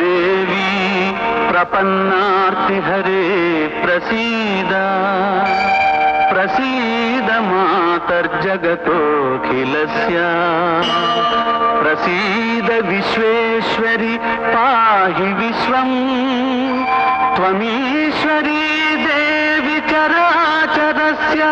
देवी प्रपन्नार्ति हरे प्रसीद प्रसीद मातर्जगतोखिलस्य प्रसीद विश्वेश्वरी पाहि विश्वम् त्वमीश्वरी देवी चराचरस्य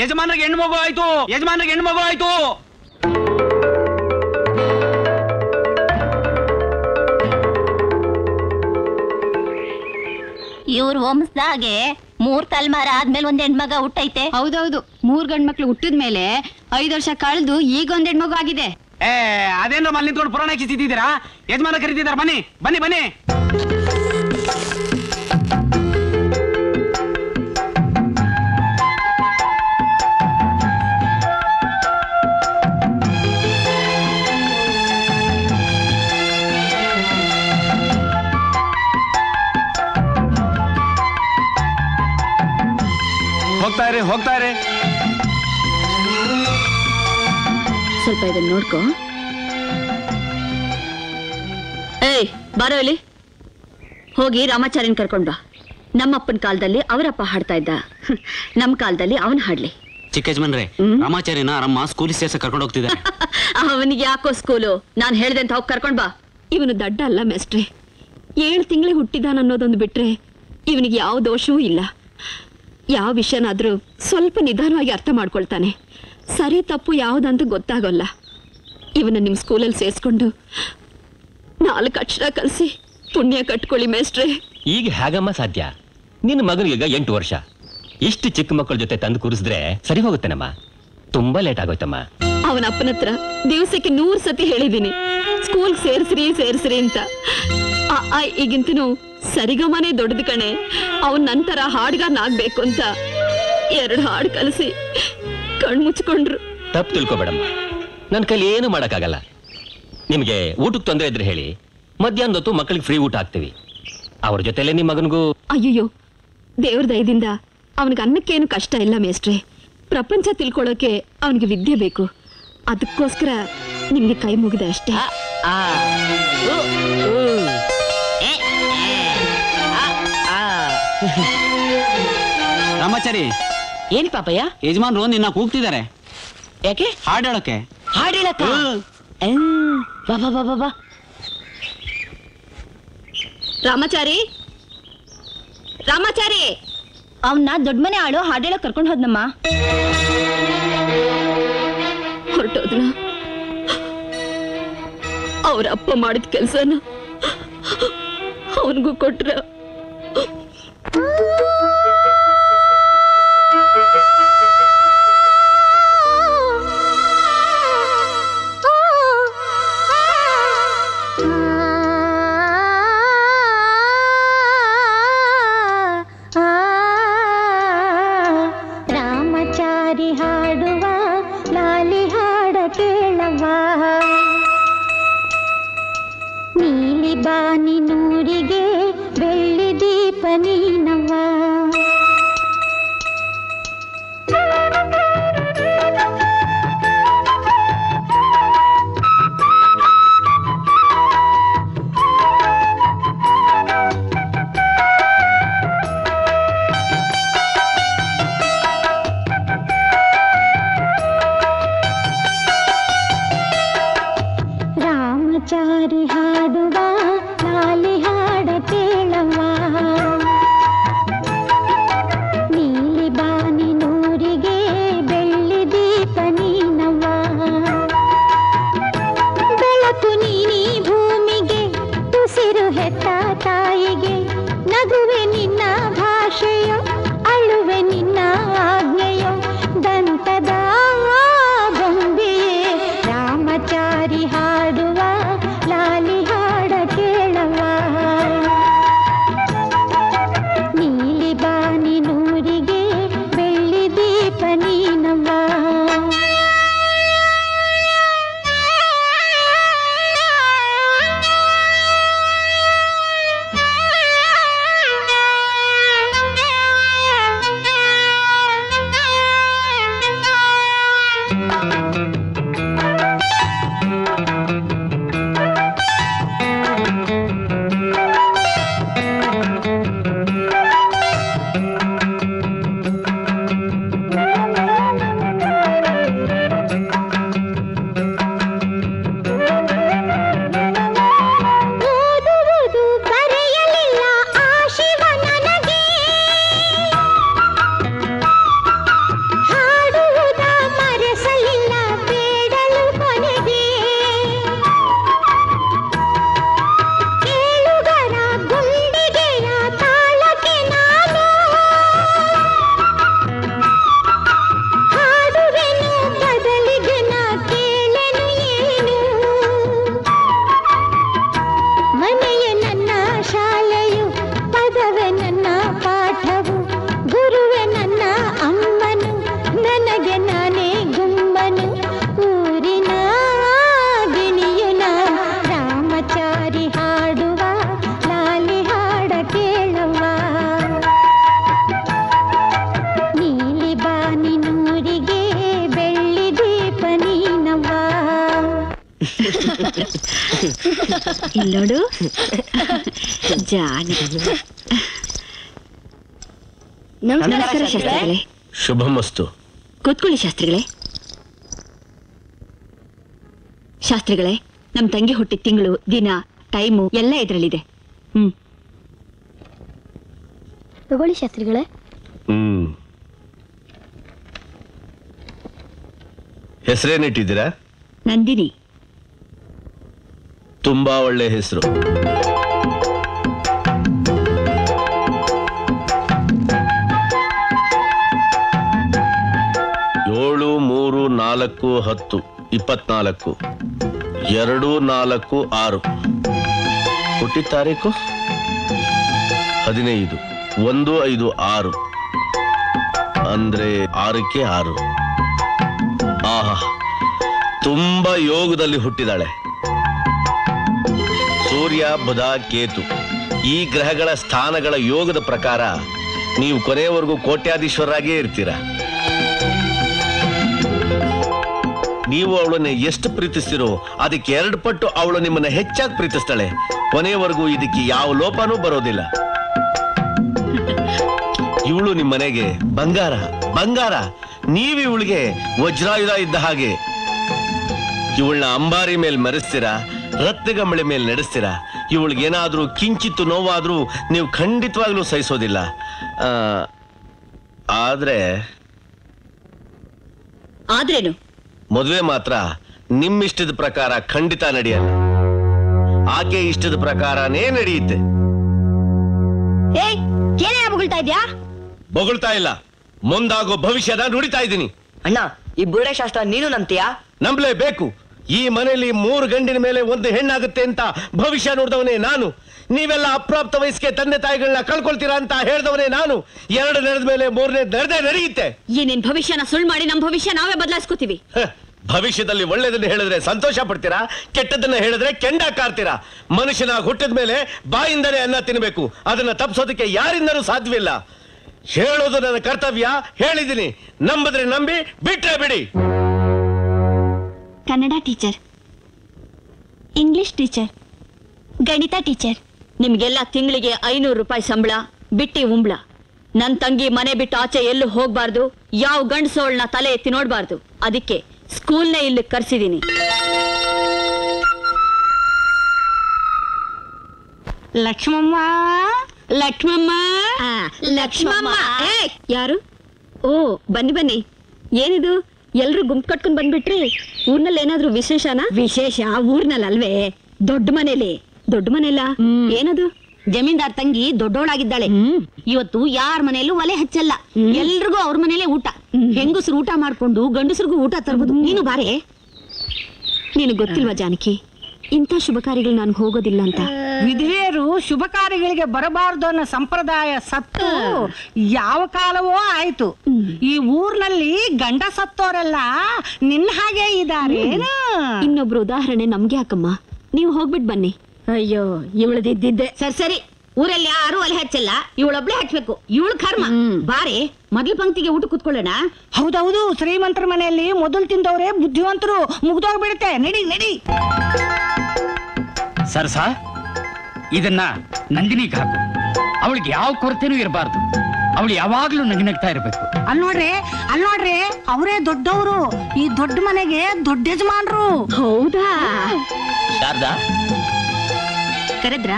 ಯಜಮಾನರಿಗೆ ಹೆಣ್ಣು ಮಗು ಆಯ್ತು ಯಜಮಾನರಿಗೆ ಹೆಣ್ಣು ಮಗು ಆಯ್ತು ಇವ್ರು ವಂಶದಾಗೆ 3 ತಲೆಮಾರ ಆದ್ಮೇಲೆ ಒಂದ್ ಹೆಣ್ಮಗ ಹುಟ್ಟೈತೆ. ಹೌದೌದು, 3 ಗಂಡ್ಮಕ್ಳು ಹುಟ್ಟಿದ್ಮೇಲೆ 5 ವರ್ಷ ಕಳೆದು ಈಗ ಒಂದ್ ಹೆಣ್ಮಗು ಆಗಿದೆ. ಏ ಅದೇನೋ ಮಲ್ಲಿ ನಿಂತ್ಕೊಂಡು ಪುರಾಣ ಕಿಸಿದ್ದೀರಾ? ಯಜಮಾನ ಕರೀತಿದಾರೆ, ಬನ್ನಿ ಬನ್ನಿ ಬನ್ನಿ. ಹೋಗ್ತಾರೆ ಸ್ವಲ್ಪ ಇದನ್ನ ನೋಡ್ಕೋ. ಏಯ್ ಬಾರೋ ಇಲ್ಲಿ, ಹೋಗಿ ರಾಮಾಚಾರ್ಯನ್ ಕರ್ಕೊಂಡ್ ಬಾ. ನಮ್ಮಪ್ಪನ ಕಾಲದಲ್ಲಿ ಅವರಪ್ಪ ಹಾಡ್ತಾ ಇದ್ದ, ನಮ್ ಕಾಲದಲ್ಲಿ ಅವನ್ ಹಾಡ್ಲಿ. ಚಿಕ್ಕಜ್ಮನ್ರೆ, ರಾಮಾಚಾರ್ಯನ ರಮ್ಮ ಸ್ಕೂಲ್ ಸೇರ್ಸ ಕರ್ಕೊಂಡು ಹೋಗ್ತಿದ್ದಾರೆ. ಅವನಿಗೆ ಯಾಕೋ ಸ್ಕೂಲು, ನಾನ್ ಹೇಳ್ದೆ ಅಂತ ಹೋಗಿ ಕರ್ಕೊಂಡ್ ಬಾ. ಇವನು ದಡ್ಡ ಅಲ್ಲ ಮೇಸ್ಟ್ರೆ, 7 ತಿಂಗಳೇ ಹುಟ್ಟಿದಾನ ಅನ್ನೋದೊಂದು ಬಿಟ್ರೆ ಇವನಿಗೆ ಯಾವ ದೋಷವೂ ಇಲ್ಲ. ಯಾವ ವಿಷಯನಾದ್ರೂ ಸ್ವಲ್ಪ ನಿಧಾನವಾಗಿ ಅರ್ಥ ಮಾಡ್ಕೊಳ್ತಾನೆ, ಸರಿ ತಪ್ಪು ಯಾವುದಂತ ಗೊತ್ತಾಗಲ್ಲ. ಇವನ್ನ ನಿಮ್ಮ ಸ್ಕೂಲಲ್ಲಿ ಸೇರಿಸ್ಕೊಂಡು 4 ಅಕ್ಷರ ಕಲಿಸಿ ಪುಣ್ಯ ಕಟ್ಕೊಳ್ಳಿ ಮೇಸ್ಟ್ರೆ. ಈಗ ಹೇಗಮ್ಮ ಸಾಧ್ಯ? ನಿನ್ನ ಮಗನಿಗೀಗ 8 ವರ್ಷ. ಇಷ್ಟು ಚಿಕ್ಕ ಮಕ್ಕಳ ಜೊತೆ ತಂದು ಕೂರಿಸಿದ್ರೆ ಸರಿ ಹೋಗುತ್ತೇನಮ್ಮ? ತುಂಬಾ ಲೇಟ್ ಆಗೋಯ್ತಮ್ಮ. ಅವನ ಅಪ್ಪನ ಹತ್ರ ದಿವಸಕ್ಕೆ 100 ಸತಿ ಹೇಳಿದ್ದೀನಿ, ಸ್ಕೂಲ್ಗೆ ಸೇರಿಸ್ರಿ ಅಂತ. ಈಗಿಂತನೂ ಸರಿಗಮನೆ ದೊಡ್ಡದು ಕಣೆ, ಅವನ್ ನಂತರ ಹಾಡ್ಗಾರ್ನಾಗ್ಬೇಕು ಅಂತ 2 ಹಾಡು ಕಲಿಸಿ ಕಣ್ಮುಚ್ಕೊಂಡ್ರು. ತಪ್ಪು ತಿಳ್ಕೊಬೇಡಮ್ಮ, ನನ್ನ ಕೈಲಿ ಏನು ಮಾಡೋಕ್ಕಾಗಲ್ಲ. ನಿಮಗೆ ಊಟಕ್ಕೆ ತೊಂದರೆ ಇದ್ರೆ ಹೇಳಿ, ಮಧ್ಯಾಹ್ನದೊತ್ತು ಮಕ್ಕಳಿಗೆ ಫ್ರೀ ಊಟ ಹಾಕ್ತೀವಿ. ಅವ್ರ ಜೊತೆಲೆ ನಿಮ್ಮ ಮಗನಿಗೂ. ಅಯ್ಯಯ್ಯೋ, ದೇವ್ರ ದಯದಿಂದ ಅವನಿಗೆ ಅನ್ನಕ್ಕೇನು ಕಷ್ಟ ಇಲ್ಲ ಮೇಷ್ಟ್ರೆ. ಪ್ರಪಂಚ ತಿಳ್ಕೊಳ್ಳೋಕೆ ಅವನಿಗೆ ವಿದ್ಯೆ ಬೇಕು, ಅದಕ್ಕೋಸ್ಕರ ನಿಮ್ಗೆ ಕೈ ಮುಗಿದೆ ಅಷ್ಟೇ. ರಾಮಾಚಾರಿ, ಏನ್ ಪಾಪಯ್ಯ? ಯಜಮಾನ್ರು ನಿನ್ನ ಕೂಗ್ತಿದ್ದಾರೆ. ಯಾಕೆ? ಹಾಡೋಕೆ. ಹಾಡೇಳಕ್ಕ? ಬಾ ರಾಮಾಚಾರಿ, ರಾಮಾಚಾರಿ, ಅವನ್ನ ದೊಡ್ಡ ಮನೆ ಆಳು ಹಾಡೇಳಕ್ ಕರ್ಕೊಂಡು ಹೋದ್ನಮ್ಮ. ಹೊರಟೋದ್ರ ಅವ್ರ ಅಪ್ಪ ಮಾಡಿದ ಕೆಲ್ಸನ ಅವನಿಗೂ ಕೊಟ್ರ. ರಾಮಾಚಾರಿ ಹಾಡುವ ಲಾಲಿ ಹಾಡ ಕೇಳವ, ನೀಲಿ ಬಾನಿ ನೂರಿಗೆ ಬೆಳ್ಳಿ ದೀಪ ನೀನವ. ರಾಮಚಾರಿ ಹಾಡುವ ಲಾಲಿ ಇಲ್ಲೋಡು ಜಾನಿ. ನಮಸ್ಕಾರ ಶಾಸ್ತ್ರಿಗಳೇ. ಶುಭಮಸ್ತು. ಕೂತ್ಕೊಳ್ಳಿ ಶಾಸ್ತ್ರಿಗಳೇ. ಶಾಸ್ತ್ರಿಗಳೇ, ನಮ್ಮ ತಂಗಿ ಹುಟ್ಟಿದ ತಿಂಗಳು, ದಿನ, ಟೈಮು ಎಲ್ಲ ಇದರಲ್ಲಿದೆ. ತಗೊಳ್ಳಿ ಶಾಸ್ತ್ರಿಗಳೇ. ಹೆಸರೇನಿಟ್ಟಿದ್ದೀರಾ? ನಂದಿನಿ. ತುಂಬಾ ಒಳ್ಳೆ ಹೆಸರು. ಏಳು ಮೂರು ನಾಲ್ಕು ಹತ್ತು 24, 2 4 6. ಹುಟ್ಟಿದ ತಾರೀಕು 15, 1 5 6 ಅಂದ್ರೆ 6ಕ್ಕೆ 6. ಆಹಾ, ತುಂಬಾ ಯೋಗದಲ್ಲಿ ಹುಟ್ಟಿದಾಳೆ. ಸೂರ್ಯ, ಬುಧ, ಕೇತು ಈ ಗ್ರಹಗಳ ಸ್ಥಾನಗಳ ಯೋಗದ ಪ್ರಕಾರ ನೀವು ಕೊನೆಯವರೆಗೂ ಕೋಟ್ಯಾಧೀಶ್ವರರಾಗೇ ಇರ್ತೀರ. ನೀವು ಅವಳನ್ನ ಎಷ್ಟು ಪ್ರೀತಿಸ್ತಿರೋ ಅದಕ್ಕೆ 2 ಪಟ್ಟು ಅವಳು ನಿಮ್ಮನ್ನ ಹೆಚ್ಚಾಗಿ ಪ್ರೀತಿಸ್ತಾಳೆ. ಕೊನೆಯವರೆಗೂ ಇದಕ್ಕೆ ಯಾವ ಲೋಪನೂ ಬರೋದಿಲ್ಲ. ಇವಳು ನಿಮ್ಮ ಮನೆಗೆ ಬಂಗಾರ ಬಂಗಾರ, ನೀವು ಇವಳಿಗೆ ವಜ್ರಾಯುಧ ಇದ್ದ ಹಾಗೆ. ಇವಳನ್ನ ಅಂಬಾರಿ ಮೇಲೆ ಮರೆಸ್ತೀರಾ, ರತ್ನಗಂಬಳಿ ಮೇಲೆ ನಡೆಸ್ತೀರಾ. ಇವಳಿಗೇನಾದ್ರೂ ಕಿಂಚಿತ್ತು ನೋವಾದ್ರೂ ನೀವು ಖಂಡಿತವಾಗ್ಲೂ ಸಹಿಸೋದಿಲ್ಲ. ಆದ್ರೆ ಆದ್ರೇನು, ಮದುವೆ ಮಾತ್ರ ನಿಮ್ಮಿಷ್ಟದ ಪ್ರಕಾರ ಖಂಡಿತ ನಡೆಯಲ್ಲ, ಆಕೆ ಇಷ್ಟದ ಪ್ರಕಾರನೇ ನಡೆಯುತ್ತೆ. ಬೊಗಳ್ತಾ ಇಲ್ಲ, ಮುಂದಾಗೋ ಭವಿಷ್ಯದ ನುಡಿತಾ ಇದ್ದೀನಿ. ಅಣ್ಣ, ಈ ಬುರುಡೆ ಶಾಸ್ತ್ರ ನೀನು ನಂಬ್ತೀಯಾ? ನಂಬಲೇಬೇಕು. ಈ ಮನೆಯಲ್ಲಿ 3 ಗಂಡಿನ ಮೇಲೆ 1 ಹೆಣ್ಣಾಗುತ್ತೆ ಅಂತ ಭವಿಷ್ಯ ನೋಡಿದವನೇ ನಾನು. ನೀವೆಲ್ಲ ಅಪ್ರಾಪ್ತ ವಯಸ್ಸಿಗೆ ತಂದೆ ತಾಯಿಗಳನ್ನ ಕಳ್ಕೊಳ್ತೀರಾ ಅಂತ ಹೇಳಿದವನೇ ನಾನು. 2 ನಡೆದ ಮೇಲೆ 3ನೇ ನಡೆದೇ ನಡೆಯುತ್ತೆ. ಈ ನಿನ್ ಭವಿಷ್ಯನ ಸುಳ್ಳು ಮಾಡಿ ನಮ್ಮ ಭವಿಷ್ಯ ನಾವೇ ಬದಲಾಯಿಸ್ಕೋತೀವಿ. ಭವಿಷ್ಯದಲ್ಲಿ ಒಳ್ಳೇದನ್ನ ಹೇಳಿದ್ರೆ ಸಂತೋಷ ಪಡ್ತೀರಾ, ಕೆಟ್ಟದನ್ನ ಹೇಳಿದ್ರೆ ಕೆಂಡಾಕಾರ್ತೀರಾ. ಮನುಷ್ಯನ ಹುಟ್ಟಿದ ಮೇಲೆ ಬಾಯಿಂದಲೇ ಅನ್ನ ತಿನ್ಬೇಕು, ಅದನ್ನ ತಪ್ಪಿಸೋದಕ್ಕೆ ಯಾರಿಂದನೂ ಸಾಧ್ಯವಿಲ್ಲ. ಹೇಳೋದು ನನ್ನ ಕರ್ತವ್ಯ, ಹೇಳಿದ್ದೀನಿ. ನಂಬಿದ್ರೆ ನಂಬಿ, ಬಿಟ್ರೆ ಬಿಡಿ. ಕನ್ನಡ ಟೀಚರ್, ಇಂಗ್ಲಿಷ್ ಟೀಚರ್, ಗಣಿತ ಟೀಚರ್, ನಿಮ್ಗೆಲ್ಲ ತಿಂಗಳಿಗೆ 500 ರೂಪಾಯಿ ಸಂಬಳ, ಬಿಟ್ಟಿ ಉಂಬ್ಳ. ನನ್ ತಂಗಿ ಮನೆ ಬಿಟ್ಟು ಆಚೆ ಎಲ್ಲೂ ಹೋಗ್ಬಾರ್ದು, ಯಾವ ಗಂಡಸೋಳ್ನ ತಲೆ ಎತ್ತಿ ನೋಡ್ಬಾರ್ದು. ಅದಕ್ಕೆ ಸ್ಕೂಲ್ನ ಇಲ್ಲಿ ಕರ್ಸಿದೀನಿ. ಲಕ್ಷ್ಮಮ್ಮ, ಲಕ್ಷ್ಮಮ್ಮ, ಲಕ್ಷ್ಮಮ್ಮ. ಯಾರು? ಓ, ಬನ್ನಿ ಬನ್ನಿ. ಏನಿದು, ಎಲ್ರು ಗುಂಪು ಕಟ್ಕೊಂಡ್ ಬಂದ್ಬಿಟ್ರಿ? ಊರ್ನಲ್ಲಿ ಏನಾದ್ರು ವಿಶೇಷನಾ? ವಿಶೇಷ ಊರ್ನಲ್ಲಿ ಅಲ್ವೇ, ದೊಡ್ಡ ಮನೇಲಿ. ದೊಡ್ಡ ಮನೆಯಲ್ಲ? ಏನದು? ಜಮೀನ್ದಾರ್ ತಂಗಿ ದೊಡ್ಡೋಳಾಗಿದ್ದಾಳೆ. ಇವತ್ತು ಯಾರ ಮನೆಯಲ್ಲೂ ಒಲೆ ಹಚ್ಚಲ್ಲ, ಎಲ್ರಿಗೂ ಅವ್ರ ಮನೇಲೆ ಊಟ. ಹೆಂಗಸರು ಊಟ ಮಾಡ್ಕೊಂಡು ಗಂಡಸರಿಗೂ ಊಟ ತರಬಹುದು. ನೀನು ಬಾರೆ. ನಿನಗೆ ಗೊತ್ತಿಲ್ವಾ ಜಾನಕಿ, ಇಂಥ ಶುಭ ಕಾರ್ಯಗಳು ನಾನು ಹೋಗೋದಿಲ್ಲ ಅಂತ. ವಿಧೇಯರು ಶುಭ ಕಾರ್ಯಗಳಿಗೆ ಬರಬಾರದು ಅನ್ನೋ ಸಂಪ್ರದಾಯ ಸತ್ತು ಯಾವ ಕಾಲವೋ ಆಯ್ತು. ಈ ಊರ್ನಲ್ಲಿ ಗಂಡ ಸತ್ತೋರೆಲ್ಲ ನಿನ್ನ ಹಾಗೆ ಇದಾರೆ. ಇನ್ನೊಬ್ರು ಉದಾಹರಣೆ ನಮ್ಗೆ ಹಾಕಮ್ಮ. ನೀವು ಹೋಗ್ಬಿಟ್ ಬನ್ನಿ. ಅಯ್ಯೋ, ಇವಳದಿದ್ದಿದ್ದೆ. ಸರಿ ಸರಿ, ಊರಲ್ಲಿ ಯಾರು ಒಲೆ ಹಚ್ಚಲ್ಲ, ಇವಳೊಬ್ಳೆ ಹಚ್ಚಬೇಕು. ಇವಳು ಕರ್ಮ. ಬಾರಿ ಮೊದಲ ಪಂಕ್ತಿಗೆ ಊಟ ಕೂತ್ಕೊಳ್ಳೋಣ. ಹೌದೌದು, ಶ್ರೀಮಂತರ ಮನೆಯಲ್ಲಿ ಮೊದಲು ತಿಂದವರೇ ಬುದ್ಧಿವಂತರು. ಮುಗ್ದೋಗ್ಬಿಡುತ್ತೆ. ನಡಿ ನಡಿ. ಸರ್ಸಾ, ಇದನ್ನ ನಂದಿನಿಗೆ ಹಾಕು. ಅವಳಿಗೆ ಯಾವ ಕೊರತೆನೂ ಇರಬಾರ್ದು. ಅವಳು ಯಾವಾಗ್ಲೂ ನಗಿನಗ್ತಾ ಇರ್ಬೇಕು. ಅಲ್ ನೋಡ್ರಿ ಅವರೇ ದೊಡ್ಡವರು. ಈ ದೊಡ್ಡ ಮನೆಗೆ ದೊಡ್ಡ ಯಜಮಾನ್ರು. ಹೌದಾ ಶಾರದಾ, ಕರೆದ್ರ?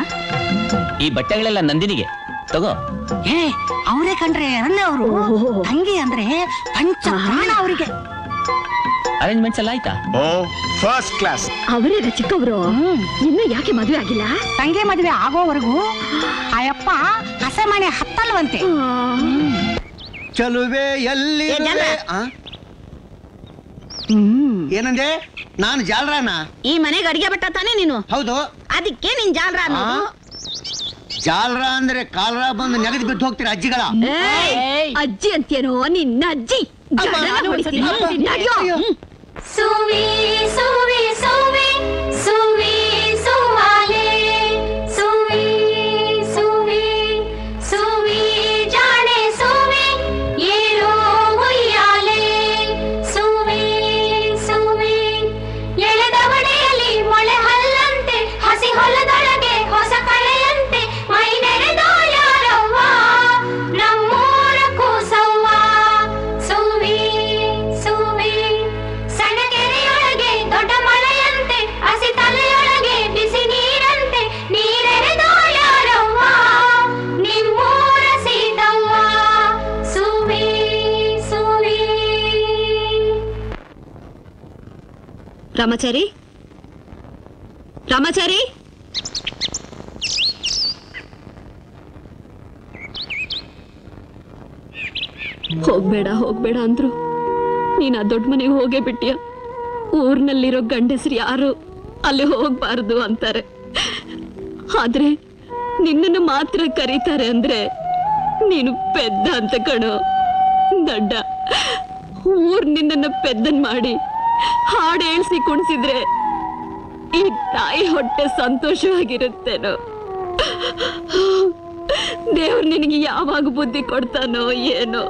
ಈ ಬಟ್ಟೆಗಳೆಲ್ಲ ನಂದಿನಿಗೆ ತಗೋ. ಏ, ಅವರೇ ಕಂಡ್ರೆ ಅರಣ್ಯ ಅವರು. ತಂಗಿ ಅಂದ್ರೆ ಪಂಚ ಪ್ರಾಣ ಅವರಿಗೆ. ಅರೇಂಜ್ಮೆಂಟ್ಸ್ ಎಲ್ಲ ಆಯ್ತಾ? ಓ, ಫಸ್ಟ್ ಕ್ಲಾಸ್. ಅವರೇ ಚಿಕ್ಕವರು. ಇನ್ನು ಯಾಕೆ ಮದುವೆ ಆಗಿಲ್ಲ? ತಂಗಿ ಮದುವೆ ಆಗೋವರೆಗೂ ಆಯಪ್ಪ ಹಸೆ ಮನೆ ಹತ್ತಲ್ವಂತೆ. ಚಲುವೆ ಎಲ್ಲಿ? ಏನಂದೆ? ನಾನು ಜಾಲರಾನ? ಈ ಮನೆಗೆ ಅಡಿಗೆ ಬಟ್ಟ ತಾನೇ ನೀನು? ಹೌದು, ಅದಕ್ಕೆ ನೀನ್ ಜಾಲರಾನ. ಜಾಲರ ಅಂದ್ರೆ ಕಾಲರ ಬಂದು ನೆಗದು ಬಿದ್ದು ಹೋಗ್ತೀರ ಅಜ್ಜಿಗಳ. ಅಜ್ಜಿ ಅಂತೇನೋ ನಿನ್ನ ಅಜ್ಜಿ. ಸುವಿ ಸುವಿ ಸುವಿ ಸುವಿ ಸುವಾಲೆ ಸುವಿ ಸುವಿ ಸುವಿ ಜಾಣೆ ಸುವಿ ಏರೋ ಉಯ್ಯಾಲೆ ಸುವಿ ಸುವಿ ಎಳೆದ ಮನೆಯಲ್ಲಿ ಮೊಳೆ ಹಲ್ಲಂತೆ, ಹಸಿ ಹೊಲದೊಳಗೆ ಹೊಸ ಕಳೆಯಂತೆ, ಮೈ ನೆರೆದೋ ಯಾರವ್ವ ನಮ್ಮೂರ ಕೂಸವ್ವ ಸುವಿ ಸುವಿ ಸಣಗೆರೆಯೊಳಗೆ ದೊಡ್ಡ ಮಳೆಯಂತೆ, ಹಸಿ ತಲೆಯೊಳಗೆ ಬಿಸಿ ನೀರಂತೆ, ನೀರೆರೆದೋ ಯಾರವ್ವ ನಿಮ್ಮೂರ ಸೀತವ್ವ ಸುವಿ ಸುವಿ. ರಾಮಾಚಾರಿ, ರಾಮಾಚಾರಿ, ಹೋಗ್ಬೇಡ ಹೋಗ್ಬೇಡ ಅಂದ್ರು. ನೀನ್ ಆ ದೊಡ್ಡ ಮನೆಗೆ ಹೋಗೇ ಬಿಟ್ಟಿಯ. ಊರ್ನಲ್ಲಿರೋ ಗಂಡಸರು ಯಾರು ಅಲ್ಲಿ ಹೋಗ್ಬಾರ್ದು ಅಂತಾರೆ. ಆದ್ರೆ ನಿನ್ನನ್ನು ಮಾತ್ರ ಕರೀತಾರೆ. ಅಂದ್ರೆ ನೀನು ಪೆದ್ದ ಅಂತ ಕಣೋ ದಡ್ಡ. ಊರ್ ನಿನ್ನ ಪೆದ್ದನ್ ಮಾಡಿ ಹಾಡು ಹೇಳ್ಸಿ ಕುಣಿಸಿದ್ರೆ ಈ ತಾಯಿ ಹೊಟ್ಟೆ ಸಂತೋಷವಾಗಿರುತ್ತೇನೋ. ದೇವ್ರು ನಿನಗೆ ಯಾವಾಗ ಬುದ್ಧಿ ಕೊಡ್ತಾನೋ ಏನೋ.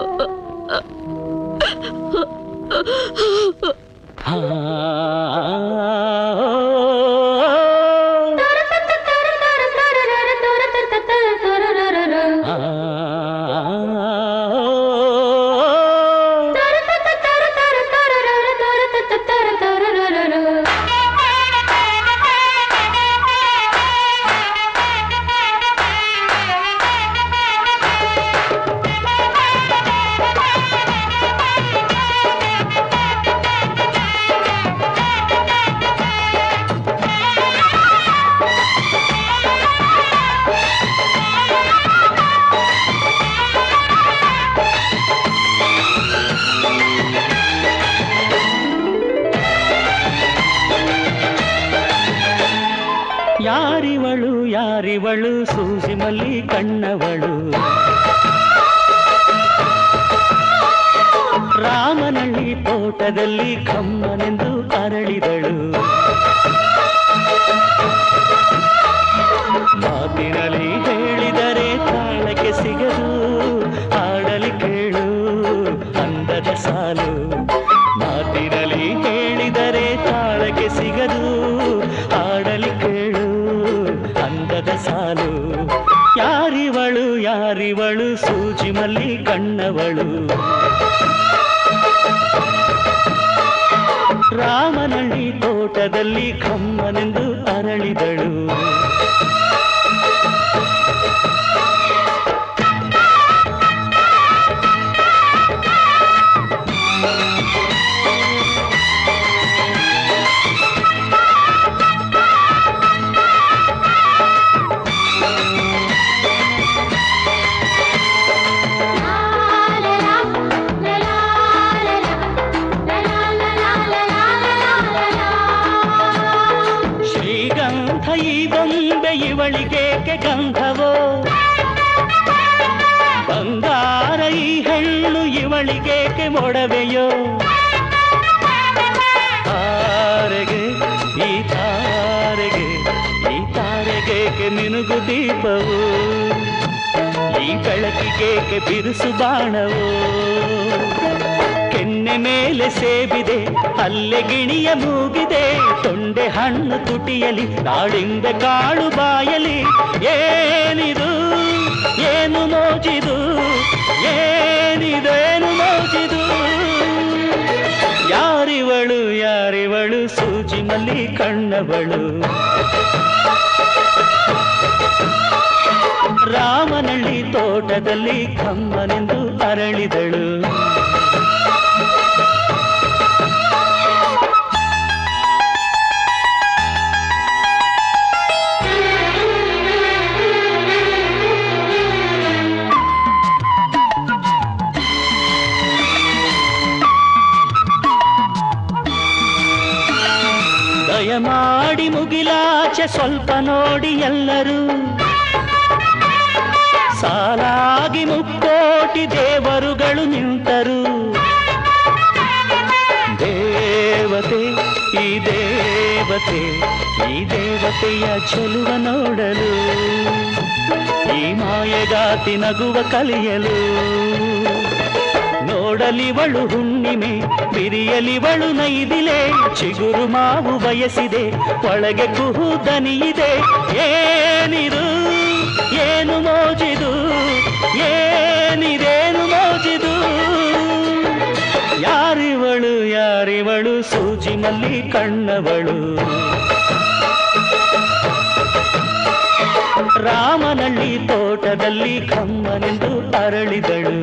ಯಾರಿವಳು ಸೂಜಿಮಲ್ಲಿ ಕಣ್ಣವಳು, ರಾಮನಳ್ಳಿ ತೋಟದಲ್ಲಿ ಕಮ್ಮನೆಂದು ಅರಳಿದಳು, ಮಾತಿನಲ್ಲಿ ಹೇಳಿದರೆ ತಾಳಕ್ಕೆ ಸಿಗದು, ಹಾಡಲಿ ಕೇಳು ಅಂದದ ಸಾಲು, ಮಾತಿನಲ್ಲಿ ಹೇಳಿದರೆ ತಾಳಕ್ಕೆ ಸಿಗದು, ಹಾಡಲಿ ಕೇಳು ಅಂದದ ಸಾಲು. ಯಾರಿವಳು ಯಾರಿವಳು ಸೂಜಿ ಮಲ್ಲಿ ಕಣ್ಣವಳು, ರಾಮನಳ್ಳಿ ತೋಟದಲ್ಲಿ ಕಮ್ಮನೆಂದು ಅರಳಿದಳು. ಇವಳಿಗೇಕೆ ಗಂಧವೋ, ಬಂಗಾರ ಈ ಹೆಣ್ಣು ಇವಳಿಗೇಕೆ ಮೊಡವೆಯೋ, ತಾರೆಗೆ ಈ ತಾರೆಗೆ ಈ ತಾರೆಗೇಕೆ ನಿನಗು ದೀಪವು. ಗಳಕಿಗೆ ಬಿರುಸು ಬಾಣವೋ ಕೆನ್ನೆ ಮೇಲೆ ಸೇಬಿದೆ ಅಲ್ಲೆ ಗಿಣಿಯ ಮೂಗಿದೆ ತೊಂಡೆ ಹಣ್ಣು ತುಟಿಯಲಿ ದಾಳಿಂಬೆ ಕಾಳು ಬಾಯಲಿ ಏನಿದು ಏನು ಮೋಜಿದು ಏನಿದೇನು ಮೋಜಿದು ಯಾರಿವಳು ಯಾರಿವಳು ಸೂಜಿ ಮಲ್ಲಿ ಕಣ್ಣವಳು ರಾಮನಳ್ಳಿ ತೋಟದಲ್ಲಿ ಕಮ್ಮನೆಂದು ಅರಳಿದಳು ದಯಮಾಡಿ ಮುಗಿಲಾಚೆ ಸ್ವಲ್ಪ ನೋಡಿ ಎಲ್ಲರೂ ಸಾಲಾಗಿ ಮುಕ್ಕೋಟಿ ದೇವರುಗಳು ನಿಂತರು ದೇವತೆ ಈ ದೇವತೆ ಈ ದೇವತೆಯ ಚೆಲುವ ನೋಡಲು ಈ ಮಾಯೆಗಾತಿ ನಗುವ ಕಲಿಯಲು ನೋಡಲಿವಳು ಹುಣ್ಣಿಮೆ ಬಿರಿಯಲಿವಳು ನೈದಿಲೆ ಚಿಗುರು ಮಾವು ಬಯಸಿದೆ ಒಳಗೆ ಕುಹು ದನಿಯಿದೆ ಏನಿರು ಏನು ಮೋಜಿದು ಏನಿದೇನು ಮೋಜಿದು ಯಾರಿವಳು ಯಾರಿವಳು ಸೂಜಿ ಮಲ್ಲಿ ಕಣ್ಣವಳು ರಾಮನಳ್ಳಿ ತೋಟದಲ್ಲಿ ಕಮ್ಮನೆಂದು ಅರಳಿದಳು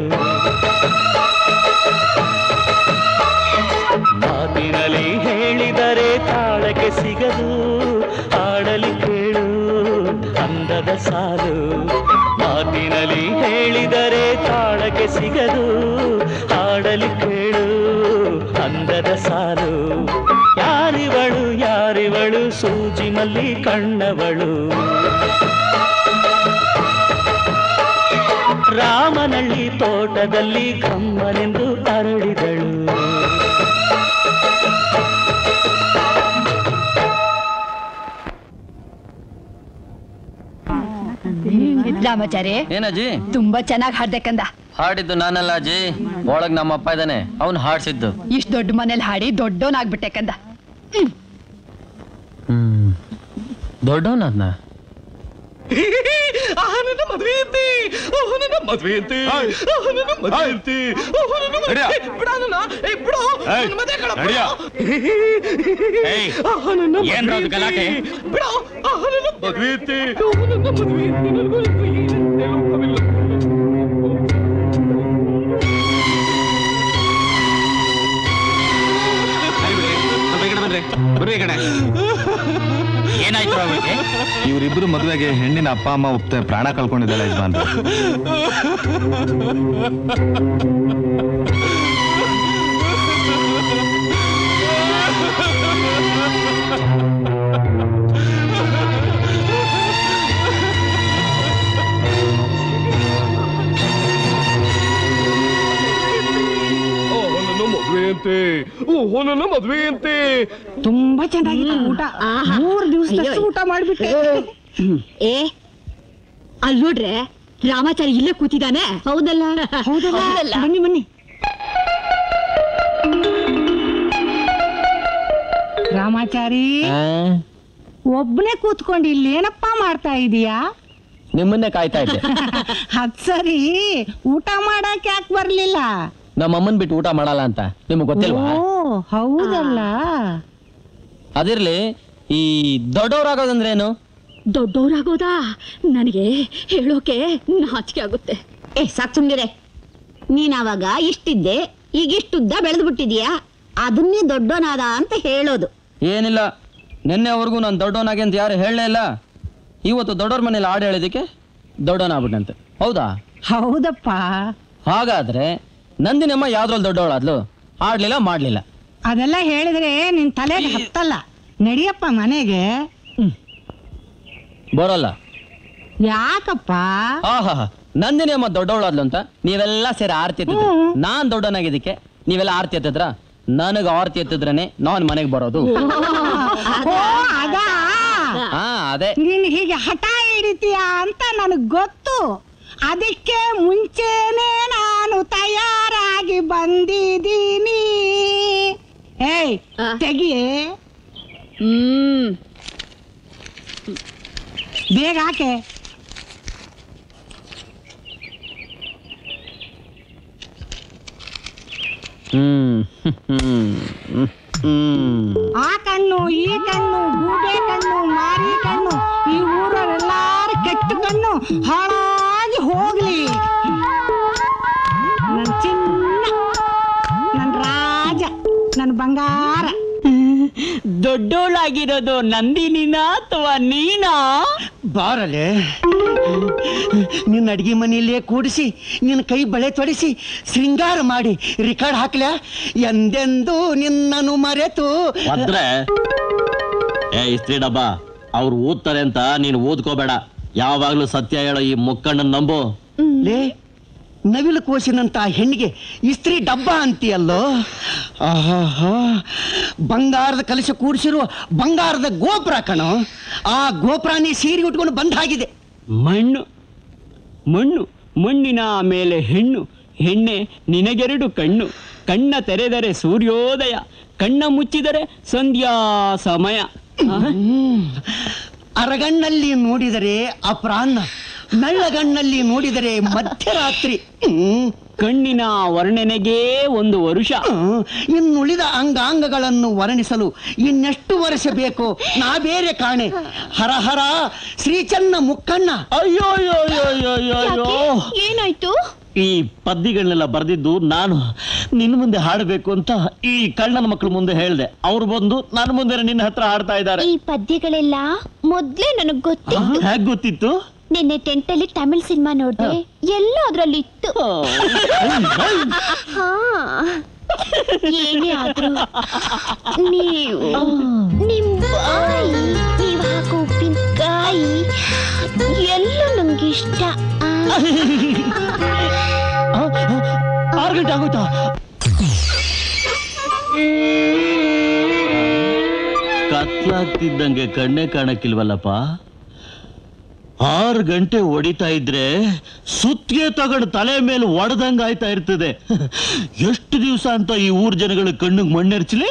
ಮಾತಿನಲ್ಲಿ ಹೇಳಿದರೆ ತಾಳಕ್ಕೆ ಸಿಗದು ಹಾಡಲಿ ಕೇಳು ಅಂದದ ಸಾಲು ಮಾತಿನಲ್ಲಿ ಹೇಳಿದರೆ ತಾಳಕ್ಕೆ ಸಿಗದು ಹಾಡಲಿ ಕೇಳು ಅಂದದ ಸಾಲು ಯಾರಿವಳು ಯಾರಿವಳು ಸೂಜಿ ಮಲ್ಲಿ ಕಣ್ಣವಳು ರಾಮನಳ್ಳಿ ತೋಟದಲ್ಲಿ ಕಮ್ಮನೆಂದು ಅರಳಿದಳು ರಾಮಾಚಾರಿ ಏನಜಿ ತುಂಬಾ ಚೆನ್ನಾಗಿ ಹಾಡ್ದೆ ಕಂದ. ಹಾಡಿದ್ದು ನಾನಲ್ಲ ಅಜ್ಜಿ, ಒಳಗ್ ನಮ್ಮಪ್ಪ ಇದ್ದಾನೆ ಅವ್ನು ಹಾಡ್ಸಿದ್ದು. ಇಷ್ಟು ದೊಡ್ಡ ಮನೇಲಿ ಹಾಡಿ ದೊಡ್ಡವನಾಗ್ಬಿಟ್ಟೆ ಕಂದ. ದೊಡ್ಡವನಾದ್ನ ಏನಾಯ್ತು? ಇವರಿಬ್ರು ಮದುವೆಗೆ ಹೆಣ್ಣಿನ ಅಪ್ಪ ಅಮ್ಮ ಒಪ್ತಾರೆ, ಪ್ರಾಣ ಕಳ್ಕೊಂಡಿದ್ದಾಳೆ ಯಜಮಾನ್. ಮದ್ವೆ ಅಂತೆ ತುಂಬಾ ಚೆನ್ನಾಗಿ ಊಟ, 3 ದಿವಸ ಊಟ ಮಾಡ್ಬಿಟ್ಟೆ. ಏ ಅಲ್ಲಿ ನೋಡ್ರೆ ರಾಮಾಚಾರಿ ಇಲ್ಲೇ ಕೂತಿದ್ದಾನೆ. ಹೌದಲ್ಲ? ಬನ್ನಿ ಬನ್ನಿ. ರಾಮಾಚಾರಿ ಒಬ್ಬನೇ ಕೂತ್ಕೊಂಡು ಇಲ್ಲಿ ಏನಪ್ಪ ಮಾಡ್ತಾ ಇದೀಯಾ? ನಿಮ್ಮನ್ನೇ ಕಾಯ್ತಾ ಇದ್ದೆ. ಅದ್ ಸರಿ, ಊಟ ಮಾಡಕ್ ಯಾಕೆ ಬರ್ಲಿಲ್ಲ? ನಮ್ಮಮ್ಮನ್ ಬಿಟ್ಟು ಊಟ ಮಾಡಲ್ಲ ಅಂತ ನಿಮ್ಗೆ ಗೊತ್ತಿಲ್ವಾ? ಹೌದಲ್ಲ, ಅದಿರ್ಲಿ. ಈ ದೊಡ್ಡವರಾಗೋದಂದ್ರೆ ಏನು? ದೊಡ್ಡವರಾಗೋದಾ? ನನಗೆ ಹೇಳೋಕೆ ನಾಚಿಕೆ ಆಗುತ್ತೆ. ಏ ಸಾಕು ಸುಮ್ನಿರೆ, ನೀನ್ ಅವಾಗ ಇಷ್ಟಿದ್ದೆ, ಈಗ ಇಷ್ಟುದ್ದ ಬೆಳೆದು ಬಿಟ್ಟಿದೀಯಾ, ಅದನ್ನೇ ದೊಡ್ಡವನಾದ ಅಂತ ಹೇಳೋದು. ಏನಿಲ್ಲ, ನಿನ್ನೆವರೆಗೂ ನಾನು ದೊಡ್ಡವನಾಗೆ ಅಂತ ಯಾರು ಹೇಳಲೇ ಇಲ್ಲ. ಇವತ್ತು ದೊಡ್ಡವ್ರ ಮನೇಲಿ ಹಾಡು ಹೇಳೋದಕ್ಕೆ ದೊಡ್ಡವನಾಗ್ಬಿಟ್ಟಂತೆ. ಹೌದಾ? ಹೌದಪ್ಪ. ಹಾಗಾದ್ರೆ ನಂದಿನಮ್ಮ ಯಾವ್ದ್ರಲ್ಲಿ ದೊಡ್ಡವಳಾದ್ಲು? ಆಡ್ಲಿಲ್ಲ, ಮಾಡ್ಲಿಲ್ಲ. ಅದೆಲ್ಲ ಹೇಳಿದ್ರೆ ನಿನ್ ತಲೆಗೆ ಹತ್ತಲ್ಲ. ನಡಿಯಪ್ಪ ಮನೆಗೆ. ಬರಲ್ಲ. ಯಾಕಪ್ಪ? ಆಹಾ, ನಂದಿನಿಯಮ್ಮ ದೊಡ್ಡವಳಾದ್ಲು ಅಂತ ನೀವೆಲ್ಲ ಸೇರಿ ಆರ್ತಿ ಎತ್ತಿದ್ರು. ನಾನ್ ದೊಡ್ಡವನಾಗಿದ್ದಕ್ಕೆ ನೀವೆಲ್ಲ ಆರ್ತಿ ಎತ್ತಿದ್ರ? ನನಗ ಆರ್ತಿ ಎತ್ತಿದ್ರನೆ ನಾನ್ ಮನೆಗೆ ಬರೋದು. ಅದೇ ನೀನ್ ಹೀಗೆ ಹಠ ಹಿಡಿತೀಯ ಅಂತ ನನಗ್ ಗೊತ್ತು. ಅದಕ್ಕೆ ಮುಂಚೆನೇ ನಾನು ತಯಾರಾಗಿ ಬಂದಿದ್ದೀನಿ. ಏಯ್ ತೆಗಿ, ಬೇಗ ಹಾಕೆ. ಆ ಕಣ್ಣು, ಈ ಕಣ್ಣು, ಗೂಬೆ ಕಣ್ಣು, ಮಾರಿ ಕಣ್ಣು, ಈ ಊರವರೆಲ್ಲಾರು ಕೆಟ್ಟ ಕಣ್ಣು ಹಾಳಾಗಿ ಹೋಗ್ಲಿ. ನನ್ ಚಿನ್ನ, ನನ್ ರಾಜ, ನನ್ ಬಂಗಾರ. ದೊಡ್ಡೋಳಾಗಿರೋದು ನಂದಿನಿನ ಅಥವಾ ನೀನಾ? ಬಾರಲೆ, ನಿನ್ನ ಅಡಿಗೆ ಮನೆಯಲ್ಲೇ ಕೂಡಿಸಿ, ನಿನ್ನ ಕೈ ಬಳೆ ತೊಡಿಸಿ, ಶೃಂಗಾರ ಮಾಡಿ ರಿಕಾರ್ಡ್ ಹಾಕ್ಲ, ಎಂದೆಂದು ನಿನ್ನನ್ನು ಮರೆತು. ಅದ್ರೆ ಏ ಇಸ್ತ್ರಿ ಡಬ್ಬ, ಅವ್ರು ಓದ್ತಾರೆ ಅಂತ ನೀನು ಓದ್ಕೋಬೇಡ. ಯಾವಾಗ್ಲೂ ಸತ್ಯ ಹೇಳೋ ಈ ಮುಕ್ಕಣ್ಣನ ನಂಬು. ಲೇ ನವಿಲು ಕೋಸಿನಂತ ಹೆಣ್ಣಿಗೆ ಇಸ್ತ್ರಿ ಡಬ್ಬ ಅಂತೀಯಲ್ಲೋ. ಆಹಾ, ಬಂಗಾರದ ಕಲಶ ಕೂಡಿಸಿರುವ ಬಂಗಾರದ ಗೋಪುರ ಕಣೋ. ಆ ಗೋಪುರನೇ ಸೀರೆ ಉಟ್ಕೊಂಡು ಬಂದಾಗಿದೆ. ಮಣ್ಣು ಮಣ್ಣು, ಮಣ್ಣಿನ ಮೇಲೆ ಹೆಣ್ಣು, ಹೆಣ್ಣೆ ನಿನಗೆರಡು ಕಣ್ಣು. ಕಣ್ಣ ತೆರೆದರೆ ಸೂರ್ಯೋದಯ, ಕಣ್ಣ ಮುಚ್ಚಿದರೆ ಸಂಧ್ಯಾ ಸಮಯ. ಅರಗಣ್ಣಲ್ಲಿ ನೋಡಿದರೆ ಅಪರಾಹ್ನ, ನಳ್ಳಗಣ್ಣಲ್ಲಿ ನೋಡಿದರೆ ಮಧ್ಯರಾತ್ರಿ. ಕಣ್ಣಿನ ವರ್ಣನೆಗೆ ಒಂದು ವರುಷ, ಇನ್ನುಳಿದ ಅಂಗಾಂಗಗಳನ್ನು ವರ್ಣಿಸಲು ಇನ್ನೆಷ್ಟು ವರ್ಷ ಬೇಕು? ನಾ ಬೇರೆ ಕಾಣೆ. ಹರಹರ ಶ್ರೀಚನ್ನ ಮುಕ್ಕಣ್ಣ. ಅಯ್ಯೋಯ್ಯೋಯ್ಯೋಯ್ಯೋ, ಏನಾಯ್ತು? ಈ ಪದ್ಯಗಳನ್ನೆಲ್ಲ ಬರೆದಿದ್ದು ನಾನು ನಿನ್ನ ಮುಂದೆ ಹಾಡಬೇಕು ಅಂತ ಈ ಕಣ್ಣನ ಮಕ್ಕಳು ಮುಂದೆ ಹೇಳ್ದೆ. ಅವ್ರು ಬಂದು ನನ್ನ ಮುಂದೆ ನಿನ್ನ ಹತ್ರ ಹಾಡ್ತಾ ಇದ್ದಾರೆ. ಈ ಪದ್ಯಗಳೆಲ್ಲ ಮೊದ್ಲೇ ನನಗೆ ಗೊತ್ತಿತ್ತು. ಹೇಗೆ ಗೊತ್ತಿತ್ತು? ನಿನ್ನೆ ಟೆಂಟ್ ಅಲ್ಲಿ ತಮಿಳ್ ಸಿನಿಮಾ ನೋಡಿದೆ, ಎಲ್ಲ ಅದ್ರಲ್ಲಿ ಇತ್ತು. ಏನೇ ಆದ್ರೂ ನೀವು ನೀವು ಹಾಕೋ ಉಪ್ಪಿನಕಾಯಿ ಎಲ್ಲ ನಮ್ಗೆ ಇಷ್ಟ. ಆರು ಗಂಟೆ ಆಗುತ್ತಾ? ಕತ್ಲಾಗ್ತಿದ್ದಂಗೆ ಕಣ್ಣೇ ಕಾಣಕ್ಕಿಲ್ವಲ್ಲಪ್ಪ. 6 ಗಂಟೆ ಹೊಡಿತಾ ಇದ್ರೆ ಸುತ್ತಿಗೆ ತಗೊಂಡು ತಲೆ ಮೇಲೆ ಒಡೆದಂಗ ಆಯ್ತಾ ಇರ್ತದೆ. ಎಷ್ಟು ದಿವಸ ಅಂತ ಈ ಊರ್ ಜನಗಳ ಕಣ್ಣಿಗೆ ಮಣ್ಣೆರ್ಚಲಿ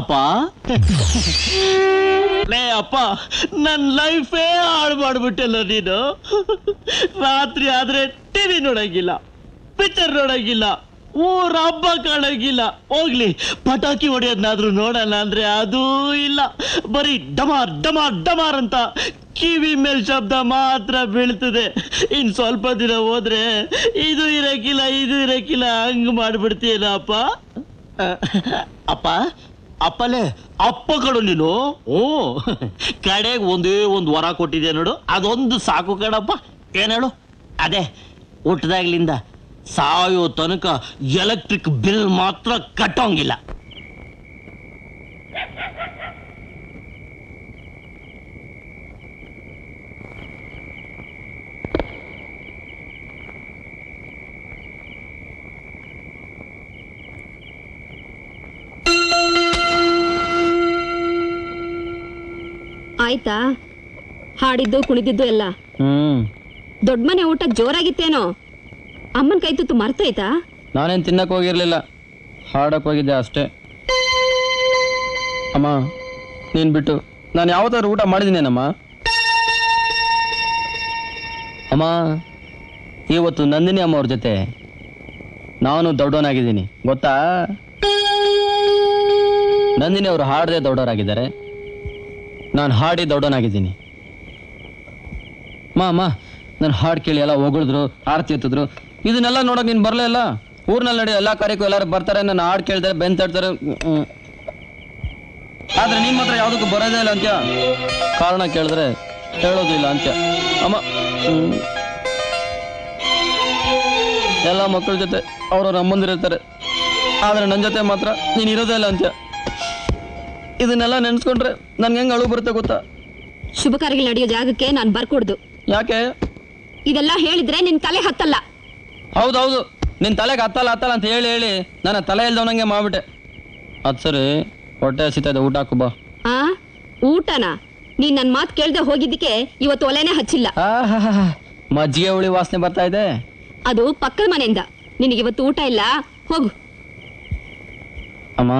ಅಪ್ಪ. ಲೇ ಅಪ್ಪ, ನನ್ನ ಲೈಫೇ ಹಾಳು ಮಾಡ್ಬಿಟ್ಟಲ್ಲ ನೀನು. ರಾತ್ರಿ ಆದ್ರೆ ಟಿವಿ ನೋಡಂಗಿಲ್ಲ, ಪಿಕ್ಚರ್ ನೋಡಂಗಿಲ್ಲ, ಊರ ಹಬ್ಬ ಕಾಣಂಗಿಲ್ಲ. ಹೋಗ್ಲಿ, ಪಟಾಕಿ ಹೊಡೆಯೋದನ್ನಾದ್ರೂ ನೋಡೋಣ ಅಂದ್ರೆ ಅದೂ ಇಲ್ಲ. ಬರೀ ಡಮಾರ್ ಡಮಾರ್ ಡಮಾರ್ ಅಂತ ಕಿವಿ ಮೇಲ್ ಶಬ್ದ ಮಾತ್ರ ಬೀಳ್ತದೆ. ಇನ್ ಸ್ವಲ್ಪ ದಿನ ಹೋದ್ರೆ ಇದು ಇರಕ್ಕಿಲ್ಲ, ಇದು ಇರಕ್ಕಿಲ್ಲ, ಹಂಗ್ ಮಾಡ್ಬಿಡ್ತೀಯಲ್ಲ ಅಪ್ಪ. ಅಪ್ಪ ಅಪ್ಪಲೇ ಅಪ್ಪ ಕಡು ನೀನು. ಓ, ಕಡೆಗೆ ಒಂದೇ ಒಂದು ವರ ಕೊಟ್ಟಿದೆ ನೋಡು, ಅದೊಂದು ಸಾಕು ಕಣಪ್ಪ. ಏನೇಳು? ಅದೇ ಊಟದಾಗ್ಲಿಂದ ಸಾಯೋ ತನಕ ಎಲೆಕ್ಟ್ರಿಕ್ ಬಿಲ್ ಮಾತ್ರ ಕಟ್ಟೋಂಗಿಲ್ಲ. ಆಯ್ತಾ ಹಾಡಿದ್ದು ಕುಣಿದಿದ್ದು ಎಲ್ಲ? ದೊಡ್ಡ ಮನೆ ಊಟ ಜೋರಾಗಿತ್ತೇನೋ? ಅಮ್ಮನ ಕೈ ತುತ್ತು ಮರ್ತೈತಾ? ನಾನೇನ್ ತಿನ್ನಕ್ ಹೋಗಿರ್ಲಿಲ್ಲ, ಹಾಡಕ್ ಹೋಗಿದ್ದೆ ಅಷ್ಟೇ. ಅಮ್ಮ ನೀನ್ ಬಿಟ್ಟು ನಾನು ಯಾವತ್ತಾದ್ರೂ ಊಟ ಮಾಡಿದಿನೇನಮ್ಮ? ಅಮ್ಮ ಇವತ್ತು ನಂದಿನಿ ಅಮ್ಮ ಅವ್ರ ಜೊತೆ ನಾನು ದೊಡ್ಡವನಾಗಿದ್ದೀನಿ ಗೊತ್ತಾ. ನಂದಿನಿ ಅವರು ಹಾಡದೆ ದೊಡ್ಡವರಾಗಿದ್ದಾರೆ, ನಾನು ಹಾಡಿ ದೊಡ್ಡವನಾಗಿದ್ದೀನಿ. ಮಾ ಅಮ್ಮ, ನಾನು ಹಾಡು ಕೇಳಿ ಎಲ್ಲ ಹೊಗಳಿದ್ರು, ಆರತಿ ಎತ್ತಿದ್ರು, ಇದನ್ನೆಲ್ಲ ನೋಡೋಕೆ ನೀನು ಬರಲೇ ಇಲ್ಲ. ಊರಿನಲ್ಲಿ ನಡೆಯೋ ಎಲ್ಲ ಕಾರ್ಯಕ್ಕೂ ಎಲ್ಲರೂ ಬರ್ತಾರೆ, ನಾನು ಹಾಡು ಕೇಳ್ತಾರೆ, ಬೆನ್ ತಡ್ತಾರೆ. ಆದರೆ ನೀನು ಮಾತ್ರ ಯಾವುದಕ್ಕೂ ಬರೋದೇ ಇಲ್ಲ ಅಂತ್ಯ. ಕಾರಣ ಕೇಳಿದ್ರೆ ಹೇಳೋದು ಇಲ್ಲ ಅಂತ್ಯ. ಅಮ್ಮ, ಎಲ್ಲ ಮಕ್ಕಳ ಜೊತೆ ಅವ್ರವ್ರ ಅಮ್ಮಂದಿರಿರ್ತಾರೆ, ಆದರೆ ನನ್ನ ಜೊತೆ ಮಾತ್ರ ನೀನು ಇರೋದೇ ಇಲ್ಲ ಅಂತ್ಯ. ಇದನ್ನೆಲ್ಲ ನೆನೆಸ್ಕೊಂಡ್ರೆ ನನ್ಗೆ ಹೆಂಗೆ ಅಳು ಬರುತ್ತೆ ಗೊತ್ತಾ. ಶುಭ ಕಾರ್ಯಗಳು ನಡೆಯೋ ಜಾಗಕ್ಕೆ ನಾನು ಬರ್ಕೊಡ್ದು ಯಾಕೆ? ಇದೆಲ್ಲ ಹೇಳಿದ್ರೆ ನಿನ್ನ ತಲೆ ಹತ್ತಲ್ಲ. ಹೌದೌದು, ನಿನ್ನ ತಲೆಗೆ ಹತ್ತಲ್ಲ ಹತ್ತಲ್ಲ ಅಂತ ಹೇಳಿ ಹೇಳಿ ನನ್ನ ತಲೆ ಇಲ್ದವನಂಗೆ ಮಾಡ್ಬಿಟ್ಟೆ. ಅದು ಸರಿ, ಹೊಟ್ಟೆ ಹಸಿತಾ ಇದೆ, ಊಟ ಹಾಕು ಬಾ. ಆ ಊಟನಾ? ನೀನು ನನ್ನ ಮಾತು ಕೇಳದೆ ಹೋಗಿದ್ದಕ್ಕೆ ಇವತ್ತು ಒಲೆನೇ ಹಚ್ಚಿಲ್ಲ. ಮಜ್ಜಿಗೆ ಹುಳಿ ವಾಸನೆ ಬರ್ತಾ ಇದೆ. ಅದು ಪಕ್ಕದ ಮನೆಯಿಂದ. ನಿನಗೆ ಇವತ್ತು ಊಟ ಇಲ್ಲ, ಹೋಗು. ಅಮ್ಮ,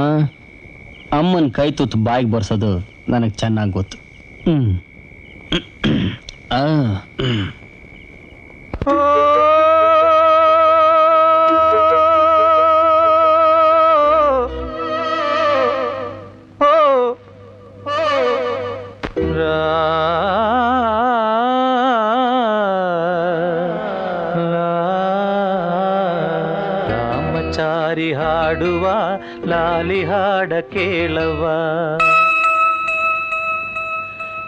ಅಮ್ಮನ ಕೈ ತುತ್ತು ಬಾಯಿಗೆ ಬರ್ಸೋದು ನನಗೆ ಚೆನ್ನಾಗಿ ಗೊತ್ತು. ರಾಮಚಾರಿ ಹಾಡುವ ಲಾಲಿ ಹಾಡ ಕೇಳವ,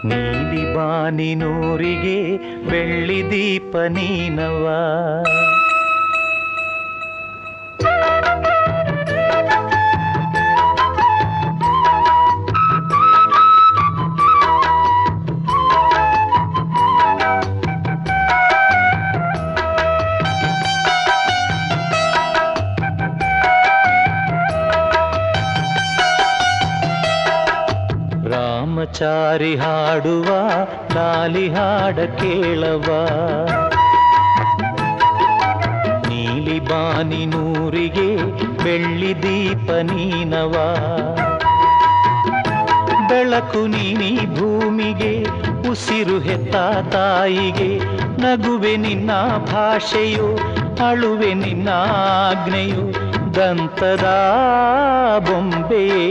ನೀಲಿ ಬಾನಿ ನೂರಿಗೆ ಬೆಳ್ಳಿ ದೀಪ ನೀನವ. ರಾಮಚಾರಿ ಹಾಡುವ ಲಾಲಿ ಹಾಡ ಕೇಳವ, ನೀಲಿ ಬಾನಿ ನೂರಿಗೆ ಬೆಳ್ಳಿ ದೀಪ ನೀನವ. ಬೆಳಕು ನೀನಿ ಭೂಮಿಗೆ, ಉಸಿರು ಹೆತ್ತ ತಾಯಿಗೆ, ನಗುವೆ ನಿನ್ನ ಭಾಷೆಯು, ಅಳುವೆ ನಿನ್ನ ಆಜ್ಞೆಯು, ದಂತದ ಬೊಂಬೆಯೇ.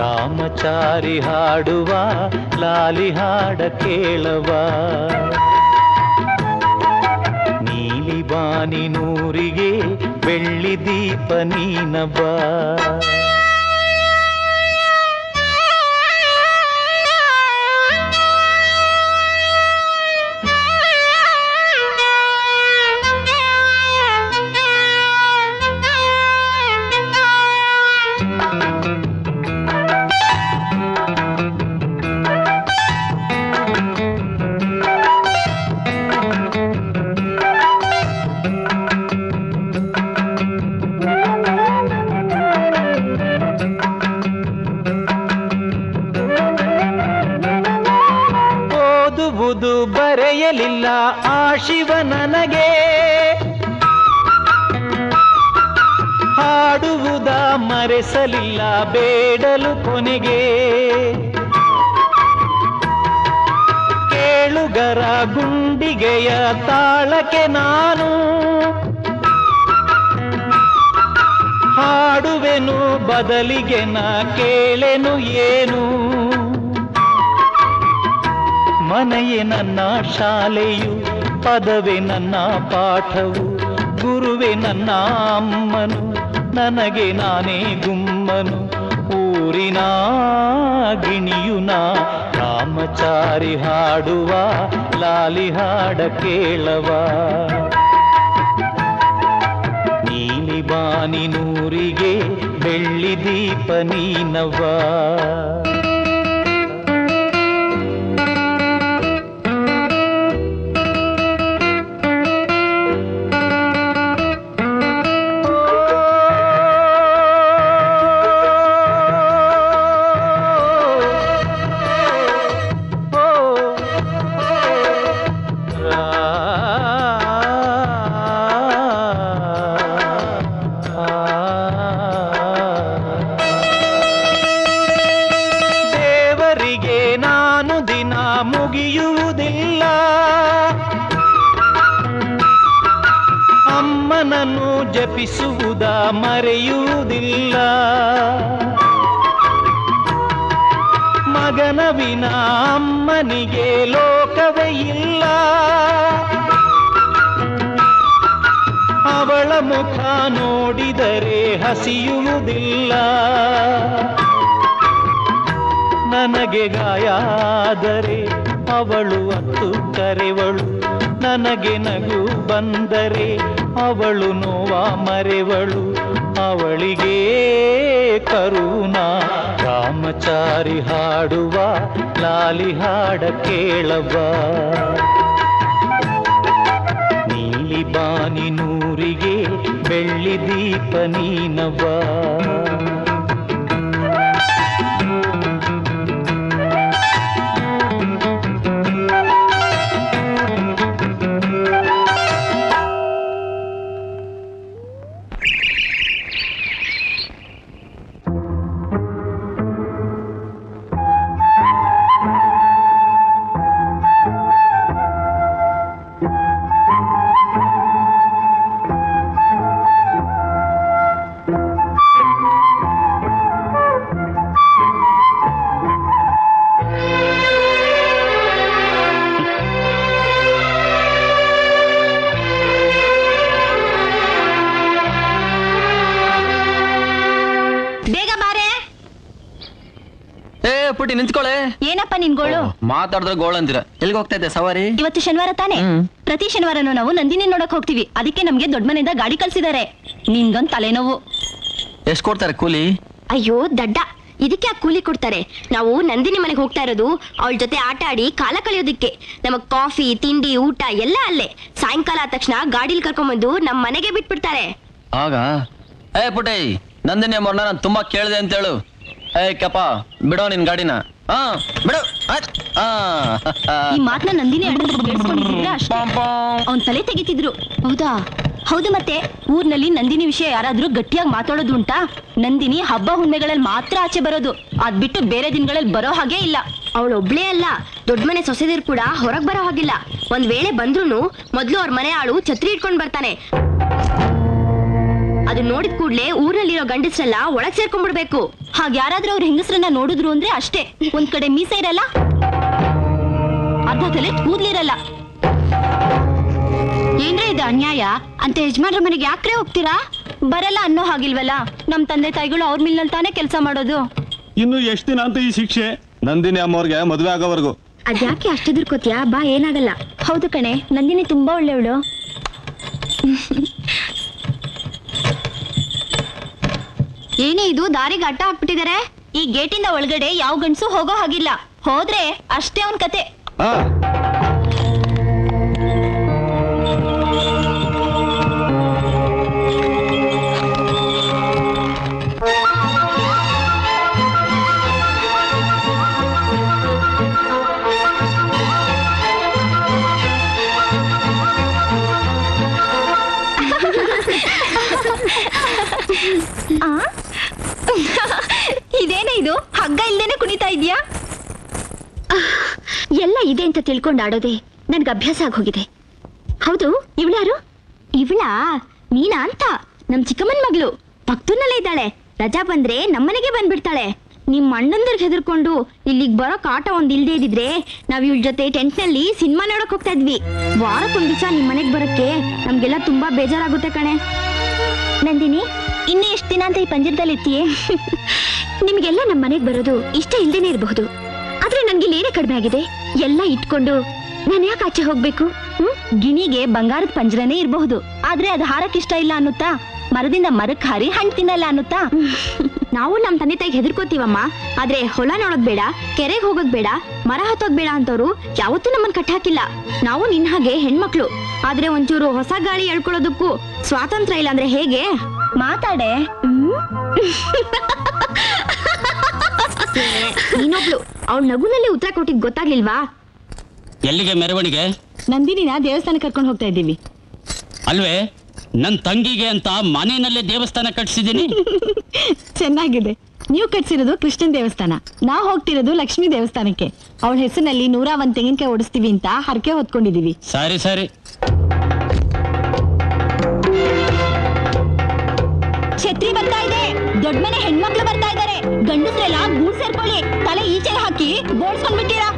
ರಾಮಚಾರಿ ಹಾಡುವ ಲಾಲಿ ಹಾಡ ಕೇಳವ, ನೀಲಿ ಬಾನಿ ನೂರಿಗೆ ಬೆಳ್ಳಿ ದೀಪ ನೀನವ. ಬರೆಯಲಿಲ್ಲ ಆ ಶಿವ ನನಗೆ, ಹಾಡುವುದ ಮರೆಸಲಿಲ್ಲ ಬೇಡಲು ಕೊನೆಗೆ. ಕೇಳುಗರ ಗುಂಡಿಗೆಯ ತಾಳಕ್ಕೆ ನಾನು ಹಾಡುವೆನು, ಬದಲಿಗೆ ನಾ ಕೇಳೆನು ಏನು. ಮನೆಯೇ ನನ್ನ ಶಾಲೆಯು, ಪದವೇ ನನ್ನ ಪಾಠವು, ಗುರುವೇ ನನ್ನ ಅಮ್ಮನು, ನನಗೆ ನಾನೇ ಗುಮ್ಮನು, ಊರಿನ ಗಿಣಿಯು ನಾ. ರಾಮಚಾರಿ ಹಾಡುವ ಲಾಲಿ ಹಾಡ ಕೇಳವ, ನೀಲಿ ಬಾನಿ ನೂರಿಗೆ ಬೆಳ್ಳಿ ದೀಪ ನೀನವ. ನನ್ನು ಜಪಿಸುವುದ ಮರೆಯುವುದಿಲ್ಲ, ಮಗನ ವಿನ ಅಮ್ಮನಿಗೆ ಲೋಕವೇ ಇಲ್ಲ. ಅವಳ ಮುಖ ನೋಡಿದರೆ ಹಸಿಯುವುದಿಲ್ಲ, ನನಗೆ ಗಾಯ ಆದರೆ ಅವಳು ಅತ್ತು ಕರೆವಳು, ನನಗೆ ನಗು ಬಂದರೆ ಅವಳು ನೋವ ಮರೆವಳು, ಅವಳಿಗೆ ಕರುಣಾ. ರಾಮಚಾರಿ ಹಾಡುವ ಲಾಲಿ ಹಾಡ ಕೇಳವ, ನೀಲಿ ಬಾನಿ ನೂರಿಗೆ ಬೆಳ್ಳಿ ದೀಪ ನೀನವ. ಬಿಟ್ಟು ನಿಂತ್ಕೊಳ್ಳೆ. ಏನಪ್ಪ ನಿನ್ ಗೋಳು? ಮಾತಾಡಿದ್ರೆ ಗೋಳು ಅಂತೀರಾ. ಎಲ್ಲಿಗೆ ಹೋಗ್ತಾ ಇದ್ದೆ ಸವಾರಿ? ಇವತ್ತು ಶನಿವಾರ ತಾನೆ, ಪ್ರತಿ ಶನಿವಾರನೂ ನಾವು ನಂದಿನಿ ನೋಡಕ್ ಹೋಗ್ತೀವಿ. ಅದಕ್ಕೆ ನಮ್ಗೆ ದೊಡ್ಡ ಮನೆಯಿಂದ ಗಾಡಿ ಕಳ್ಸಿದಾರೆ. ನಿನ್ಗೊಂದ್ ತಲೆನೋವು. ಎಷ್ಟ್ ಕೊಡ್ತಾರೆ ಕೂಲಿ? ಅಯ್ಯೋ ದಡ್ಡ, ಇದಕ್ಕೆ ಕೂಲಿ ಕೊಡ್ತಾರೆ. ನಾವು ನಂದಿನಿ ಮನೆಗೆ ಹೋಗ್ತಾ ಇರೋದು ಅವಳ ಜೊತೆ ಆಟ ಆಡಿ ಕಾಲ ಕಳೆಯೋದಿಕ್ಕೆ. ನಮಗ್ ಕಾಫಿ, ತಿಂಡಿ, ಊಟ ಎಲ್ಲ ಅಲ್ಲೇ. ಸಾಯಂಕಾಲ ಆದ ತಕ್ಷಣ ಗಾಡಿಲಿ ಕರ್ಕೊಂಡ್ಬಂದು ನಮ್ ಮನೆಗೆ ಬಿಟ್ಬಿಡ್ತಾರೆ. ಆಗ ಏ ಪುಟೈ, ನಂದಿನಿ ಅಮ್ಮರ್ನ ನಾನು ತುಂಬಾ ಕೇಳಿದೆ ಅಂತ ಹೇಳು. ಏ ಕಪ್ಪ, ಬಿಡೋ ನಿನ್ ಗಾಡಿನ. ಹಾ ಬಿಡು. ಈ ಮಾತನ್ನ ನಂದಿನಿ ಅವ್ನ್ ತಲೆ ತೆಗಿತಿದ್ರು. ಹೌದಾ? ಹೌದು, ಮತ್ತೆ ಊರ್ನಲ್ಲಿ ನಂದಿನಿ ವಿಷಯ ಯಾರಾದ್ರೂ ಗಟ್ಟಿಯಾಗಿ ಮಾತಾಡೋದು ಉಂಟಾ? ನಂದಿನಿ ಹಬ್ಬ ಹುಣ್ಣಿಮೆಗಳಲ್ಲಿ ಮಾತ್ರ ಆಚೆ ಬರೋದು, ಅದ್ ಬಿಟ್ಟು ಬೇರೆ ದಿನಗಳಲ್ಲಿ ಬರೋ ಹಾಗೆ ಇಲ್ಲ. ಅವಳೊಬ್ಳೇ ಅಲ್ಲ, ದೊಡ್ಡ ಮನೆ ಸೊಸೆದಿರು ಕೂಡ ಹೊರಗ್ ಬರೋ ಹಾಗಿಲ್ಲ. ಒಂದ್ ವೇಳೆ ಬಂದ್ರು ಮೊದ್ಲು ಅವ್ರ ಮನೆ ಆಳು ಛತ್ರಿ ಇಟ್ಕೊಂಡ್ ಬರ್ತಾನೆ. ಅದು ನೋಡಿದ ಕೂಡ್ಲೆ ಊರಲ್ಲಿರೋ ಗಂಡಸ್ರೆಲ್ಲ ಒಳಗ್ ಸೇರ್ಕೊಂಡ್ಬಿಡ್ಬೇಕು. ಹಾಗ ಯಾರಾದ್ರೂ ಅವ್ರ ಹೆಂಗಸ್ರನ್ನ ನೋಡಿದ್ರು ಅಂದ್ರೆ ಅಷ್ಟೇ, ಒಂದ್ ಕಡೆ ಮೀಸ ಇರಲ್ಲ, ಅರ್ಧ ತಲೆ ಕೂದ್ಲಿರಲ್ಲ. ಏನ್ರೇ ಇದು ಅನ್ಯಾಯ ಅಂತ ಯಜಮಾನ್ರ ಮನೆಗೆ ಯಾಕ್ರೆ ಹೋಗ್ತೀರಾ? ಬರಲ್ಲ ಅನ್ನೋ ಹಾಗಿಲ್ವಲ್ಲ, ನಮ್ ತಂದೆ ತಾಯಿಗಳು ಅವ್ರ ಮಿಲ್ನಲ್ಲಿ ತಾನೇ ಕೆಲಸ ಮಾಡೋದು. ಇನ್ನು ಎಷ್ಟ್ ದಿನ ಅಂತ ಈ ಶಿಕ್ಷೆ? ನಂದಿನಿ ಅಮ್ಮವ್ರಿಗೆ ಮದ್ವೆ ಆಗೋವರೆಗೂ. ಅದ್ಯಾಕೆ ಅಷ್ಟೆದುರ್ಕೋತಿಯಾ? ಬಾ, ಏನಾಗಲ್ಲ. ಹೌದು ಕಣೆ, ನಂದಿನಿ ತುಂಬಾ ಒಳ್ಳೆಯವಳು. ಏನೇ ಇದು, ದಾರಿಗೆ ಅಡ್ಡ ಹಾಕ್ಬಿಟ್ಟಿದಾರೆ. ಈ ಗೇಟಿಂದ ಒಳಗಡೆ ಯಾವ ಗಂಡಸು ಹೋಗೋ ಹಾಗಿಲ್ಲ. ಹೋದ್ರೆ ಅಷ್ಟೇ ಅವನ್ ಕತೆ. ಇದೇನೇ ಇದು, ಹಗ್ಗ ಇಲ್ದೇನೆ ಕುಣಿತಾ ಇದ್ಯಾ? ಎಲ್ಲ ಇದೆ ಅಂತ ತಿಳ್ಕೊಂಡು ಆಡೋದೆ ನನ್ಗೆ ಅಭ್ಯಾಸ ಆಗೋಗಿದೆ. ಹೌದು, ಇವಳ್ಯಾರು? ಇವಳಾ? ನೀನಾ ಅಂತ ನಮ್ ಚಿಕ್ಕಮ್ಮನ ಮಗಳು. ಪಕ್ಕದೂರ್ನಲ್ಲೇ ಇದ್ದಾಳೆ, ರಜಾ ಬಂದ್ರೆ ನಮ್ಮನೆಗೆ ಬಂದ್ಬಿಡ್ತಾಳೆ. ನಿಮ್ ಅಣ್ಣಂದರ್ಗೆ ಹೆದರ್ಕೊಂಡು ಇಲ್ಲಿಗೆ ಬರೋಕ್ ಆಟ ಒಂದ್ ಇಲ್ದೇ ಇದ್ದಿದ್ರೆ ನಾವ್ ಇವಳ ಜೊತೆ ಟೆಂಟ್ ನಲ್ಲಿ ಸಿನಿಮಾ ನೋಡಕ್ ಹೋಗ್ತಾ ಇದ್ವಿ. ವಾರಕ್ಕೊಂದ್ ದಿವಸ ನಿಮ್ ಮನೆಗ್ ಬರೋಕ್ಕೆ ನಮ್ಗೆಲ್ಲ ತುಂಬಾ ಬೇಜಾರಾಗುತ್ತೆ ಕಣೆ. ನಂದಿನಿ, ಇನ್ನೇ ಎಷ್ಟು ದಿನ ಅಂತ ಈ ಪಂಜರದಲ್ಲಿ ಇರ್ತೀಯೇ? ನಿಮ್ಗೆಲ್ಲ ನಮ್ಮ ಮನೆಗೆ ಬರೋದು ಇಷ್ಟ ಇಲ್ದೇನೆ ಇರಬಹುದು, ಆದ್ರೆ ನನ್ಗೆ ಲೇರೆ ಕಡಿಮೆ ಆಗಿದೆ. ಎಲ್ಲ ಇಟ್ಕೊಂಡು ನಾನು ಯಾಕೆ ಆಚೆ ಹೋಗ್ಬೇಕು? ಗಿಣಿಗೆ ಬಂಗಾರದ ಪಂಜರನೇ ಇರಬಹುದು, ಆದ್ರೆ ಅದು ಹಾರಕ್ಕೆ ಇಷ್ಟ ಇಲ್ಲ ಅನ್ನುತ್ತಾ, ಮರದಿಂದ ಮರಕ್ಕೆ ಹಾರಿ ಹಣ್ಣು ತಿನ್ನಲ್ಲ ಅನ್ನುತ್ತಾ. ನಾವು ನಮ್ಮ ತಂದೆ ತಾಯಿಗೆ ಹೆದರ್ಕೋತೀವಮ್ಮ, ಆದ್ರೆ ಹೊಲ ನೋಡೋದ್ ಬೇಡ, ಕೆರೆಗೆ ಹೋಗೋದ್ ಬೇಡ, ಮರ ಹತ್ತೋದ್ ಬೇಡ ಅಂತವ್ರು ಯಾವತ್ತೂ ನಮ್ಮನ್ನು ಕಟ್ಟ ಹಾಕಿಲ್ಲ. ನಾವು ನಿನ್ನ ಹಾಗೆ ಹೆಣ್ಮಕ್ಳು, ಆದ್ರೆ ಒಂಚೂರು ಹೊಸ ಗಾಳಿ ಎಳ್ಕೊಳ್ಳೋದಕ್ಕೂ ಸ್ವಾತಂತ್ರ್ಯ ಇಲ್ಲ ಅಂದ್ರೆ ಹೇಗೆ? ಮಾತಾಡೆ ನೀನೊಬ್ಳು ಅವ್ಳ ನಗುನಲ್ಲಿ ಉತ್ತರ ಕೊಟ್ಟಿದ್ ಗೊತ್ತಾಗ್ಲಿಲ್ವಾ? ಎಲ್ಲಿಗೆ ಮೆರವಣಿಗೆ? ನಂದಿನಿನ ದೇವಸ್ಥಾನ ಕರ್ಕೊಂಡು ಹೋಗ್ತಾ ಇದ್ದೀವಿ ಅಲ್ವೇ. ನನ್ ತಂಗಿಗೆ ಅಂತ ಮನೆಯಲ್ಲೇ ದೇವಸ್ಥಾನ ಕಟ್ಸಿದೀನಿ. ಚೆನ್ನಾಗಿದೆ. ನೀವು ಕಟ್ಸಿರೋದು ಕೃಷ್ಣನ್ ದೇವಸ್ಥಾನ, ನಾವು ಹೋಗ್ತಿರೋದು ಲಕ್ಷ್ಮೀ ದೇವಸ್ಥಾನಕ್ಕೆ. ಅವಳ ಹೆಸರಿನಲ್ಲಿ 101 ತೆಂಗಿನಕಾಯಿ ಓಡಿಸ್ತೀವಿ ಅಂತ ಹರಕೆ ಹೊತ್ಕೊಂಡಿದೀವಿ. ಸರಿ ಸರಿ. ಛತ್ರಿ ಬರ್ತಾ ಇದೆ, ದೊಡ್ಡ ಮನೆ ಹೆಣ್ಮಕ್ಳು ಬರ್ತಾ ಇದ್ದಾರೆ. ಗಂಡಸ್ರೆಲ್ಲ ಗೂಡ್ ಸೇರ್ಕೊಳ್ಳಿ, ತಲೆ ಈಚೆ ಹಾಕಿ ಬೋಡ್ಸ್ಕೊಂಡ್ಬಿಟ್ಟಿರಾ.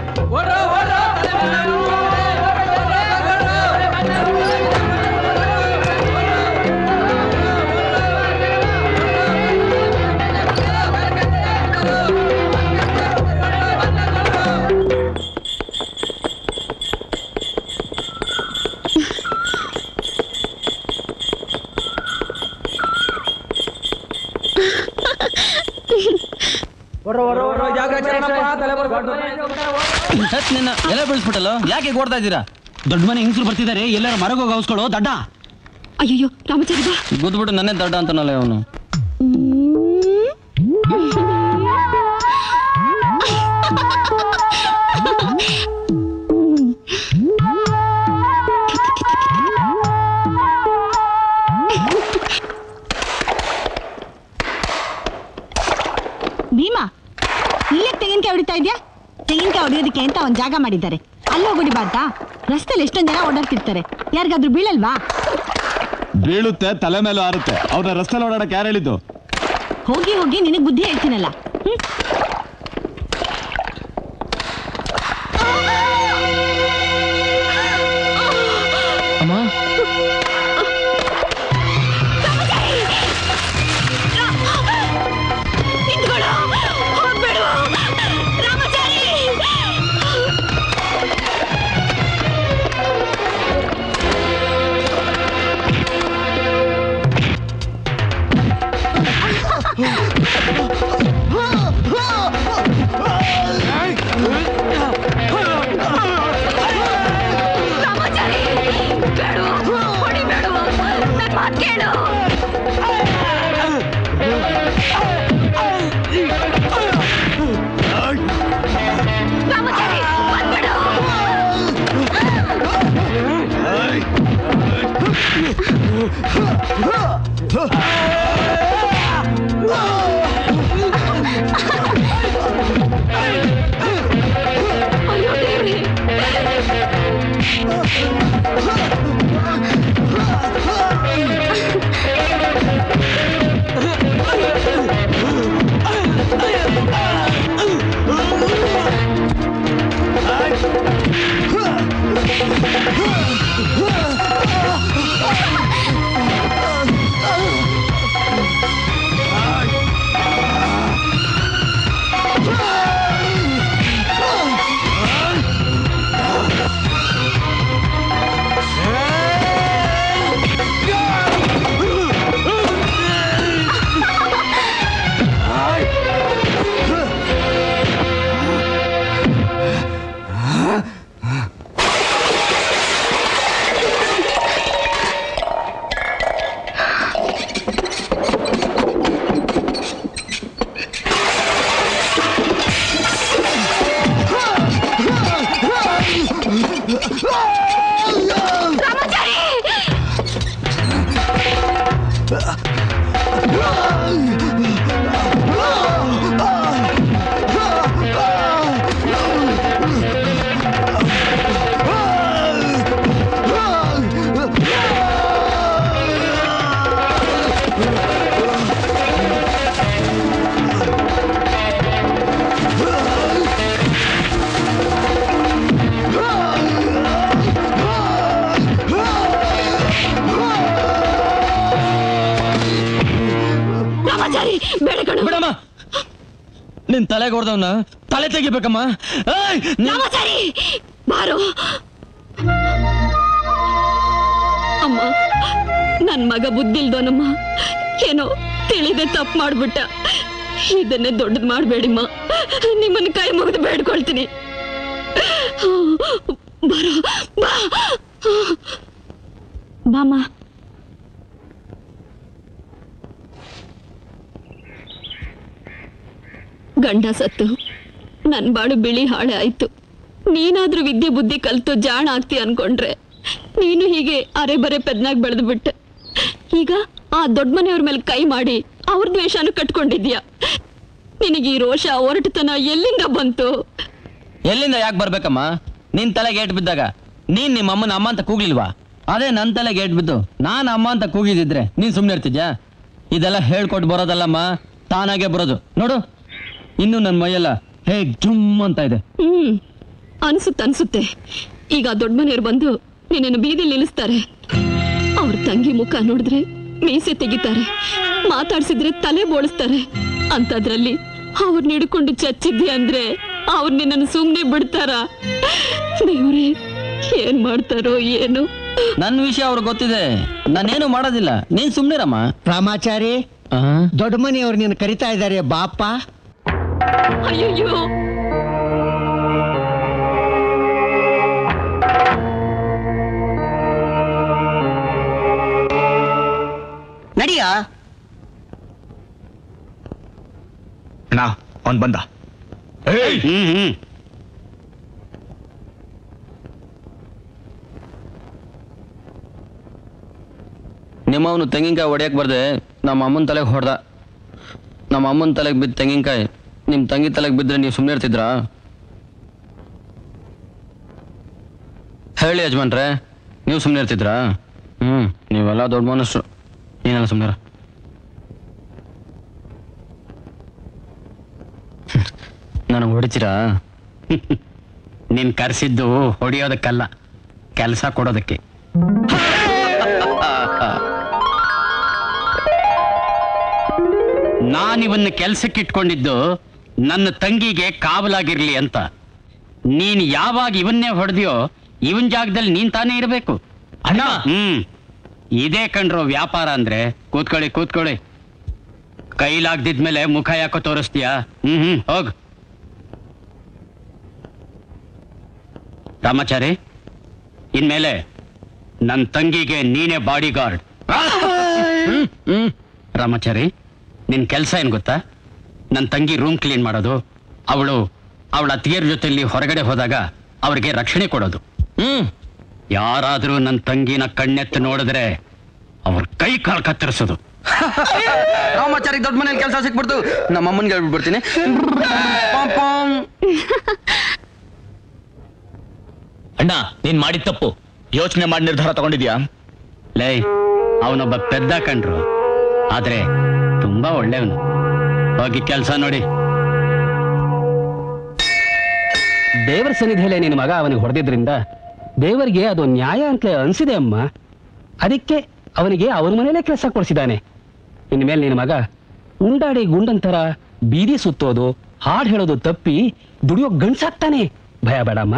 ಯಾಕೆ ಕೊಡ್ತಾ ಇದ್ದೀರಾ? ದೊಡ್ಡ ಮನೆ ಹೆಂಗಸರು ಬರ್ತಿದ್ದಾರೆ, ಎಲ್ಲರೂ ಮರಗೋಗಿ ಹೌಸ್ಕೊಳ್ಳೋ ದಡ್ಡ. ಅಯ್ಯೋ ರಾಮಚಾರಿ, ಗೊದ್ಬಿಟ್ಟು ನನ್ನೇ ದಡ್ಡ ಅಂತನಲ್ಲ ಅವನು. ಭೀಮಾ, ಇಲ್ಲೇ ತೆಂಗಿನಕಾಯಿ ಹೊಡಿತಾ ಇದೆಯಾ? ತೆಂಗಿನಕಾಯಿ ಹೊಡೆಯೋದಕ್ಕೆ ಅಂತ ಒಂದ್ ಜಾಗ ಮಾಡಿದ್ದಾರೆ, ಅಲ್ಲಿ ಹೋಗ್ಬಿಡಿ ಬಾತಾ. ರಸ್ತೆಲಿ ಎಷ್ಟೊಂದ್ ಜನ ಓಡಾಡ್ತಿರ್ತಾರೆ, ಯಾರಿಗಾದ್ರೂ ಬೀಳಲ್ವಾ? ಬೀಳುತ್ತೆ, ತಲೆ ಮೇಲೆ ಆರುತ್ತೆ. ಅವ್ರ ರಸ್ತೆಲಿ ಓಡಾಡಕ್ಕೆ ಯಾರು ಹೇಳಿದ್ದು? ಹೋಗಿ ಹೋಗಿ ನಿನಗೆ ಬುದ್ಧಿ ಹೇಳ್ತೀನಲ್ಲ. ತಲೆ ತೆಗಿಬೇಕಮ್ಮ ರಾಮಾಚಾರಿ ಬಾರೋ ಅಮ್ಮ ನನ್ನ ಮಗ ಬುದ್ಧಿಲ್ದೋನಮ್ಮ ಏನೋ ತಿಳಿದೆ ತಪ್ಪು ಮಾಡ್ಬಿಟ್ಟ ಇದನ್ನೇ ದೊಡ್ಡದು ಮಾಡಬೇಡಿಮ್ಮ ನಿಮ್ಮನ್ನ ಕೈ ಮುಗಿದು ಬೇಡ್ಕೊಳ್ತೀನಿ ಬಾರೋ ಬಾ ಬಾಮ್ಮ ಗಂಡ ಸತ್ತು ನನ್ ಬಾಳು ಬಿಳಿ ಹಾಳೆ ಆಯ್ತು ನೀನಾದ್ರೂ ವಿದ್ಯೆ ಬುದ್ಧಿ ಕಲ್ತು ಜಾಣ ಆಗ್ತಿ ಅನ್ಕೊಂಡ್ರೆ ನೀನು ಹೀಗೆ ಅರೆ ಬರೆ ಪೆದ್ನಾಗ್ ಬೆಳೆದು ಬಿಟ್ಟೆ ಈಗ ಆ ದೊಡ್ಡ ಮನೆಯವ್ರ ಮೇಲೆ ಕೈ ಮಾಡಿ ಅವ್ರ ದ್ವೇಷನು ಕಟ್ಕೊಂಡಿದ್ಯಾ ನಿನಗೆ ಈ ರೋಷ ಹೊರಟತನ ಎಲ್ಲಿಂದ ಬಂತು ಎಲ್ಲಿಂದ ಯಾಕೆ ಬರ್ಬೇಕಮ್ಮ ನಿನ್ ತಲೆಗೆ ಏಟ್ ಬಿದ್ದಾಗ ನೀನ್ ನಿಮ್ಮ ಅಮ್ಮನ ಅಮ್ಮ ಅಂತ ಕೂಗ್ಲಿಲ್ವಾ ಅದೇ ನನ್ ತಲೆಗೆ ಏಟ್ ಬಿದ್ದು ನಾನ್ ಅಮ್ಮ ಅಂತ ಕೂಗಿದಿದ್ರೆ ನೀನ್ ಸುಮ್ನೆ ಇರ್ತಿದ್ಯಾ ಇದೆಲ್ಲ ಹೇಳ್ಕೊಟ್ ಬರೋದಲ್ಲಮ್ಮ ತಾನಾಗೆ ಬರೋದು ನೋಡು ಇನ್ನು ನನ್ನ ಮೈಯೆಲ್ಲ ಹೇಗ್ ಜುಮ್ ಅಂತ ಇದೆ ಅನ್ಸುತ್ತೆ ಈಗ ದೊಡ್ಡ ಮನೆಯವ್ರು ಬಂದು ನಿನ್ನನ್ನು ಬೀದಿಲಿ ನಿಲ್ಲಿಸ್ತಾರೆ ಅವ್ರ ತಂಗಿ ಮುಖ ನೋಡಿದ್ರೆ ಮೀಸೆ ತೆಗಿತಾರೆ ಮಾತಾಡ್ಸಿದ್ರೆ ತಲೆ ಬೋಳಿಸ್ತಾರೆ ಅಂತದ್ರಲ್ಲಿ ಅವ್ರನ್ನ ಹಿಡ್ಕೊಂಡು ಚಚ್ಚಿದ್ದೆ ಅಂದ್ರೆ ಅವ್ರು ನಿನ್ನನ್ನು ಸುಮ್ನೆ ಬಿಡ್ತಾರ ದೇವ್ರೆ ಏನ್ ಮಾಡ್ತಾರೋ ಏನು ನನ್ ವಿಷಯ ಅವ್ರು ಗೊತ್ತಿದೆ ನಾನೇನು ಮಾಡೋದಿಲ್ಲ ನೀನ್ ಸುಮ್ನಿರಮ್ಮ ರಾಮಾಚಾರಿ ದೊಡ್ಡ ಮನೆಯವ್ರು ನಿನ್ನ ಕರಿತಾ ಇದ್ದಾರೆ ಬಾಪ್ಪ ಅಯ್ಯೋ ನಡಿಯ ಅಣ್ಣ ಅವನ್ ಬಂದ ನಿಮ್ಮವನು ತೆಂಗಿನಕಾಯಿ ಹೊಡೆಯಕ್ ಬರ್ದೆ ನಮ್ಮ ಅಮ್ಮನ ತಲೆಗೆ ಹೊಡೆದ ನಮ್ಮ ಅಮ್ಮನ ತಲೆಗೆ ಬಿದ್ದ ತೆಂಗಿನಕಾಯಿ ನಿಮ್ ತಂಗಿ ತಲೆಗೆ ಬಿದ್ರೆ ನೀವು ಸುಮ್ಮನೆ ಇರ್ತಿದ್ರಾ ಹೇಳಿ ಯಜಮಾನ್ರೆ ನೀವು ಸುಮ್ಮನೆ ಇರ್ತಿದ್ರಾ ನೀವೆಲ್ಲ ದೊಡ್ಡ ಮನಸ್ಸು ನೀನೆಲ್ಲ ಸುಮ್ಮನೆ ನನಗೆ ಹೊಡಿತೀರಾ ನೀನ್ ಕರೆಸಿದ್ದು ಹೊಡಿಯೋದಕ್ಕಲ್ಲ ಕೆಲಸ ಕೊಡೋದಕ್ಕೆ ನಾನಿವನ್ನ ಕೆಲ್ಸಕ್ಕಿಟ್ಕೊಂಡಿದ್ದು ನನ್ನ ತಂಗಿಗೆ ಕಾವಲಾಗಿರ್ಲಿ ಅಂತ ನೀನ್ ಯಾವಾಗ ಇವನ್ನೇ ಹೊಡೆದಿಯೋ ಇವನ್ ಜಾಗದಲ್ಲಿ ನೀನ್ ತಾನೇ ಇರಬೇಕು ಅಣ್ಣ ಇದೇ ಕಂಡ್ರೋ ವ್ಯಾಪಾರ ಅಂದ್ರೆ ಕೂತ್ಕೊಳ್ಳಿ ಕೈಲಾಗ್ದಿದ್ಮೇಲೆ ಮುಖ ಯಾಕೋ ತೋರಿಸ್ತೀಯಾ ಹೋಗ್ ರಾಮಾಚಾರಿ ಇನ್ಮೇಲೆ ನನ್ನ ತಂಗಿಗೆ ನೀನೇ ಬಾಡಿ ಗಾರ್ಡ್ ರಾಮಾಚಾರಿ ನಿನ್ ಕೆಲಸ ಏನ್ ಗೊತ್ತಾ ನನ್ನ ತಂಗಿ ರೂಮ್ ಕ್ಲೀನ್ ಮಾಡೋದು ಅವಳ ಅತ್ತಿಗೆಯರ ಜೊತೆಲಿ ಹೊರಗಡೆ ಹೋದಾಗ ಅವ್ರಿಗೆ ರಕ್ಷಣೆ ಕೊಡೋದು ಯಾರಾದ್ರೂ ನನ್ನ ತಂಗಿನ ಕಣ್ಣೆತ್ತು ನೋಡಿದ್ರೆ ಅವ್ರ ಕೈ ಕಾಲು ಕತ್ತರಿಸೋದು ರಾಮಾಚಾರಿ ದೊಡ್ಡ ಮನೆಯಲ್ಲಿ ಕೆಲಸ ಸಿಕ್ಬಿಡ್ತು ನಮ್ಮ ಅಮ್ಮನಿಗೆ ಹೇಳ್ಬಿಟ್ಟು ಬರ್ತೀನಿ ಪಾಂ ಪಾಂ ಅಣ್ಣ ನೀನ್ ಮಾಡಿದ ತಪ್ಪು ಯೋಚನೆ ಮಾಡಿ ನಿರ್ಧಾರ ತಗೊಂಡಿದ್ಯಾ ಲೈ ಅವನೊಬ್ಬ ಪೆದ್ದ ಕಂಡ್ರು ಆದ್ರೆ ತುಂಬಾ ಒಳ್ಳೆಯವನು ಹೋಗಿ ಕೆಲಸ ನೋಡಿ ದೇವರ ಸನ್ನಿಧಿಯಲ್ಲಿ ನಿನ್ನ ಮಗ ಅವನಿಗೆ ಹೊಡೆದಿದ್ರಿಂದ ದೇವರಿಗೆ ಅದು ನ್ಯಾಯ ಅಂತ ಅನ್ಸಿದೆ ಅಮ್ಮ ಅದಕ್ಕೆ ಅವನಿಗೆ ಅವನ ಮನೇಲೆ ಕೆಲಸ ಕೊಡಿಸಿದಾನೆ ಇನ್ಮೇಲೆ ನಿನ್ನ ಮಗ ಉಂಡಾಡಿ ಗುಂಡಂತರ ಬೀದಿ ಸುತ್ತೋದು ಹಾಡು ಹೇಳೋದು ತಪ್ಪಿ ದುಡಿಯೋ ಗಂಡ್ಸಾಗ್ತಾನೆ ಭಯ ಬೇಡಮ್ಮ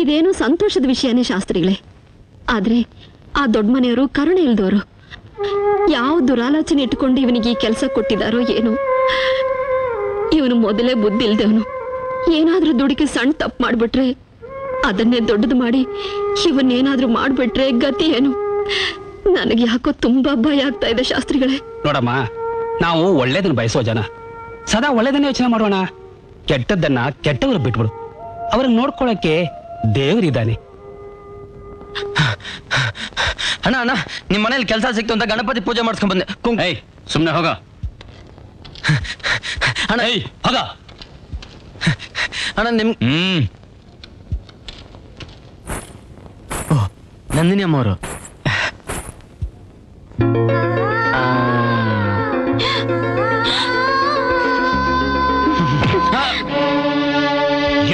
ಇದೇನು ಸಂತೋಷದ ವಿಷಯನೇ ಶಾಸ್ತ್ರಿಗಳೇ ಆದ್ರೆ ಆ ದೊಡ್ಡ ಮನೆಯವರು ಕರುಣೆ ಇಲ್ದವರು ಯಾವ ದುರಾಲೋಚನೆ ಇಟ್ಕೊಂಡು ಇವನಿಗೆ ಈ ಕೆಲಸ ಕೊಟ್ಟಿದಾರೋ ಏನು ಇವನು ಮೊದಲೇ ಬುದ್ಧಿ ಇಲ್ದವನು ಏನಾದ್ರೂ ದುಡಿಕೆ ಸಣ್ಣ ತಪ್ಪು ಮಾಡ್ಬಿಟ್ರೆ ಅದನ್ನೇ ದೊಡ್ಡದು ಮಾಡಿ ಇವನ್ನೇನಾದ್ರೂ ಮಾಡ್ಬಿಟ್ರೆ ಗತಿ ಏನು ನನಗೆ ಯಾಕೋ ತುಂಬಾ ಭಯ ಆಗ್ತಾ ಇದೆ ಶಾಸ್ತ್ರಿಗಳೇ ನೋಡಮ್ಮ ನಾವು ಒಳ್ಳೇದನ್ನ ಬಯಸೋ ಜನ ಸದಾ ಒಳ್ಳೇದನ್ನ ಯೋಚನೆ ಮಾಡೋಣ ಕೆಟ್ಟದ್ದನ್ನ ಕೆಟ್ಟವ್ರು ಬಿಟ್ಬಿಡು ಅವ್ರನ್ನ ನೋಡ್ಕೊಳಕ್ಕೆ ದೇವರಿದ್ದಾನೆ ಅಣ್ಣ ಅಣ್ಣ ನಿಮ್ ಮನೇಲಿ ಕೆಲಸ ಸಿಕ್ತು ಅಂತ ಗಣಪತಿ ಪೂಜೆ ಮಾಡಿಸ್ಕೊಂಡ್ ಬಂದೆ ಸುಮ್ನೆ ಹೋಗ ಅಣ್ಣ ಹೋಗ ಅಣ್ಣ ನಿಮ್ ನಂದಿನಿ ಅಮ್ಮ ಅವರು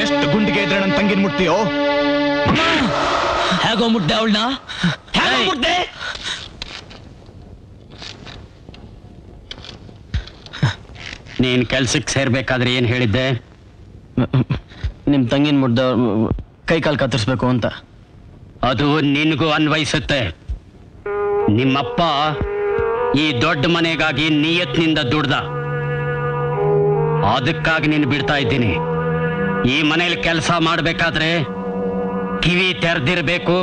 ಎಷ್ಟು ಗುಂಡಿಗೆ ಇದ್ರೆ ನನ್ನ ತಂಗಿನ ಮುಟ್ತೀಯೋ ಹೇಗೋ ಮುಟ್ಟೆ ಅವಳನ್ನ ನೀನ್ ಕೆಲ್ಸಕ್ಕೆ ಸೇರ್ಬೇಕಾದ್ರೆ ಏನ್ ಹೇಳಿದ್ದೆ ನಿಮ್ ತಂಗಿನ ಮುಟ್ಟ ಕೈ ಕಾಲು ಕತ್ತರಿಸ್ಬೇಕು ಅಂತ ಅದು ನಿನ್ಗೂ ಅನ್ವಯಿಸುತ್ತೆ ನಿಮ್ಮಪ್ಪ ಈ ದೊಡ್ಡ ಮನೆಗಾಗಿ ನಿಯತ್ನಿಂದ ದುಡ್ದ ಅದಕ್ಕಾಗಿ ನೀನು ಬಿಡ್ತಾ ಇದ್ದೀನಿ ಈ ಮನೇಲಿ ಕೆಲಸ ಮಾಡಬೇಕಾದ್ರೆ ಕಿವಿ ತೆರೆದಿರ್ಬೇಕು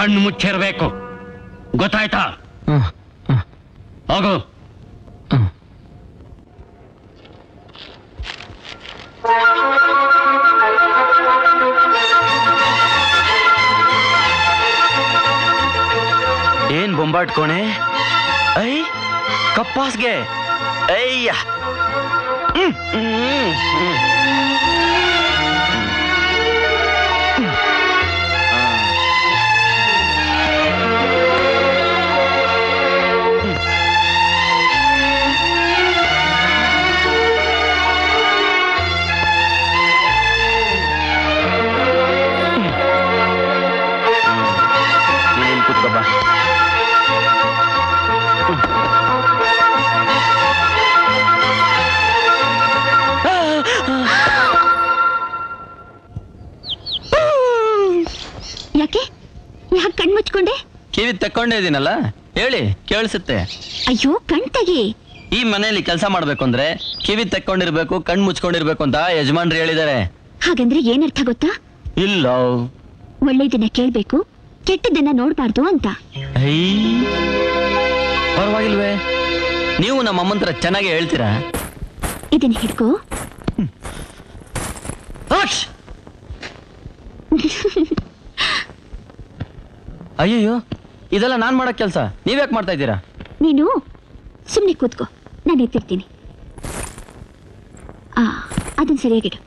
ಕಣ್ಣು ಮುಚ್ಚಿರ್ಬೇಕು ಗೊತ್ತಾಯ್ತಾ ಹೋಗು ಏನ್ ಬೊಂಬಾಟ್ ಕೋಣೆ ಐ ಕಪ್ಪಾಸ್ಗೆ ಅಯ್ಯ ಕಣ್ಮುಚ್ಕೊಂಡೆ ಕಿವಿ ತಕ್ಕೊಂಡೇ ಇದೀನಲ್ಲ ಹೇಳಿ ಕೇಳಿಸುತ್ತೆ ಅಯ್ಯೋ ಕಣ್ ತೆಗಿ ಈ ಮನೆಯಲ್ಲಿ ಕೆಲಸ ಮಾಡ್ಬೇಕು ಅಂದ್ರೆ ಕಿವಿ ತಕ್ಕೊಂಡಿರ್ಬೇಕು ಕಣ್ ಮುಚ್ಕೊಂಡಿರ್ಬೇಕು ಅಂತ ಯಜಮಾನ್ರು ಹೇಳಿದ್ದಾರೆ ಹಾಗಂದ್ರೆ ಏನರ್ಥ ಗೊತ್ತಾ ಇಲ್ಲ ಒಳ್ಳೆದನ್ನ ಕೇಳ್ಬೇಕು ಕೆಟ್ಟದನ್ನ ನೋಡ್ಬಾರ್ದು ಅಂತ ಪರವಾಗಿಲ್ವೇ ನೀವು ನಮ್ಮ ಅಮ್ಮಂತ್ರ ಚೆನ್ನಾಗಿ ಹೇಳ್ತೀರಾ ಇದನ್ನ ಹಿಡ್ಕೋ ಅಯ್ಯೋ ಇದೆಲ್ಲ ನಾನ್ ಮಾಡಕ್ ಕೆಲಸ ನೀವ್ಯಾಕೆ ಮಾಡ್ತಾ ಇದ್ದೀರಾ ನೀನು ಸುಮ್ಮನೆ ಕೂತ್ಕೋ ನಾನು ಎತ್ತಿರ್ತೀನಿ ಅದನ್ನ ಸರಿಯಾಗಿಡು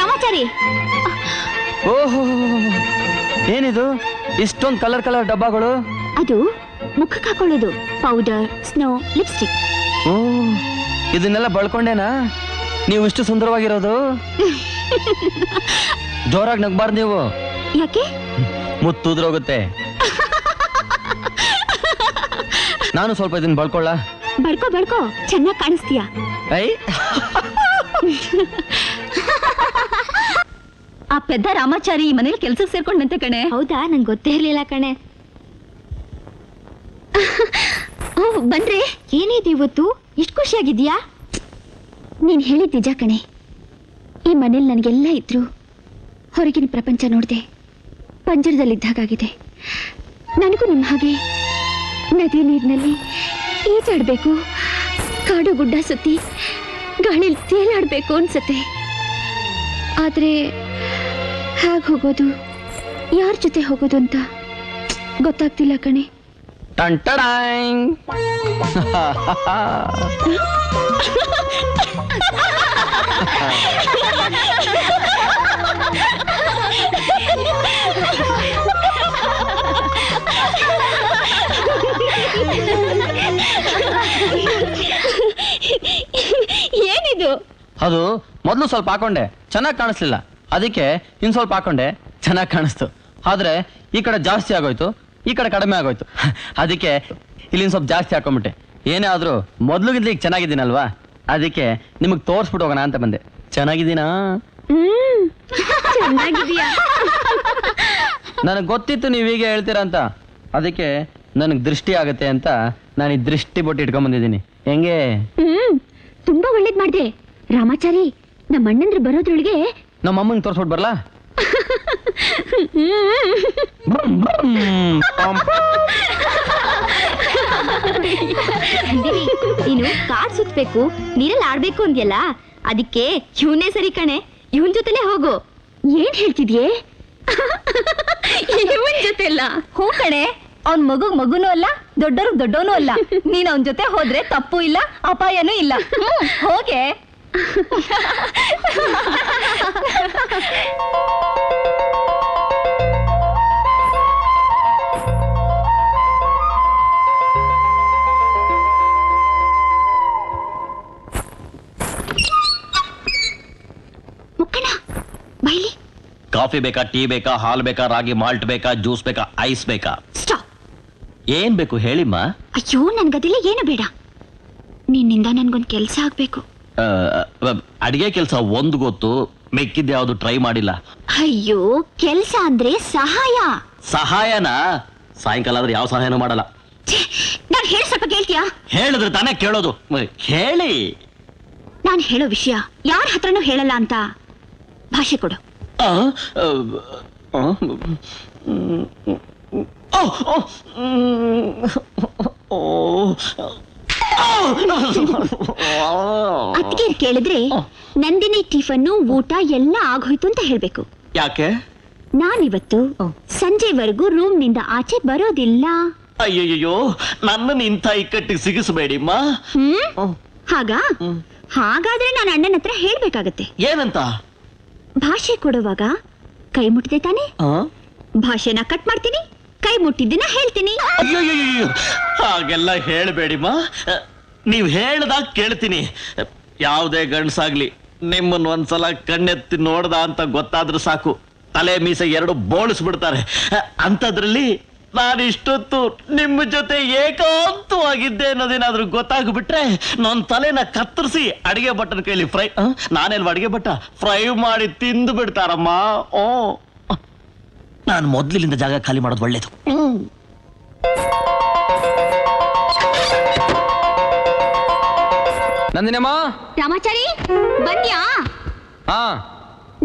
ರಾಮಾಚಾರಿ ಓಹೋ ಏನಿದು ಇಷ್ಟೊಂದು ಕಲರ್ ಕಲರ್ ಡಬ್ಬಗಳು ಅದು ಮುಖಕ್ಕೆ ಹಾಕೊಳ್ಳೋದು ಪೌಡರ್ ಸ್ನೋ ಲಿಪ್ಸ್ಟಿಕ್ ಓ ಇದನ್ನೆಲ್ಲ ಬಳಕೊಂಡೇನಾ ನೀವು ಇಷ್ಟು ಸುಂದರವಾಗಿರೋದು ಜೋರಾಗಿ ನಗ್ಬಾರ್ದು ನೀವು ಯಾಕೆ ಮುತ್ತುದ್ರೋಗುತ್ತೆ ನಾನು ಸ್ವಲ್ಪ ಇದನ್ನ ಬಳ್ಕೊಳ್ಳ ಬಳ್ಕೋ ಬಳ್ಕೋ ಚೆನ್ನಾಗಿ ಕಾಣಿಸ್ತೀಯ ಆ ಪೆದ್ದ ರಾಮಾಚಾರಿ ಈ ಮನೇಲಿ ಕೆಲ್ಸಕ್ಕೆ ಸೇರ್ಕೊಂಡಂತೆ ಕಣೆ ಹೌದಾ ನಂಗೆ ಗೊತ್ತೇ ಇರ್ಲಿಲ್ಲ ಕಣೆ ಬಂದ್ರೆ ಏನಿದೆ ಇವತ್ತು ಎಷ್ಟು ಖುಷಿಯಾಗಿದ್ಯಾ ನೀನ್ ಹೇಳಿದ್ ನಿಜ ಕಣೆ ಈ ಮನೇಲಿ ನನಗೆಲ್ಲ ಇದ್ರು ಹೊರಗಿನ ಪ್ರಪಂಚ ನೋಡಿದೆ ಪಂಜರದಲ್ಲಿದ್ದಾಗಿದೆ ನನಗೂ ನಿಮ್ಮ ಹಾಗೆ ನದಿ ನೀರಿನಲ್ಲಿ ಈಜಾಡ್ಬೇಕು ಕಾಡು ಗುಡ್ಡ ಸುತ್ತಿ ಗಾಳಿಲಿ ತೇಲಾಡಬೇಕು ಅನ್ಸುತ್ತೆ. ಆದರೆ ಹೇಗೆ ಹೋಗೋದು, ಯಾರ ಜೊತೆ ಹೋಗೋದು ಅಂತ ಗೊತ್ತಾಗ್ತಿಲ್ಲ ಕಣೆ. ಟನ್ ಟಡಾಂಗ್. ಏನಿದು? ಅದು ಮೊದಲು ಸ್ವಲ್ಪ ಹಾಕೊಂಡೆ, ಚೆನ್ನಾಗಿ ಕಾಣಿಸ್ಲಿಲ್ಲ. ಅದಕ್ಕೆ ಇನ್ ಸ್ವಲ್ಪ ಹಾಕೊಂಡೆ, ಚೆನ್ನಾಗಿ ಕಾಣಿಸ್ತು. ಆದ್ರೆ ಈ ಕಡೆ ಜಾಸ್ತಿ ಆಗೋಯ್ತು, ಈ ಕಡೆ ಕಡಿಮೆ ಆಗೋಯ್ತು. ಅದಕ್ಕೆ ಇಲ್ಲಿ ಸ್ವಲ್ಪ ಜಾಸ್ತಿ ಹಾಕೊಂಡ್ಬಿಟ್ಟೆ. ಏನೇ ಆದ್ರೂ ಮೊದ್ಲಿಗಿಂತ ಈಗ ಚೆನ್ನಾಗಿದ್ದೀನಲ್ವಾ, ಅದಕ್ಕೆ ನಿಮಗ್ ತೋರ್ಸ್ಬಿಟ್ಟು ಹೋಗೋಣ ಅಂತ ಬಂದೆ. ಚೆನ್ನಾಗಿದ್ದೀನಾ? ನನಗ್ ಗೊತ್ತಿತ್ತು ನೀವ್ ಹೀಗೆ ಹೇಳ್ತೀರಾ ಅಂತ. ಅದಕ್ಕೆ ನನಗ್ ದೃಷ್ಟಿ ಆಗತ್ತೆ ಅಂತ ನಾನು ಈ ದೃಷ್ಟಿ ಬೊಟ್ಟು ಇಟ್ಕೊಂಡ್ ಬಂದಿದ್ದೀನಿ. ಹೆಂಗೆ? ತುಂಬಾ ಒಳ್ಳೇದ್ ಮಾಡಿದೆ ರಾಮಾಚಾರಿ. ನಮ್ಮ ಅಣ್ಣಂದ್ರು ಬರೋದ್ರೊಳಗೆ ನಮ್ಮ ಅಮ್ಮನ್ ತೋರ್ಸ್ಬಿಟ್ಟು ಬರ್ಲಾ? ನೀನು ಕಾಡ್ ಸುತ್ತಬೇಕು, ನೀರಲ್ಲಿ ಆಡ್ಬೇಕು ಅಂದ್ಯಲ್ಲ, ಅದಕ್ಕೆ ಇವನೇ ಸರಿ ಕಣೆ. ಇವನ್ ಜೊತೆನೆ ಹೋಗು. ಏನ್ ಹೇಳ್ತಿದ್ಯೆ? ಇವನ್ ಜೊತೆ ಅಲ್ಲ, ಹೋ ಕಣೆ. ಅವ್ನ ಮಗುಗ್ ಮಗುನೂ ಅಲ್ಲ, ದೊಡ್ಡವ್ರಗ್ ದೊಡ್ಡವನು ಅಲ್ಲ. ನೀನ್ ಅವನ ಜೊತೆ ಹೋದ್ರೆ ತಪ್ಪು ಇಲ್ಲ, ಅಪಾಯನೂ ಇಲ್ಲ. ಹೋಗೆ. ಮುಕ್ಕಣ ಬೈಲಿ. ಕಾಫಿ ಬೇಕಾ, ಟೀ ಬೇಕಾ, ಹಾಲು ಬೇಕಾ, ರಾಗಿ ಮಾಲ್ಟ್ ಬೇಕಾ, ಜ್ಯೂಸ್ ಬೇಕಾ, ಐಸ್ ಬೇಕಾ? ಸ್ಟಾಪ್. ಏನ್ ಬೇಕು ಹೇಳಿಮ್ಮ. ಅಯ್ಯೋ ನನ್ಗದಿಲ್ಲ, ಏನು ಬೇಡ. ನಿನ್ನಿಂದ ನನ್ಗೊಂದ್ ಕೆಲ್ಸ ಆಗ್ಬೇಕು. ಅಡಿಗೆ ಕೆಲಸ ಒಂದು ಗೊತ್ತು, ಮೆಕ್ಕಿದ್ ಯಾವ್ದು ಟ್ರೈ ಮಾಡಿಲ್ಲ. ಅಯ್ಯೋ ಕೆಲ್ಸ ಅಂದ್ರೆ ಸಹಾಯ. ಸಹಾಯನಾ? ಸಾಯಂಕಾಲ ಆದ್ರೆ ಯಾವ ಸಹಾಯನೂ ಮಾಡಲ್ಲ. ನಾನ್ ಹೇಳಿ ಸ್ವಲ್ಪ ಕೇಳ್ತೀಯಾ? ಹೇಳಿದ್ರೆ ತಾನೇ ಕೇಳೋದು. ಹೇಳಿ. ನಾನ್ ಹೇಳೋ ವಿಷಯ ಯಾರ ಹತ್ರನೂ ಹೇಳಲ್ಲ ಅಂತ ಭಾಷೆ ಕೊಡು. ಅದಕ್ಕೆ ಕೇಳಿದ್ರೆ ನಂದಿನಿ ಟಿಫನ್ ಊಟ ಎಲ್ಲ ಆಗೋಯ್ತು ಅಂತ ಹೇಳ್ಬೇಕು. ಯಾಕೆ? ನಾನಿವತ್ತು ಸಂಜೆವರೆಗೂ ರೂಮ್ ನಿಂದ ಆಚೆ ಬರೋದಿಲ್ಲ. ಅಯ್ಯಯ್ಯೋ ನನ್ನ ಇಂಥ ಇಕ್ಕಟ್ಟಿಗೆ ಸಿಗಿಸಬೇಡಿಮ್ಮ. ಹಾಗಾದ್ರೆ ನಾನು ಅಣ್ಣನ ಹತ್ರ ಹೇಳ್ಬೇಕಾಗತ್ತೆ. ಏನಂತ? ಭಾಷೆ ಕೊಡುವಾಗ ಕೈ ಮುಟ್ಟಿದೆ ತಾನೆ, ಭಾಷೆನ ಕಟ್ ಮಾಡ್ತೀನಿ, ಕೈ ಮುಟ್ಟಿದ್ದನ್ನ ಹೇಳ್ತೀನಿ. ಹಾಗೆಲ್ಲ ಹೇಳ್ಬೇಡಿಮ್ಮ. ನೀವ್ ಹೇಳ್ದಾಗ ಕೇಳ್ತೀನಿ. ಯಾವುದೇ ಗಂಡ್ಸಾಗ್ಲಿ ನಿಮ್ಮನ್ ಒಂದ್ಸಲ ಕಣ್ಣೆತ್ತಿ ನೋಡ್ದ ಅಂತ ಗೊತ್ತಾದ್ರೂ ಸಾಕು, ತಲೆ ಮೀಸೆ ಎರಡು ಬೋಳಿಸ್ಬಿಡ್ತಾರೆ. ಅಂಥದ್ರಲ್ಲಿ ನಾನಿಷ್ಟೊತ್ತು ನಿಮ್ಮ ಜೊತೆ ಏಕಾಂತವಾಗಿದ್ದೆ ಅನ್ನೋದೇನಾದ್ರೂ ಗೊತ್ತಾಗ್ಬಿಟ್ರೆ ನನ್ನ ತಲೆನ ಕತ್ತರಿಸಿ ಅಡಿಗೆ ಬಟ್ಟನ ಕೈಲಿ ಫ್ರೈ, ನಾನೆಲ್ವ ಅಡಿಗೆ ಬಟ್ಟ, ಫ್ರೈ ಮಾಡಿ ತಿಂದು ಬಿಡ್ತಾರಮ್ಮ. ಓ ನಾನು ಮೊದ್ಲಿನಿಂದ ಜಾಗ ಖಾಲಿ ಮಾಡೋದು ಒಳ್ಳೇದು. ನಂದಿನಮ್ಮ. ರಾಮಾಚಾರಿ ಬನ್ಯಾ.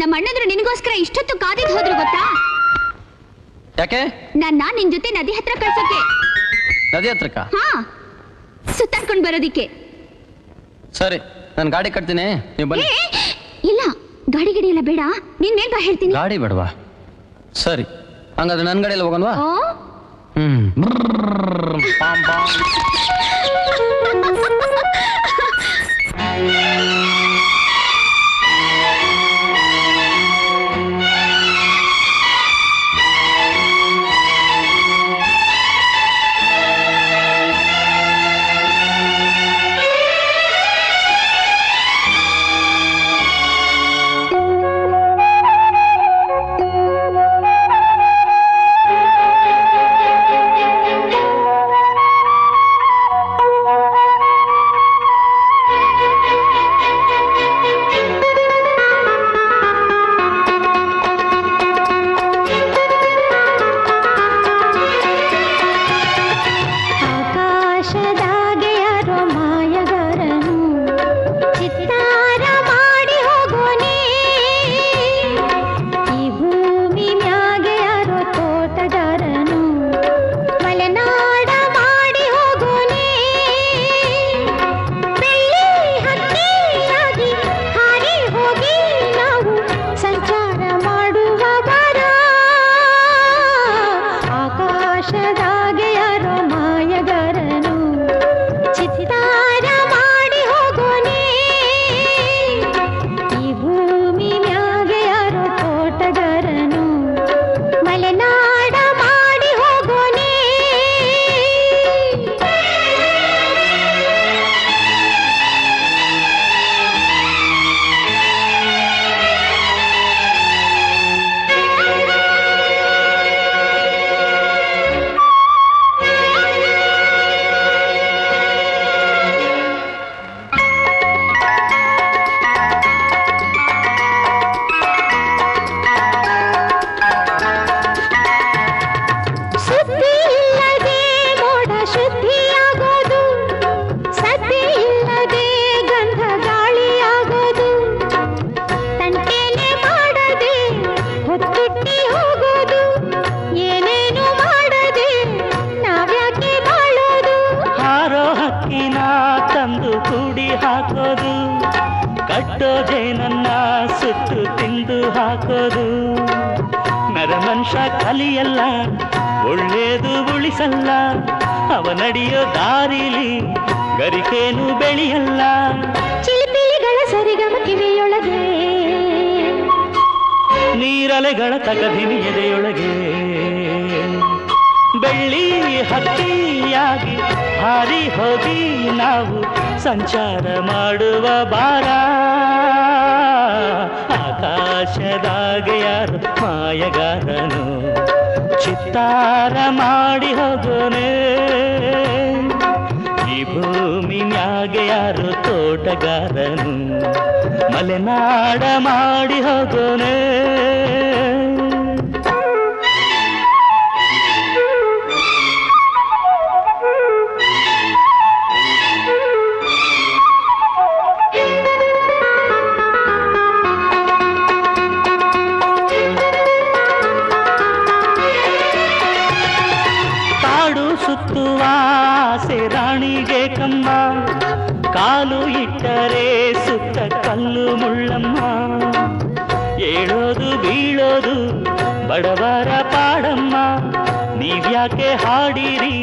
ನಮ್ಮ ಅಣ್ಣದ್ರು ನಿನಗೋಸ್ಕರ ಇಷ್ಟೊತ್ತು ಕಾದಿದ್ ಹೋದ್ರು ಗೊತ್ತಾ? ಯಾಕೆ? ನನ್ನ ನಿನ್ ಜೊತೆ ನದಿ ಹತ್ರ ಕಳ್ಸೋಕೆ. ನದಿ ಹತ್ರಕ್ಕ? ಹಾ, ಸುತ್ತಾಡ್ಕೊಂಡು ಬರೋದಿಕ್ಕೆ. ಸರಿ ನಾನು ಗಾಡಿ ಕಟ್ತೀನಿ, ನೀವು ಬನ್ನಿ. ಇಲ್ಲ ಗಾಡಿ ಗಿಡಿ ಎಲ್ಲ ಬೇಡ, ನೀನ್ ಮೇಲ್ ಬಾ ಹೇಳ್ತೀನಿ. ಗಾಡಿ ಬೇಡವಾ? ಸರಿ ಹಂಗಾದ್ರೆ ನನ್ ಗಾಡಿಯಲ್ಲಿ ಹೋಗೋಣವಾ? ಮುಟ್ಟೋದೆ ನನ್ನ ಸುತ್ತು ತಿಂದು ಹಾಕೋದು ನರಮನುಷ್ಯ ಕಲಿಯಲ್ಲ ಒಳ್ಳೇದು ಉಳಿಸಲ್ಲ ಅವ ನಡೆಯೋ ದಾರಿಲಿ ಗರಿಕೇನು ಬೆಳೆಯಲ್ಲ ಚಿಲಿಪಿಲಿಗಳ ಸರಿಗಮ ಕಿವಿಯೊಳಗೆ ನೀರಲೆಗಳ ತಗದಿನಿಯದೆಯೊಳಗೆ ಬೆಳ್ಳಿ ಹಕ್ಕಿಯಾಗಿ ಹಾರಿ ಹೋಗಿ ನಾವು ಸಂಚಾರ ಮಾಡುವ ಬಾರ ಆಕಾಶದಾಗೆ ಯಾರು ಮಾಯಗಾರನು ಚಿತ್ತಾರ ಮಾಡಿ ಹೋಗೋನೆ ಈ ಭೂಮಿನ್ಯಾಗೆ ಯಾರು ತೋಟಗಾರನು ಮಲೆನಾಡ ಮಾಡಿ ಹೋಗೋನೆ ಕಾಲು ಇಟ್ಟರೆ ಸುತ್ತ ಕಲ್ಲು ಮುಳ್ಳಮ್ಮ ಏಳೋದು ಬೀಳೋದು ಬಡವರ ಪಾಡಮ್ಮ ನೀವ್ಯಾಕೆ ಹಾಡಿರಿ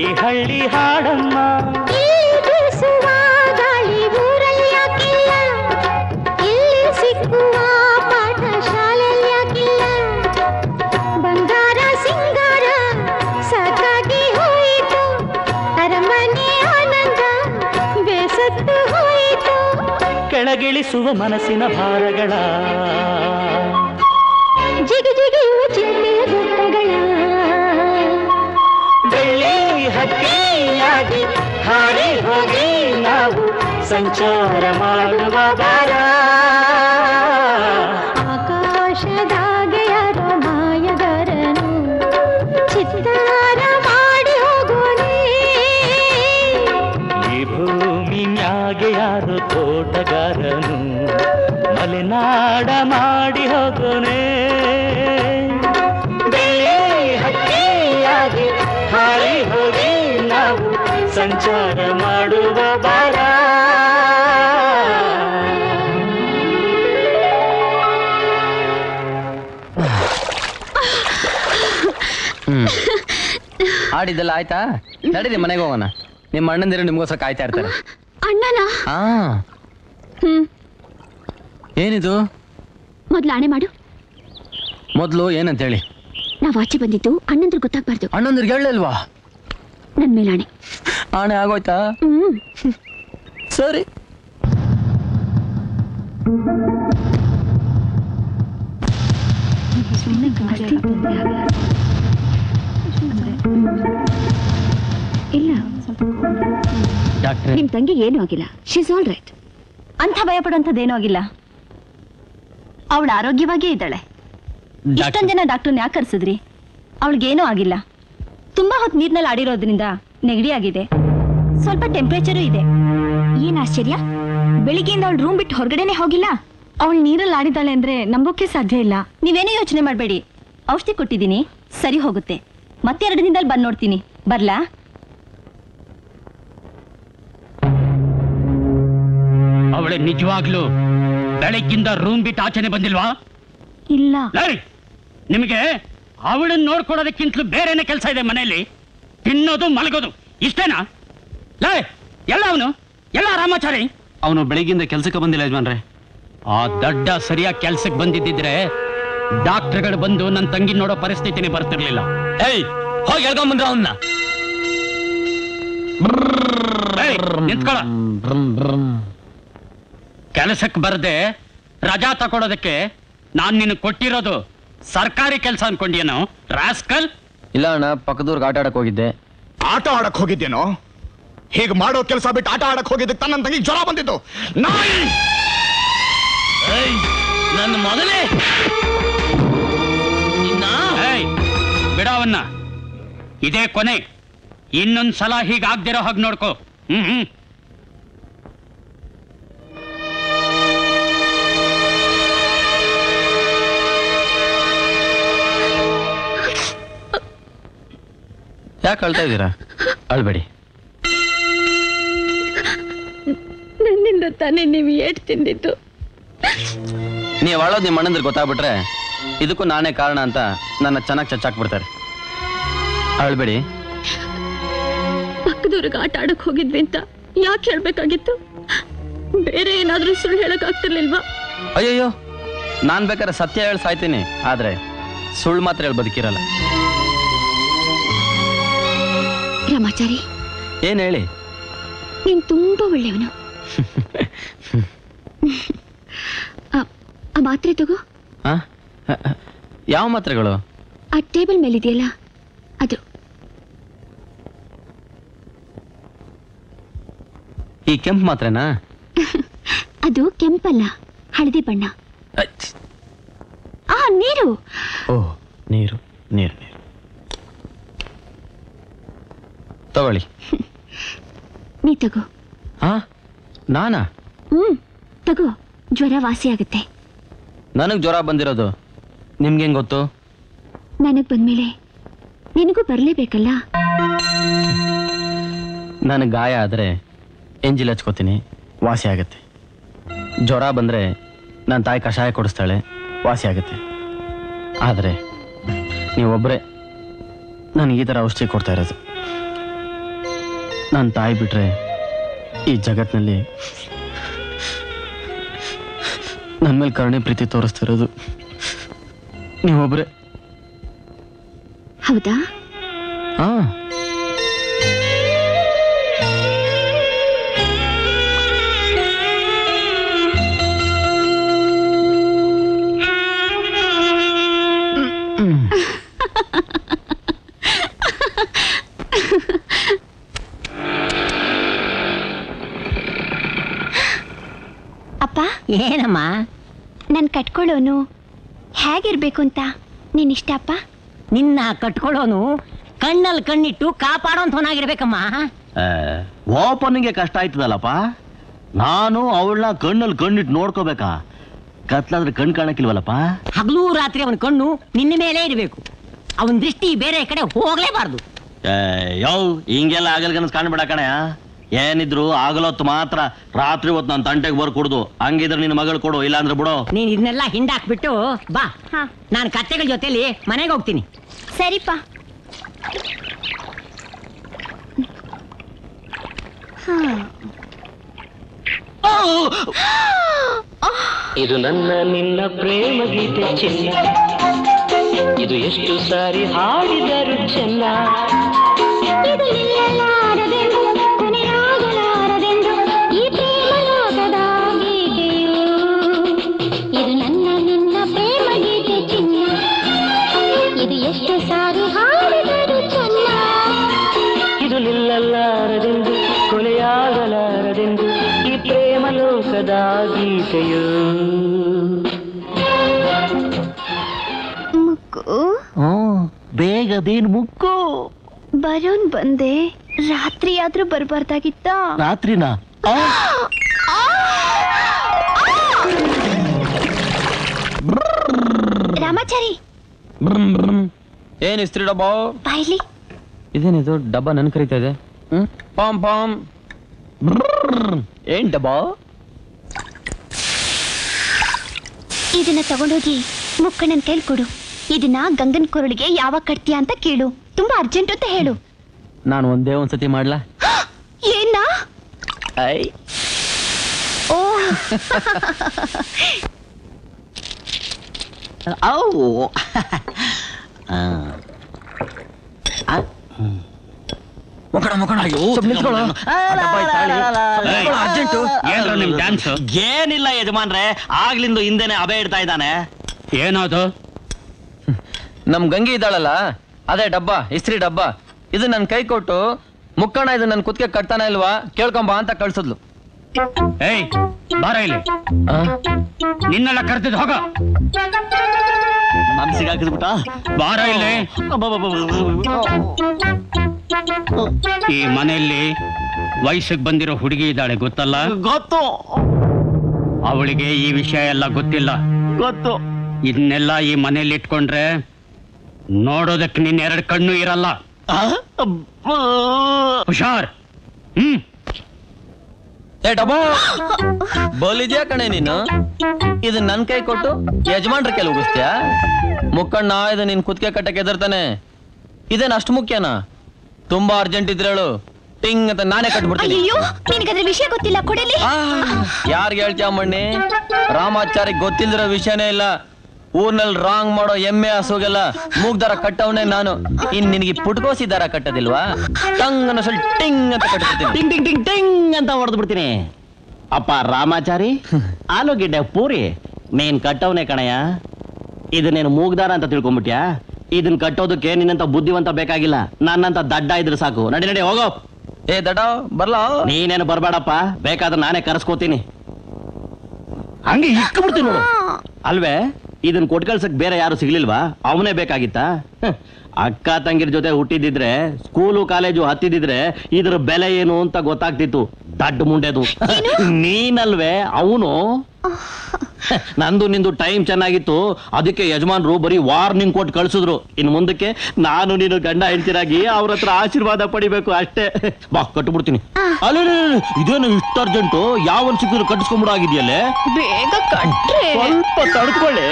ಈ ಹಳ್ಳಿ ಹಾಡಮ್ಮ ಕೆಳಗಿಳಿಸುವ ಮನಸ್ಸಿನ ಭಾರಗಳ ಜಿಗಿ ಜಿಗಿಯುವ ಚಿಂತೆಯ ಗುಡ್ಡಗಳ ಬೆಳ್ಳಿ ಹಕ್ಕಿಯಾಗಿ ಹಾರಿ ಹೋಗಿ ನಾವು ಸಂಚಾರ ಮಾಡುವ ಬಾರ ಆಕಾಶದಾಗೆ ಯಾರ ಮಾಯಗಾರನು ಚಿತ್ತಾರ ಮಾಡಿ ಹೋಗೋನೆ ಈ ಭೂಮಿನ್ಯಾಗೆ ಯಾರು ತೋಟಗಾರನು ಮಲೆನಾಡ ಮಾಡಿ ಹೋಗೋನೆ ಬೆಳೆ ಹಕ್ಕಿಯಾಗಿ ಹಾರಿ ಹೋಗಿ ನಾವು ಸಂಚಾರ ಮಾಡುವ ಬಾರ ಆಡಿದ್ದೆಲ್ಲ ಆಯ್ತಾ? ನಡೀರಿ ಮನೆಗೆ ಹೋಗೋಣ. ನಿಮ್ಮ ಅಣ್ಣಂದಿರು ನಿಮ್ಗೋಸ್ಕರ ಕಾಯ್ತಾ ಇರ್ತಾರೆ. ಏನಿದು? ಮೊದಲು ಆಣೆ ಮಾಡು. ಮೊದಲು ಏನಂತ ಹೇಳಿ? ನಾವು ಆಚೆ ಬಂದಿದ್ದು ಅಣ್ಣಂದ್ರು ಗೊತ್ತಾಗ್ಬಾರ್ದು. ಅಣ್ಣಂದ್ರಿಗೆ ಹೇಳಲ್ವಾ? ನನ್ನ ಮೇಲೆ ಆಣೆ. ಆಣೆ ಆಗೋಯ್ತಾ? ಸರಿ. ಇಲ್ಲ ಡಾಕ್ಟರ್, ನಿಮ್ ತಂಗಿ ಏನೂ ಆಗಿಲ್ಲ. She's all right. ಅಂಥ ಭಯಪಡುವಂಥದ್ದೇನೂ ಆಗಿಲ್ಲ, ಅವಳು ಆರೋಗ್ಯವಾಗೇ ಇದ್ದಾಳೆ. ಇಷ್ಟೊಂದು ಜನ ಡಾಕ್ಟರ್ನ ಯಾಕೆ ಕರೆಸಿದ್ರಿ? ಅವಳಿಗೇನೂ ಆಗಿಲ್ಲ. ತುಂಬಾ ಹೊತ್ತು ನೀರಿನಲ್ಲಿ ಆಡಿರೋದ್ರಿಂದ ನೆಗಡಿ ಆಗಿದೆ, ಸ್ವಲ್ಪ ಟೆಂಪ್ರೇಚರು ಇದೆ. ಏನು ಆಶ್ಚರ್ಯ, ಬೆಳಿಗ್ಗೆಯಿಂದ ಅವಳು ರೂಮ್ ಬಿಟ್ಟು ಹೊರಗಡೆನೆ ಹೋಗಿಲ್ಲ. ಅವಳು ನೀರಲ್ಲಿ ಆಡಿದ್ದಾಳೆ ಅಂದ್ರೆ ನಂಬೋಕೆ ಸಾಧ್ಯ ಇಲ್ಲ. ನೀವೇನೇ ಯೋಚನೆ ಮಾಡಬೇಡಿ, ಔಷಧಿ ಕೊಟ್ಟಿದ್ದೀನಿ, ಸರಿ ಹೋಗುತ್ತೆ. ಮತ್ತೆ 2 ದಿನದಲ್ಲಿ ಬಂದು ನೋಡ್ತೀನಿ, ಬರ್ಲಾ? ಅವಳೆ ನಿಜವಾಗ್ಲೂ ಬೆಳಗ್ಗಿಂದ ರೂಮ್ ಬಿಟ್ಟು ಆಚೆನೆ ಬಂದಿಲ್ವಾ? ಇಲ್ಲ. ನಿಮಗೆ ಅವಳನ್ನ ನೋಡ್ಕೊಡೋದಕ್ಕಿಂತಲೂ ಬೇರೆನೇ ಕೆಲಸ ಇದೆ ಮನೆಯಲ್ಲಿ. ತಿನ್ನೋದು ಮಲಗೋದು ಇಷ್ಟೇನಾ? ಲೇ, ಎಲ್ಲ ಅವನು, ಎಲ್ಲ ರಾಮಾಚಾರಿ. ಅವನು ಬೆಳಗ್ಗಿಂದ ಕೆಲಸಕ್ಕೆ ಬಂದಿಲ್ಲ ಯಜಮಾನ್ರೆ. ಆ ದಡ್ಡ ಸರಿಯಾಗಿ ಕೆಲಸಕ್ಕೆ ಬಂದಿದ್ದಿದ್ರೆ ಡಾಕ್ಟರ್ಗಳು ಬಂದು ನನ್ನ ತಂಗಿ ನೋಡೋ ಪರಿಸ್ಥಿತಿನೇ ಬರ್ತಿರ್ಲಿಲ್ಲ. ಏಯ್, ಹೋಗಿ ಹೇಳ್ಕೊಂಬಂದ್ರ ಅವನ್ನ. ನಿಂತ್ಕೊಳ್ಳ. ಕೆಲಸಕ್ಕೆ ಬರದೆ ರಜಾ ತಗೊಳೋದಕ್ಕೆ ನಾನು ನಿನ್ನ ಕೊಟ್ಟಿರೋದು ಸರ್ಕಾರಿ ಕೆಲಸ ಅನ್ಕೊಂಡಿಯೇನೋ ರಾಸ್ಕಲ್? ಇಲ್ಲ ಅಣ್ಣ, ಪಕ್ಕದೂರ್ಗೆ ಆಟ ಆಡಕ್ ಹೋಗಿದ್ದೆ. ಆಟ ಆಡಕ್ ಹೋಗಿದ್ದೇನೋ? ಹೀಗೆ ಮಾಡೋ ಕೆಲಸ ಬಿಟ್ಟು ಆಟ ಆಡಕ್ ಹೋಗಿದ್ದಕ್ಕೆ ತನ್ನ ತಂಗಿ ಜ್ವರ ಬಂದಿದ್ದು ನಾಯಿ ನನ್ನ ಮಗನೇ. ಬಿಡವನ್ನ, ಇದೇ ಕೊನೆ. ಇನ್ನೊಂದ್ಸಲ ಹೀಗಾಗ್ದಿರೋ ಹಾಗೆ ನೋಡ್ಕೋ. ಯಾಕೆ ಅಳ್ತಾ ಇದ್ದೀರಾ? ಅಳ್ಬೇಡಿ. ನನ್ನಿಂದ ತಾನೇ ನೀವು ಏಟ್ ತಿಂದಿದ್ದು. ನೀವು ಅಳೋದು ನಿಮ್ಮ ಅಣ್ಣಂದ್ರೆ ಗೊತ್ತಾಗ್ಬಿಟ್ರೆ ಇದಕ್ಕೂ ನಾನೇ ಕಾರಣ ಅಂತ ನನ್ನ ಚೆನ್ನಾಗಿ ಚಚ್ಚಾಕ್ಬಿಡ್ತಾರೆ. ಅಳಬೇಡಿ. ಪಕ್ಕದವ್ರಿಗೆ ಆಟ ಆಡಕ್ ಹೋಗಿದ್ವಿ ಅಂತ ಯಾಕೆ ಹೇಳ್ಬೇಕಾಗಿತ್ತು? ಬೇರೆ ಏನಾದ್ರೂ ಸುಳ್ಳು ಹೇಳಕ್ ಆಗ್ತಿರ್ಲಿಲ್ವಾ? ಅಯ್ಯಯ್ಯೋ, ನಾನ್ ಬೇಕಾದ್ರೆ ಸತ್ಯ ಹೇಳಿ ಸಾಯ್ತೀನಿ, ಆದ್ರೆ ಸುಳ್ಳು ಮಾತ್ರ ಹೇಳಿ ಬದುಕಿರಲ್ಲ. ರಾಮಾಚಾರಿ, ಏನ್ ಹೇಳಿ? ನೀನ್ ತುಂಬಾ ಒಳ್ಳೆಯವನು. ಆ ಮಾತ್ರೆ ತಗೋ. ಯಾವ ಮಾತ್ರೆಗಳು? ಆ ಟೇಬಲ್ ಮೇಲಿದೆಯಲ್ಲ ಅದು. ಈ ಕೆಂಪು ಮಾತ್ರೆನಾ? ಅದು ಕೆಂಪಲ್ಲ, ಹಳದಿ ಬಣ್ಣ. ಆ ನೀರು. ಓ, ನೀರು ನೀರು ನೀರು ತಗೊಳ್ಳಿ. ನೀ ತಗೋ. ಹಾ, ನಾನಾ? ಹ್ಮ್, ತಗೋ, ಜ್ವರ ವಾಸಿ ಆಗುತ್ತೆ. ನನಗ್ ಜ್ವರ ಬಂದಿರೋದು ನಿಮ್ಗೆ ಹೆಂಗ್ ಗೊತ್ತು? ನನಗ್ ಬಂದ್ಮೇಲೆ ನಿನಗೂ ಬರ್ಲೇಬೇಕಲ್ಲ. ನನಗ್ ಗಾಯ ಆದ್ರೆ ಎಂಜಿಲ್ ಹಚ್ಕೋತೀನಿ, ವಾಸಿ ಆಗುತ್ತೆ. ಜ್ವರ ಬಂದ್ರೆ ನನ್ನ ತಾಯಿ ಕಷಾಯ ಕೊಡಿಸ್ತಾಳೆ, ವಾಸಿ ಆಗುತ್ತೆ. ಆದ್ರೆ ನೀವೊಬ್ಬರೇ ನನಗೆ ಈ ಥರ ಔಷಧಿ ಕೊಡ್ತಾ ಇರೋದು. ನನ್ನ ತಾಯಿ ಬಿಟ್ರೆ ಈ ಜಗತ್ತಿನಲ್ಲಿ ನನ್ನ ಮೇಲೆ ಕರುಣೆ ಪ್ರೀತಿ ತೋರಿಸ್ತಿರೋದು ನೀವೊಬ್ಬರೇ. ಹೌದಾ? ಹಾ. ಅಪ್ಪ. ಏನಮ್ಮ? ನಾನು ಕಟ್ಕೊಳ್ಳೋನು ಹೇಗಿರ್ಬೇಕು ಅಂತ ನೀನ್ ಇಷ್ಟ ಅಪ್ಪ? ನಿನ್ನ ಕಟ್ಕೊಳ್ಳೋನು ಕಣ್ಣಲ್ಲಿ ಕಣ್ಣಿಟ್ಟು ಕಾಪಾಡೋನಾಗಿರ್ಬೇಕಮ್ಮ. ಓಪನ್ಗೆ ಕಷ್ಟ ಆಯ್ತದಲ್ಲಪ್ಪ, ನಾನು ಅವಳನ್ನ ಕಣ್ಣಲ್ಲಿ ಕಣ್ಣಿಟ್ಟು ನೋಡ್ಕೋಬೇಕಾ? ಕತ್ಲಾದ್ರೆ ಕಣ್ ಕಾಣಕ್ಕಿಲ್ವಲ್ಲಪ್ಪ. ಹಗಲು ರಾತ್ರಿ ಅವನ ಕಣ್ಣು ನಿನ್ನ ಮೇಲೆ ಇರಬೇಕು, ಅವನ ದೃಷ್ಟಿ ಬೇರೆ ಕಡೆ ಹೋಗ್ಲೇಬಾರ್ದು. ಯಾವ ಹಿಂಗೆಲ್ಲ ಆಗಲ್ಗನಸ್ ಕಾಣ್ಬೇಡ ಕಣ. ಏನಿದ್ರು ಆಗಲೊತ್ತು ಮಾತ್ರ, ರಾತ್ರಿ ಹೊತ್ತು ನಾನು ತಂಟೆಗೆ ಬರ್ ಕುಡ್ದು ಹಂಗಿದ್ರೆ ನಿನ್ನ ಮಗಳು ಕೊಡು, ಇಲ್ಲಾಂದ್ರೆ ಬಿಡು. ನೀನ್ ಇದನ್ನೆಲ್ಲ ಹಿಂಡಾಕ್ಬಿಟ್ಟು ಬಾ, ನಾನು ಕತ್ತೆಗಳ ಜೊತೆಲಿ ಮನೆಗೆ ಹೋಗ್ತೀನಿ. ಸರಿಪ್ಪ. ಇದು ನನ್ನ ನಿನ್ನ ಪ್ರೇಮ ಗೀತೆ ಚೆನ್ನ, ಇದು ಎಷ್ಟು ಸಾರಿ ಹಾಡಿದರು ಚೆನ್ನ, ಗೀತೆಯು ಮುಕ್ಕು. ಬೇಗ ದೇನ್ ಮುಕ್ಕು. ಬರೋನ್ ಬಂದೆ, ರಾತ್ರಿ ಆದ್ರೂ ಬರ್ಬಾರ್ದಾಗಿತ್ತ. ರಾತ್ರಿನಾ? ರಾಮಾಚಾರಿ, ಏನ್ ಇಸ್ತ್ರಿ ಡಬ್ಬ ಬಾಯ್ಲಿ? ಇದೇನಿದು ಡಬ್ಬ ನನ್ ಕರೀತಾ ಇದೆ. ಪಾಮ್ ಪಾಮ್. ಏನ್ ಡಬ್ಬ? ಇದನ್ನ ತಗೊಂಡೋಗಿ ಮುಕ್ಕಣ್ಣನ ಕೈಲಿ ಕೊಡು. ಇದನ್ನ ಗಂಗನ್ ಕೊರಳಿಗೆ ಯಾವಾಗ ಕಟ್ತೀಯಾ ಅಂತ ಕೇಳು, ತುಂಬಾ ಅರ್ಜೆಂಟ್ ಅಂತ ಹೇಳು. ನಾನು ಒಂದೇ ಒಂದ್ಸತಿ ಮಾಡ್ಲಾ? ಏನ? ಏನಿಲ್ಲ ಯಜಮಾನ್ರೆ, ಆಗ್ಲಿಂದು ಹಿಂದೆನೆ ಅಬೆ ಇಡ್ತಾ ಇದ್ದಾನೆ. ಏನಾದ್ರು ನಮ್ ಗಂಗೆ ಇದ್ದಾಳಲ್ಲ, ಅದೇ ಡಬ್ಬ, ಇಸ್ತ್ರಿ ಡಬ್ಬ. ಇದು ನನ್ ಕೈ ಕೊಟ್ಟು ಮುಕ್ಕಣ ಇದು ನನ್ ಕುತ್ಕೆ ಕಟ್ತಾನ ಇಲ್ವಾ ಕೇಳ್ಕೊಂಬ ಅಂತ ಕಳ್ಸಿದ್ಲು. ಏಯ್ ಬಾರ ಇಲ್ಲಿ, ನಿನ್ನೆಲ್ಲ ಕರ್ತಿದ್ ಹೋಗ. ಮನ್ಸಿಗೆ ಹಾಕಿದ್ಬಿಟ್ಟ. ಬಾರ ಇಲ್ಲಿ. ಈ ಮನೆಯಲ್ಲಿ ವಯಸ್ಸಿಗೆ ಬಂದಿರೋ ಹುಡುಗಿ ಇದ್ದಾಳೆ, ಗೊತ್ತಲ್ಲ? ಗೊತ್ತು. ಅವಳಿಗೆ ಈ ವಿಷಯ ಎಲ್ಲ ಗೊತ್ತಿಲ್ಲ. ಗೊತ್ತು. ಇದನ್ನೆಲ್ಲ ಈ ಮನೇಲಿ ಇಟ್ಕೊಂಡ್ರೆ ನೋಡೋದಕ್ಕೆ ನಿನ್ನ ಎರಡು ಕಣ್ಣು ಇರಲ್ಲ. ಹುಷಾರ್. डबो बोलिद्या कणे नीनु इदु नन्न ಕೈ ಕೊಟ್ಟು ಯಜಮಾನರ ಕೈಲಿ ಉಗಿಸ್ತ್ಯಾ ಮುಕ್ಕಣ್ಣ ಇದು ನಿನ್ನ ಕುತ್ತಿಗೆ ಕಟ್ಟಕ್ಕೆ ಎದರ್ತಾನೆ ಇದೇನ ಅಷ್ಟು ಮುಖ್ಯನಾ ತುಂಬಾ ಅರ್ಜೆಂಟ್ ಇದ್ರೆ ಹೇಳು ಟಿಂಗ್ ಅಂತ ನಾನೇ ಕಟ್ಬಿಡ್ತೀನಿ ಅಯ್ಯೋ ನಿನಗೆ ಅದರ ವಿಷಯ ಗೊತ್ತಿಲ್ಲ ಕೊಡಲಿ ಯಾರು ಹೇಳ್ತ್ಯಾ ಮಣ್ಣಿ ರಾಮಾಚಾರಿ ಗೊತ್ತಿಲ್ಲದಿರೋ ವಿಷಯನೇ ಇಲ್ಲ ಊರ್ನಲ್ಲಿ ರಾಂಗ್ ಮಾಡೋ ಎಮ್ಮೆ ಹಸುಗೆಲ್ಲ ಮೂಗ್ದಾರ ಕಟ್ಟವನೇ ನಾನು ಇನ್ ನಿನಗೆ ಪುಟ್ಕೋಸಿ ದಾರ ಕಟ್ಟದಿಲ್ವಾ ಟಂಗ್ ಅನ್ನೋ ಸ್ವಲ್ಪ ಟಿಂಗ್ ಅಂತ ಕಟ್ಬಿಡ್ತೀನಿ ಟಿಂಗ್ ಟಿಂಗ್ ಟಿಂಗ್ ಟಿಂಗ್ ಅಂತ ಹೊಡೆದ್ಬಿಡ್ತೀನಿ ಅಪ್ಪ ರಾಮಾಚಾರಿ ಆಲೂಗೆಡ್ಡೆ ಪೂರಿ ನೀನ್ ಕಟ್ಟವನೇ ಕಣಯ್ಯ ಇದು ನೀನು ಮೂಗ್ದಾರ ಅಂತ ತಿಳ್ಕೊಂಡ್ಬಿಟ್ಯಾ ಇದನ್ನ ಕಟ್ಟೋದಕ್ಕೆ ನಿನ್ನಂತ ಬುದ್ಧಿವಂತ ಬೇಕಾಗಿಲ್ಲ ನನ್ನಂತ ದಡ್ಡ ಇದ್ರೆ ಸಾಕು ನಡಿ ನಡಿ ಹೋಗೋ ಏ ದಡ್ಡ ಬರ್ಲಾ ನೀನೇನು ಬರ್ಬೇಡಪ್ಪ ಬೇಕಾದ್ರೆ ನಾನೇ ಕರೆಸ್ಕೋತೀನಿ ಹಂಗೆ ಇಕ್ಬಿಡ್ತೀನಿ ನೋಡು ಅಲ್ವೇ ಇದನ್ನ ಕೊಟ್ಕಳ್ಸಕ್ ಬೇರೆ ಯಾರು ಸಿಗ್ಲಿಲ್ವಾ ಅವನೇ ಬೇಕಾಗಿತ್ತ ಅಕ್ಕ ತಂಗಿರ ಜೊತೆ ಹುಟ್ಟಿದ್ರೆ ಸ್ಕೂಲು ಕಾಲೇಜು ಹತ್ತಿದ್ರೆ ಇದ್ರ ಬೆಲೆ ಏನು ಅಂತ ಗೊತ್ತಾಗ್ತಿತ್ತು ದಡ್ಡ ಮುಂಡೆದು ನೀನಲ್ವೇ ಅವನು ನಂದು ನಿಂದು ಟೈಮ್ ಚೆನ್ನಾಗಿತ್ತು ಅದಕ್ಕೆ ಯಜಮಾನ್ರು ಬರೀ ವಾರ್ನಿಂಗ್ ಕೊಟ್ಟು ಕಳ್ಸಿದ್ರು ಇನ್ ಮುಂದಕ್ಕೆ ನಾನು ನೀನು ಗಂಡ ಹೆಂಡ್ತಿರಾಗಿ ಅವ್ರ ಹತ್ರ ಆಶೀರ್ವಾದ ಪಡಿಬೇಕು ಅಷ್ಟೇ ಬಾ ಕಟ್ಬಿಡ್ತೀನಿ ಅಲ್ಲ ಇದೇನು ಇಷ್ಟು ಅರ್ಜೆಂಟು ಯಾವನ್ ಸಿಕ್ಕಿದ್ರು ಕಟ್ಟಿಸ್ಕೊಂಡ್ಬಿಡಾಗಿದೆಯಲ್ಲೇ ಬೇಗ ಕಟ್ರೆ ಸ್ವಲ್ಪ ತಡ್ಕೊಳ್ಳಿ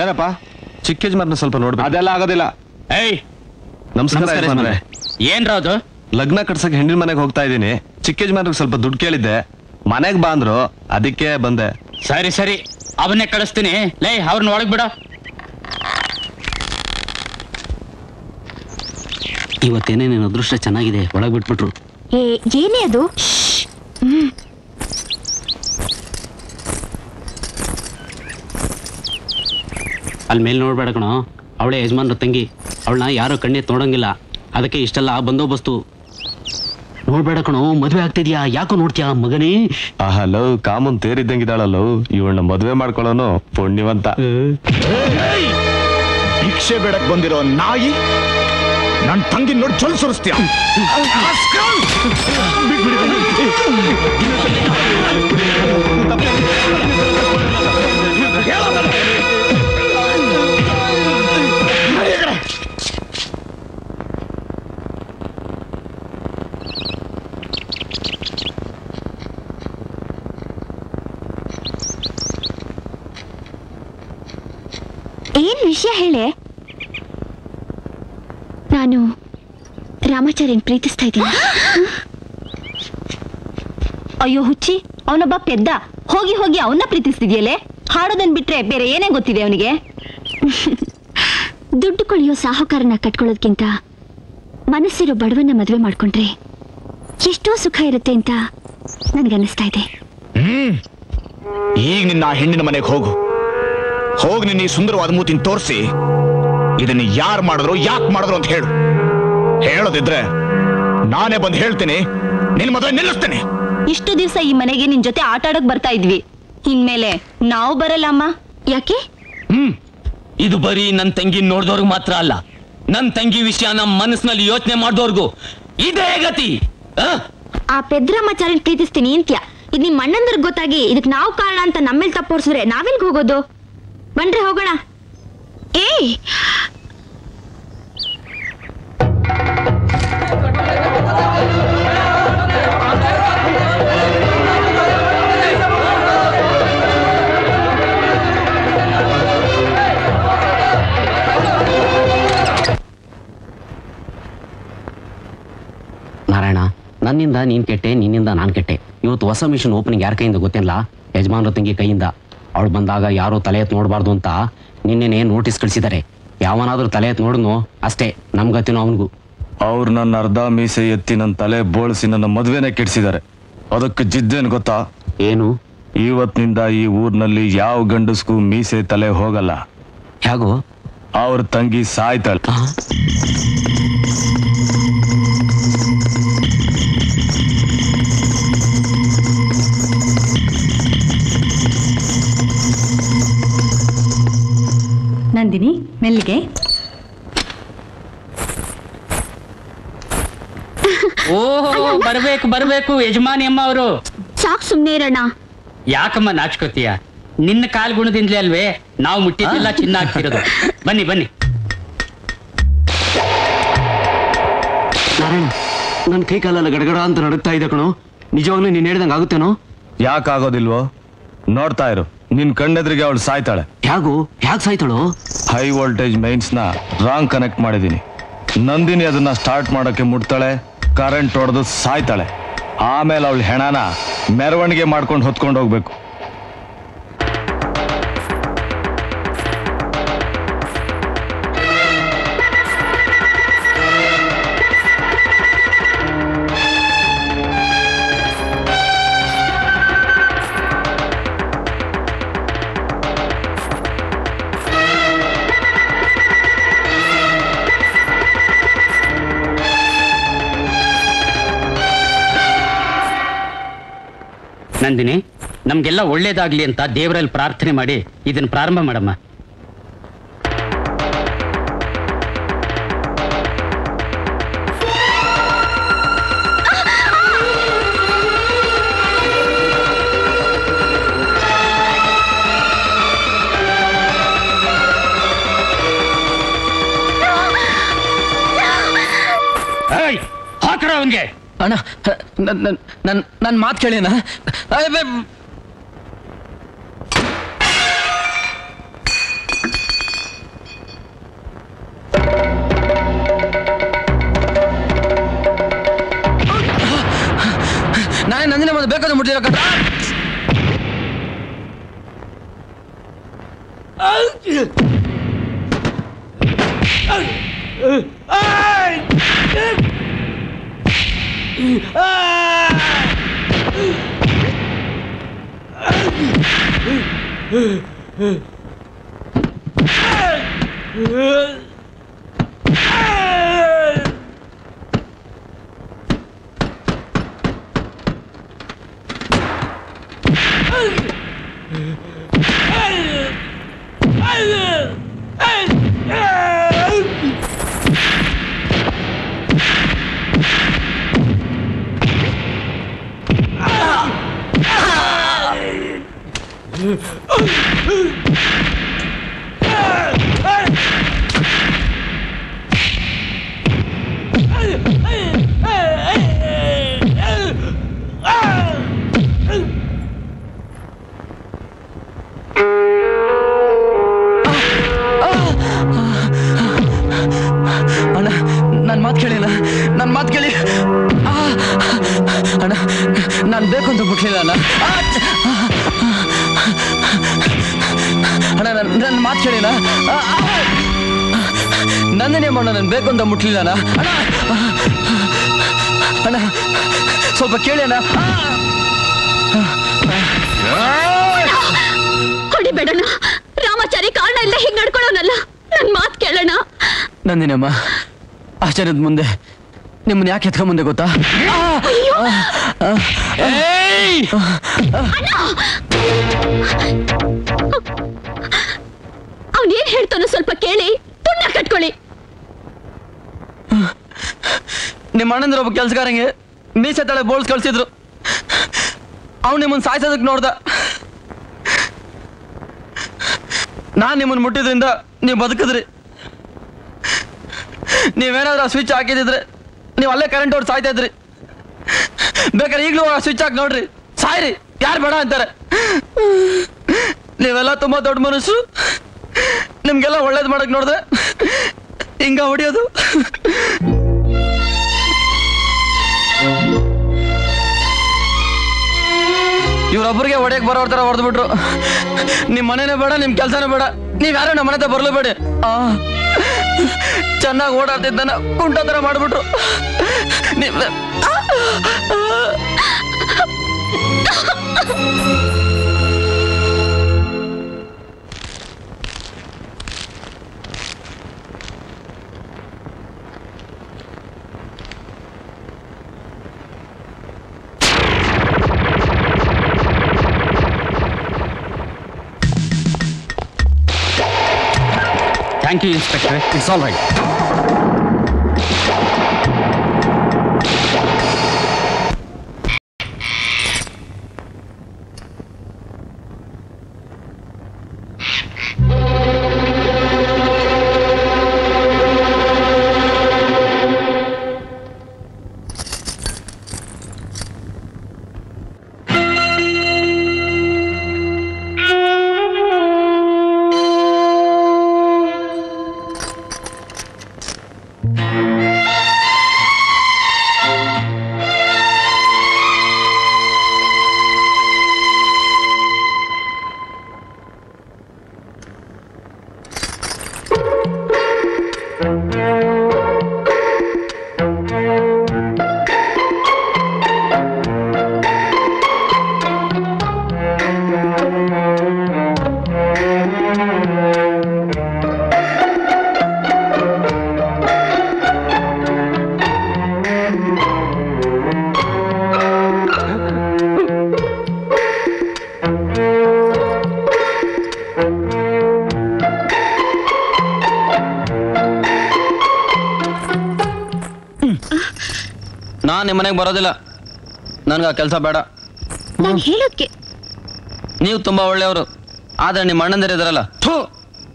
ಏನಪ್ಪ ಚಿಕ್ಕ ಯಜಮಾನ ಸ್ವಲ್ಪ ನೋಡ್ಬೇಕು ಅದೆಲ್ಲ ಆಗೋದಿಲ್ಲ ಏಯ್ ನಮಸ್ಕಾರ ಏನ್ರ ಅದು ಲಗ್ನ ಕಟ್ಸಕ್ ಹೆಣ್ಣಿನ ಮನೆಗೆ ಹೋಗ್ತಾ ಇದ್ದೀನಿ ಚಿಕ್ಕ ಯಜಮಾನ ಸ್ವಲ್ಪ ದುಡ್ಡು ಕೇಳಿದ್ದೆ ಮನೆಗೆ ಬಾ ಅಂದ್ರು ಅದಕ್ಕೆ ಬಂದೆ ಸರಿ ಸರಿ ಅವನ್ನೇ ಕಳಿಸ್ತೀನಿ ಲೈ ಅವ್ರನ್ನ ಒಳಗ್ ಬಿಡ ಇವತ್ತೇನೇ ನಿನ್ನ ಅದೃಷ್ಟ ಚೆನ್ನಾಗಿದೆ ಒಳಗ್ ಬಿಟ್ಬಿಟ್ರು ಏನೇ ಅದು ಅಲ್ಲಿ ಮೇಲೆ ನೋಡ್ಬೇಡ ಕಣೋ ಅವಳೇ ಯಜಮಾನ್ರ ತಂಗಿ ಅವಳನ್ನ ಯಾರೋ ಕಣ್ಣೆತ್ ನೋಡಂಗಿಲ್ಲ ಅದಕ್ಕೆ ಇಷ್ಟೆಲ್ಲ ಬಂದೋಬಸ್ತು ನೋಡ್ಬೇಡ ಕಣೋ ಮದುವೆ ಆಗ್ತಿದ್ಯಾ ಯಾಕೋ ನೋಡ್ತೀಯಾ ಮಗನೇ ಹಲೋ ಕಾಮನ್ ತೇರಿದ್ದಂಗಿದ್ದಾಳಲ್ಲೋ ಇವಳನ್ನ ಮದುವೆ ಮಾಡ್ಕೊಳ್ಳೋನು ಪುಣ್ಯವಂತ ಭಿಕ್ಷೆ ಬೇಡಕ್ ಬಂದಿರೋ ನಾಯಿ ನನ್ನ ತಂಗಿ ನೋಡಿ ಚೊಲ್ ಸುರಿಸ್ತೀಯ ಏನ್ ವಿಷಯ ಹೇಳೆ ನಾನು ರಾಮಾಚಾರ್ಯನ್ ಪ್ರೀತಿಸ್ತಾ ಇದ್ದೀನಿ ಅಯ್ಯೋ ಹುಚ್ಚಿ ಅವನೊಬ್ಬ ಪೆದ್ದ ಹೋಗಿ ಹೋಗಿ ಅವನ್ನ ಪ್ರೀತಿಸ್ತಿದ್ಯಲ್ಲೇ ಹಾಡೋದನ್ ಬಿಟ್ರೆ ಬೇರೆ ಏನೇ ಗೊತ್ತಿದೆ ಅವನಿಗೆ ದುಡ್ಡು ಕೊಳಿಯೋ ಸಾಹುಕಾರನ ಕಟ್ಕೊಳ್ಳೋದ್ಕಿಂತ ಮನಸ್ಸಿರೋ ಬಡವನ್ನ ಮದುವೆ ಮಾಡ್ಕೊಂಡ್ರೆ ಎಷ್ಟೋ ಸುಖ ಇರುತ್ತೆ ಅಂತ ನನ್ಗನ್ನಿಸ್ತಾ ಇದೆ ಈಗ ನಿನ್ನ ಹೆಣ್ಣಿನ ಮನೆಗೆ ಹೋಗು ಹೋಗಿ ನಿನ್ನ ಈ ಸುಂದರವಾದ ಮೂತಿನ ತೋರಿಸಿ ಇದನ್ನ ಯಾರು ಮಾಡಿದ್ರು ಯಾಕೆ ಮಾಡಿದ್ರು ಅಂತ ಹೇಳು ಹೇಳೋದಿದ್ರೆ ನಾನೇ ಬಂದು ಹೇಳ್ತೀನಿ ನಿನ್ ಮದುವೆ ನಿಲ್ಲಿಸ್ತೇನೆ ಇಷ್ಟು ದಿವಸ ಈ ಮನೆಗೆ ನಿನ್ ಜೊತೆ ಆಟ ಆಡಕ್ ಬರ್ತಾ ಇದ್ವಿ ಇನ್ಮೇಲೆ ನಾವು ಬರಲ್ಲಮ್ಮ ಯಾಕೆ ಇದು ಬರೀ ನನ್ ತಂಗಿ ನೋಡ್ದವ್ರಿಗೆ ಮಾತ್ರ ಅಲ್ಲ ನನ್ ತಂಗಿ ವಿಷಯ ನಮ್ಮ ಮನಸ್ಸಿನಲ್ಲಿ ಯೋಚನೆ ಮಾಡಿದವ್ರಿಗೂ ಇದೇ ಗತಿ ಆ ಪೆದ್ರಾಮಾಚಾರ್ಯನ್ ಪ್ರೀತಿಸ್ತೀನಿ ಅಂತ್ಯ ಇದು ನಿಮ್ ಅಣ್ಣಂದ್ರಿಗೆ ಗೊತ್ತಾಗಿ ಇದಕ್ ನಾವು ಕಾರಣ ಅಂತ ನಮ್ಮೇಲೆ ತಪ್ಪೋರ್ಸಿದ್ರೆ ನಾವೆಲ್ಗೆ ಹೋಗೋದು ಬನ್ರಿ ಹೋಗೋಣ ಏ ನಾರಾಯಣ ನನ್ನಿಂದ ನೀನ್ ಕೆಟ್ಟೆ ನಿನ್ನಿಂದ ನಾನ್ ಕೆಟ್ಟೆ ಇವತ್ತು ಹೊಸ ಮಿಷನ್ ಓಪನಿಂಗ್ ಯಾರ ಕೈಯಿಂದ ಗೊತ್ತಿಲ್ಲ ಯಜಮಾನ್ರ ತಂಗಿ ಕೈಯಿಂದ ಅವಳು ಬಂದಾಗ ಯಾರು ತಲೆ ಎತ್ ನೋಡಬಾರ್ದು ಅಂತ ನಿನ್ನೆನೆ ನೋಟಿಸ್ ಕಳಿಸಿದ್ದಾರೆ ಯಾವನಾದ್ರೂ ತಲೆ ಎತ್ ನೋಡ್ನು ಅಷ್ಟೇ ನಮ್ಗತ್ತಿನೋ ಅವನಿಗೂ ಅವ್ರು ನನ್ನ ಅರ್ಧ ಮೀಸೆ ಎತ್ತಿ ನನ್ನ ತಲೆ ಬೋಳಿಸಿ ನನ್ನ ಮದುವೆನೆ ಕೆಡಿಸಿದ್ದಾರೆ ಅದಕ್ಕೆ ಜಿದ್ದೇನು ಗೊತ್ತಾ ಏನು ಇವತ್ತಿನಿಂದ ಈ ಊರಿನಲ್ಲಿ ಯಾವ ಗಂಡಸ್ಗೂ ಮೀಸೆ ತಲೆ ಹೋಗಲ್ಲ ಹೇಗೋ ಅವ್ರ ತಂಗಿ ಸಾಯ್ತಾಳೆ ನಂದಿನಿ ಮೆಲ್ಲಿಗೆ ಓಹೋ ಬರ್ಬೇಕು ಬರ್ಬೇಕು ಯಜಮಾನಿ ಅಮ್ಮ ಅವರು ಸಾಕು ಸುಮ್ಮನೆ ಇರೋಣ ಯಾಕಮ್ಮ ನಾಚ್ಕೋತೀಯ ನಿನ್ನ ಕಾಲ್ಗುಣದಿಂದಲೇ ಅಲ್ವೇ ನಾವು ಮುಟ್ಟಿದ್ದೆಲ್ಲ ಚಿನ್ನ ಆಗ್ತಿರೋದು ಬನ್ನಿ ಬನ್ನಿ ನಾರಾಯಣ, ನನ್ನ ಕೈ ಕಾಲೆಲ್ಲ ಗಡಗಡ ಅಂತ ನಡುಗ್ತಾ ಇದೆ ಕಣೋ. ನಿಜವಾಗ್ಲೂ ನೀನ್ ಹೇಳಿದಂಗೆ ಆಗುತ್ತೇನೋ? ಯಾಕಾಗೋದಿಲ್ವೋ, ನೋಡ್ತಾ ಇರು. ನಿನ್ ಕಣ್ಣೆದ್ರಿಗೆ ಅವಳು ಸಾಯ್ತಾಳೆ. ಯಾಕೆ ಸಾಯ್ತಾಳು? ಹೈ ವೋಲ್ಟೇಜ್ ಮೈನ್ಸ್ ನ ರಾಂಗ್ ಕನೆಕ್ಟ್ ಮಾಡಿದೀನಿ. ನಂದಿನಿ ಅದನ್ನ ಸ್ಟಾರ್ಟ್ ಮಾಡೋಕೆ ಮುಟ್ತಾಳೆ, ಕರೆಂಟ್ ಹೊಡೆದು ಸಾಯ್ತಾಳೆ. ಆಮೇಲೆ ಅವಳು ಹೆಣನ ಮೆರವಣಿಗೆ ಮಾಡ್ಕೊಂಡು ಹೊತ್ಕೊಂಡು ಹೋಗ್ಬೇಕು. ನಂದಿನಿ, ನಮ್ಗೆಲ್ಲ ಒಳ್ಳೇದಾಗ್ಲಿ ಅಂತ ದೇವರಲ್ಲಿ ಪ್ರಾರ್ಥನೆ ಮಾಡಿ ಇದನ್ನ ಪ್ರಾರಂಭ ಮಾಡಮ್ಮ. ಹಾಕರ ಅವನ್ಗೆ. ಅಣ್ಣ, ನನ್ನ ಮಾತು ಕೇಳಿನ? ನಾನೇ ನಂದಿನ ಬಂದು ಬೇಕಾದ್ರೆ ಮುಟ್ಟಿರೋ ಕಟ್ಟ. ಮುಟ್ಲಿಲ್ಲ ಅಣ್ಣ, ಸ್ವಲ್ಪ ಕೇಳಣ್ಣ. ಹೊಡಿಬೇಡಣ್ಣ, ರಾಮಾಚಾರಿ ಕಾರಣ ಇಲ್ಲ ಹೀಗೆ ನಡ್ಕೊಳ್ಳೋನಲ್ಲ. ನನ್ ಮಾತು ಕೇಳೋಣ. ನಂದಿನಮ್ಮ, ಆಶ್ಚರ್ಯದ ಮುಂದೆ ನಿಮ್ಮನ್ನ ಯಾಕೆ ಎತ್ಕೊಂಡ್ ಮುಂದೆ ಗೊತ್ತಾ? ಅವನೇನ್ ಹೇಳ್ತಾನೋ ಸ್ವಲ್ಪ ಕೇಳಿ ತುಣ್ಣ ಕಟ್ಕೊಳ್ಳಿ. ನಿಮ್ಮ ಅಣ್ಣಂದ್ರ ಒಬ್ಬ ಕೆಲ್ಸಗಾರಂಗೆ ಮೀಸೆ ತಳೆ ಬೋಳ್ಸ್ ಕಳ್ಸಿದ್ರು. ಅವ್ನು ನಿಮ್ಮನ್ನ ಸಾಯಿಸೋದಕ್ಕೆ ನೋಡ್ದ. ನಾನು ನಿಮ್ಮನ್ನ ಮುಟ್ಟಿದ್ರಿಂದ ನೀವು ಬದುಕಿದ್ರಿ. ನೀವೇನಾದ್ರೂ ಆ ಸ್ವಿಚ್ ಹಾಕಿದ್ರೆ ನೀವು ಅಲ್ಲೇ ಕರೆಂಟ್ ಅವ್ರು ಸಾಯ್ತಾ ಇದ್ರಿ. ಬೇಕಾದ್ರೆ ಈಗಲೂ ಆ ಸ್ವಿಚ್ ಹಾಕಿ ನೋಡ್ರಿ, ಸಾಯ್ರಿ, ಯಾರು ಬೇಡ ಅಂತಾರೆ. ನೀವೆಲ್ಲ ತುಂಬಾ ದೊಡ್ಡ ಮನುಷ್ಯರು. ನಿಮ್ಗೆಲ್ಲ ಒಳ್ಳೇದು ಮಾಡಕ್ ನೋಡಿದ್ರೆ ಹಿಂಗ ಹೊಡಿಯೋದು. ಇವ್ರೊಬ್ಬರಿಗೆ ಹೊಡೆಯಕ್ ಬರೋರ್ ತರ ಹೊಡೆದ್ಬಿಟ್ರು. ನಿಮ್ ಮನೇನೇ ಬೇಡ, ನಿಮ್ ಕೆಲ್ಸನೂ ಬೇಡ, ನೀವ್ ಯಾರೋ ನಮ್ಮ ಮನೆ ಬರ್ಲೂ ಬೇಡಿ. ಚೆನ್ನಾಗಿ ಓಡಾಡ್ತಿದ್ದಾನ ಕುಂಟ ತರ ಮಾಡ್ಬಿಟ್ರು. Thank you, Inspector. It's all right. ಮನೆಗೆ ಬರೋದಿಲ್ಲ. ನನಗೆ ಕೆಲಸ ಬೇಡ. ನಾನು ಹೇಳೋದಕ್ಕೆ ನೀವು ತುಂಬಾ ಒಳ್ಳೆಯವರು. ಆದ್ರೆ ನಿಮ್ಮ ಅಣ್ಣಂದಿರು ಇದ್ದಾರಲ್ಲ, ಥೂ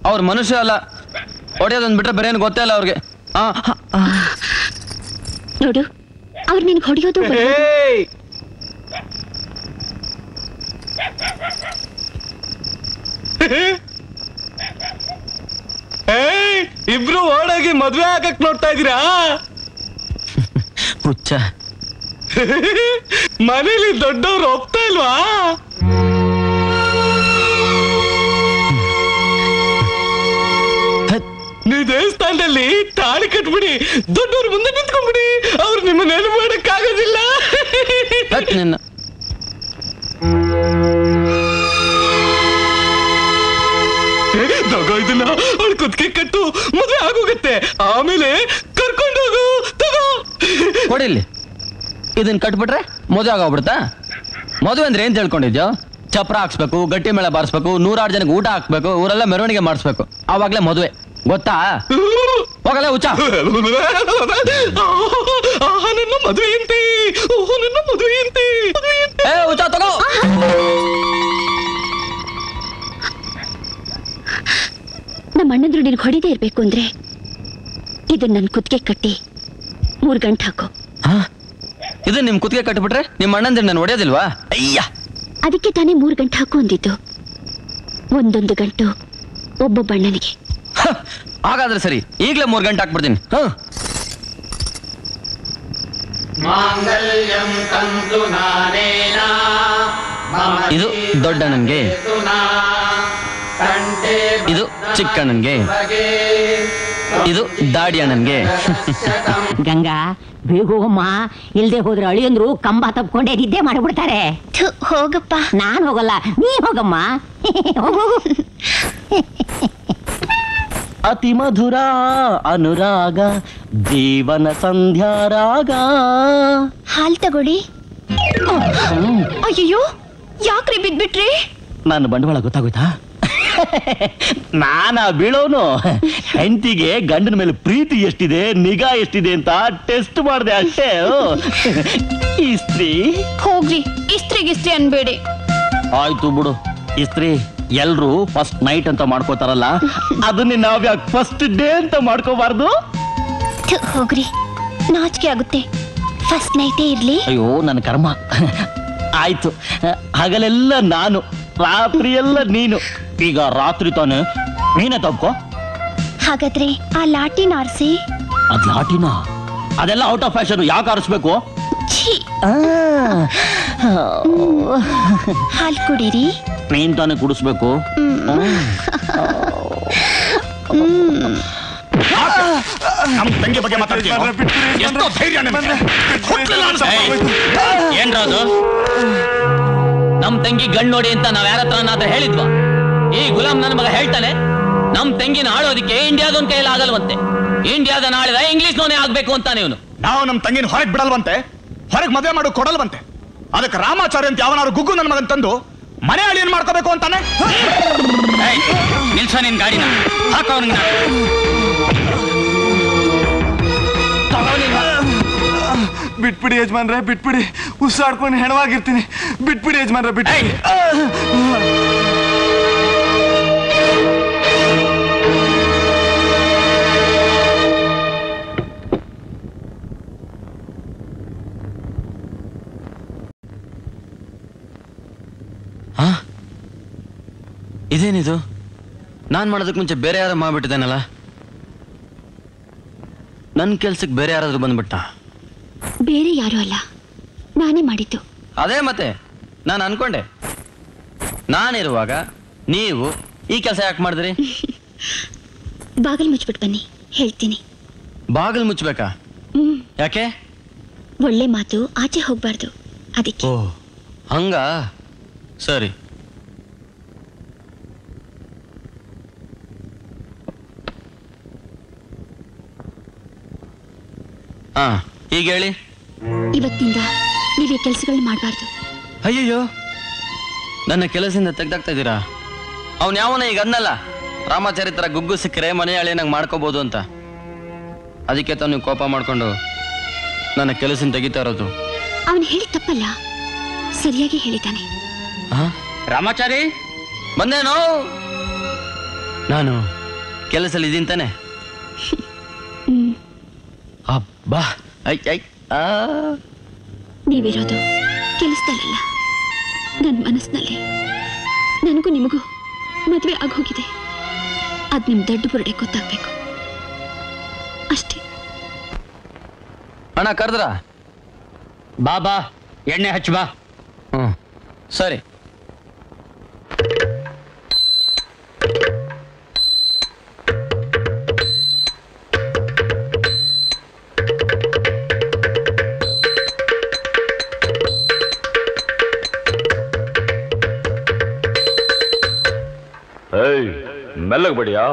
ಅವರು ಮನುಷ್ಯ ಅಲ್ಲ. ಹೊಡೆಯೋದೊಂದು ಬಿಟ್ರೆ ಬೇರೆ ಏನು ಗೊತ್ತೇ ಇಲ್ಲ ಅವ್ರಿಗೆ. ನೋಡು, ಅವ್ರು ನಿನಗೆ ಹೊಡೆಯೋದು. ಇಬ್ರು ಓಡಾಗಿ ಮದುವೆ ಆಗಕ್ ನೋಡ್ತಾ ಇದ್ದೀರಾ? ಹುಚ್ಚ, ಮನೇಲಿ ದೊಡ್ಡವ್ರು ಒಪ್ತಾ ಇಲ್ವಾ? ನೀವು ದೇವಸ್ಥಾನದಲ್ಲಿ ತಾಳಿ ಕಟ್ಬಿಡಿ, ದೊಡ್ಡವ್ರ ಮುಂದೆ ನಿಂತ್ಕೊಂಡ್ಬಿಡಿ, ಅವ್ರು ನಿಮ್ಮ ನೆಲೆ ಮಾಡಕ್ಕಾಗೋದಿಲ್ಲ. ಇದನ್ನ ಅವಳು ಕುದಕ್ಕೆ ಕಟ್ಟು, ಮದುವೆ ಆಗೋಗುತ್ತೆ. ಆಮೇಲೆ ಕರ್ಕೊಂಡೋಗು, ತಗೋ ಕೊಡಿಲಿ. ಇದನ್ನ ಕಟ್ಬಿಟ್ರೆ ಮದುವೆ ಆಗೋಗ್ಬಿಡುತ್ತಾ? ಮದುವೆ ಅಂದ್ರೆ ಏನ್ ತಿಳ್ಕೊಂಡಿದ್ಯೋ? ಚಪ್ರ ಹಾಕ್ಸ್ಬೇಕು, ಗಟ್ಟಿ ಮೇಳ ಬಾರಿಸ್ಬೇಕು, ನೂರಾರು ಜನಕ್ಕೆ ಊಟ ಹಾಕ್ಬೇಕು, ಊರೆಲ್ಲ ಮೆರವಣಿಗೆ ಮಾಡಿಸ್ಬೇಕು, ಆವಾಗ್ಲೇ ಮದುವೆ. ಗೊತ್ತಾ? ಹೋಗಲ್ಲ ಹುಚ್ಚ. ನಮ್ಮ ಅಣ್ಣಂದ್ರು ನೀನ್ ಹೊಡಿದೇ ಇರ್ಬೇಕು ಅಂದ್ರೆ ಇದನ್ನ ನನ್ ಕುತ್ತಿಗೆ ಕಟ್ಟಿ 3 ಗಂಟೆ ಹಾಕು. ಇದು ನಿಮ್ ಕುತ್ತಿಗೆ ಕಟ್ಬಿಟ್ರೆ ನಿಮ್ಮ ಅಣ್ಣಂದ್ರೆ ನಾನು ಹೊಡೆಯೋದಿಲ್ವಾ? ಅಯ್ಯ, ಅದಕ್ಕೆ ತಾನೇ 3 ಗಂಟೆ ಹಾಕು ಅಂದಿದ್ದು. ಒಂದೊಂದು ಗಂಟು ಒಬ್ಬೊಬ್ಬ ಅಣ್ಣನಿಗೆ. ಹಾಗಾದ್ರೆ ಸರಿ, ಈಗಲೇ 3 ಗಂಟೆ ಹಾಕ್ಬಿಡ್ತೀನಿ. ಇದು ದೊಡ್ಡಣ್ಣನ್ಗೆ, ಇದು ಚಿಕ್ಕಣ್ಣನ್ಗೆ, ಇದು ದಾಡಿ ಅಣ್ಣನ್ಗೆ. ಗಂಗಾ, ಬೇಗೋಮ್ಮ, ಇಲ್ದೆ ಹೋದ್ರೆ ಅಳಿಯಂದ್ರು ಕಂಬ ತಪ್ಕೊಂಡೆ ನಿದ್ದೆ ಮಾಡಿಬಿಡ್ತಾರೆ. ಹೋಗಪ್ಪ. ನಾನ್ ಹೋಗಲ್ಲ, ನೀ ಹೋಗಮ್ಮ. ಅತಿ ಮಧುರ ಅನುರಾಗ, ಜೀವನ ಸಂಧ್ಯಾರಾಗ. ಹಾಲ್ ತಗೊಳ್ಳಿ. ಅಯ್ಯೋ, ಯಾಕ್ರಿ ಬಿದ್ಬಿಟ್ರಿ? ನಾನು ಬಂಡವಾಳ ಗೊತ್ತಾಗೋಯ್ತಾ? ನಾನಾ ಬೀಳೋನು. ಹೆಂಡತಿಗೆ ಗಂಡನ ಮೇಲೆ ಪ್ರೀತಿ ಎಷ್ಟಿದೆ, ನಿಗಾ ಎಷ್ಟಿದೆ ಅಂತ ಟೆಸ್ಟ್ ಮಾಡಿದೆ ಅಷ್ಟೇ. ಇಸ್ತ್ರಿ ಹೋಗ್ರಿ, ಇಸ್ತ್ರಿಗಿಸ್ತ್ರಿ ಅನ್ಬೇಡಿ. ಆಯ್ತು ಬಿಡು, ಇಸ್ತ್ರಿ ಎಲ್ರು ಫಸ್ಟ್ ನೈಟ್ ಅಂತ ಮಾಡ್ಕೋತಾರಲ್ಲ, ಅದನ್ನೇ ನಾವ್ಯಾಕೆ ಫಸ್ಟ್ ಡೇ ಅಂತ ಮಾಡ್ಕೋಬಾರ್ದು? ಹೋಗ್ರಿ, ನಾಚಿಕೆ ಆಗುತ್ತೆ. ಫಸ್ಟ್ ನೈಟೇ ಇರ್ಲಿ. ಅಯ್ಯೋ ನನ್ನ ಕರ್ಮ. ಆಯ್ತು, ಹಗಲೆಲ್ಲ ನಾನು, ರಾತ್ರಿ ಎಲ್ಲ ನೀನು. ಈಗ ರಾತ್ರಿ ತಾನೆ ನೀನೇ ತಪ್ಕೋ. ಹಾಗಾದ್ರೆ ಆ ಲಾಟಿನ ಆರಿಸಿ. ಅದ್ ಲಾಟಿನ? ಅದೆಲ್ಲ ಔಟ್ ಆಫ್ ಫ್ಯಾಷನ್, ಯಾಕೆ ಆರಿಸ್ಬೇಕು? ಹಾಲು ಕುಡೀರಿ. ನೀನ್ ತಾನೆ ಕುಡಿಸ್ಬೇಕು. ಏನ್ರಾದು, ನಮ್ ತಂಗಿ ಗಂಡ್ ನೋಡಿ ಅಂತ ನಾವ್ ಯಾರತ್ರ ಹೇಳಿದ್ವಾ? ಈ ಗುಲಾಮ್ ನನ್ನ ಮಗ ಹೇಳ್ತಾನೆ, ನಮ್ ತಂಗಿನ ಆಡೋದಕ್ಕೆ ಇಂಡಿಯಾದೊಂದ್ ಕೈಯಲ್ಲಿ ಆಗಲ್ವಂತೆ, ಇಂಡಿಯಾದ ನಾಳಿದ ಇಂಗ್ಲಿಷ್ ನೋನೇ ಆಗ್ಬೇಕು ಅಂತಾನೆ ಇವನು. ನಾವು ನಮ್ ತಂಗಿನ ಹೊರಗೆ ಬಿಡಲ್ವಂತೆ, ಹೊರಗೆ ಮದುವೆ ಮಾಡೋಕ್ ಕೊಡಲ್ವಂತೆ. ಅದಕ್ಕೆ ರಾಮಾಚಾರಿ ಅಂತ ಯಾವನಾರು ಗುಗ್ಗು ನನ್ನ ಮಗನ್ ತಂದು ಮನೆ ಅಳಿಯನ್ ಮಾಡ್ಕೋಬೇಕು ಅಂತಾನೆ. ನಿಲ್ಸ ನಿನ್ ಗಾಡಿನ ಹಾಕೋ. ಬಿಟ್ಬಿಡಿ ಯಜಮಾನ್ರೆ, ಬಿಟ್ಬಿಡಿ. ಉಸಾಡ್ಕೊಂಡು ಹೆಣವಾಗಿರ್ತೀನಿ, ಬಿಟ್ಬಿಡಿ ಯಜಮಾನ್ರೆ, ಬಿಟ್ಬಿಡಿ. ಇದೇನಿದು? ನಾನು ಮಾಡೋದಕ್ಕೆ ಮುಂಚೆ ಬೇರೆ ಯಾರು ಮಾಡ್ಬಿಟ್ಟಿದ್ದೇನಲ್ಲ. ನನ್ನ ಕೆಲ್ಸಕ್ಕೆ ಬೇರೆ ಯಾರಾದ್ರೂ ಬಂದ್ಬಿಟ್ಟ? ಬೇರೆ ಯಾರು ಅಲ್ಲ, ನಾನೇ ಮಾಡಿದ್ದು. ಅದೇ ಮತ್ತೆ ನಾನು ಅನ್ಕೊಂಡೆ. ನಾನಿರುವಾಗ ನೀವು ಈ ಕೆಲಸ ಯಾಕೆ ಮಾಡಿದ್ರಿ? ಬಾಗಿಲು ಮುಚ್ಚಿಬಿಟ್ಟು ಬನ್ನಿ. ಹೇಳ್ತೀನಿ. ಬಾಗಿಲು ಮುಚ್ಚಬೇಕಾ? ಯಾಕೆ? ಒಳ್ಳೆ ಮಾತು ಆಚೆ ಹೋಗಬಾರದು ಅದಕ್ಕೆ. ಓ ಹಂಗ, ಸರಿ. ಆ ಈಗ ಹೇಳಿ. ಇವತ್ತಿಂದ ನೀವೇ ಕೆಲಸಗಳನ್ನ ಮಾಡಬಾರದು. ಅಯ್ಯಯ್ಯೋ, ನನ್ನ ಕೆಲಸದಿಂದ ತೆಗ್ದಾಕ್ತಾ ಇದ್ದೀರಾ? ಅವನು ಯಾವನ ಈಗ ಅನ್ನಲ್ಲ, ರಾಮಾಚಾರಿ ತರ ಗುಗ್ಗು ಸಿಕ್ಕರೆ ಮನೆ ಹಳೆ ನಂಗೆ ಮಾಡ್ಕೋಬಹುದು ಅಂತ. ಅದಕ್ಕೆ ತಾನು ನೀವು ಕೋಪ ಮಾಡ್ಕೊಂಡು ನನ್ನ ಕೆಲಸ ತೆಗಿತಾ ಇರೋದು. ಅವನು ಹೇಳಿ ತಪ್ಪಲ್ಲ, ಸರಿಯಾಗಿ ಹೇಳಿದ್ದಾನೆ. ರಾಮಾಚಾರಿ ಬಂದೇನೋ? ನಾನು ಕೆಲಸಲ್ಲಿ ಇದ್ದೀನಿ ತಾನೆ. ಅಬ್ಬಾ, ನೀವಿರೋದು ಕೆಲಸದಲ್ಲ, ನನ್ನ ಮನಸ್ಸಿನಲ್ಲಿ. ನನಗೂ ನಿಮಗೂ ಮದುವೆ ಆಗೋಗಿದೆ. ಅದು ನಿಮ್ಮ ದೊಡ್ಡ ಬುರುಡೆ ಗೊತ್ತಾಗಬೇಕು ಅಷ್ಟೇ. ಅಣ್ಣ ಕರೆದ್ರ? ಬಾಬಾ ಎಣ್ಣೆ ಹಚ್ಚು ಬಾ. ಹ್ಞೂ ಸರಿ. ಮೆಲ್ಲಗ್ಬೇಡಿಯೋ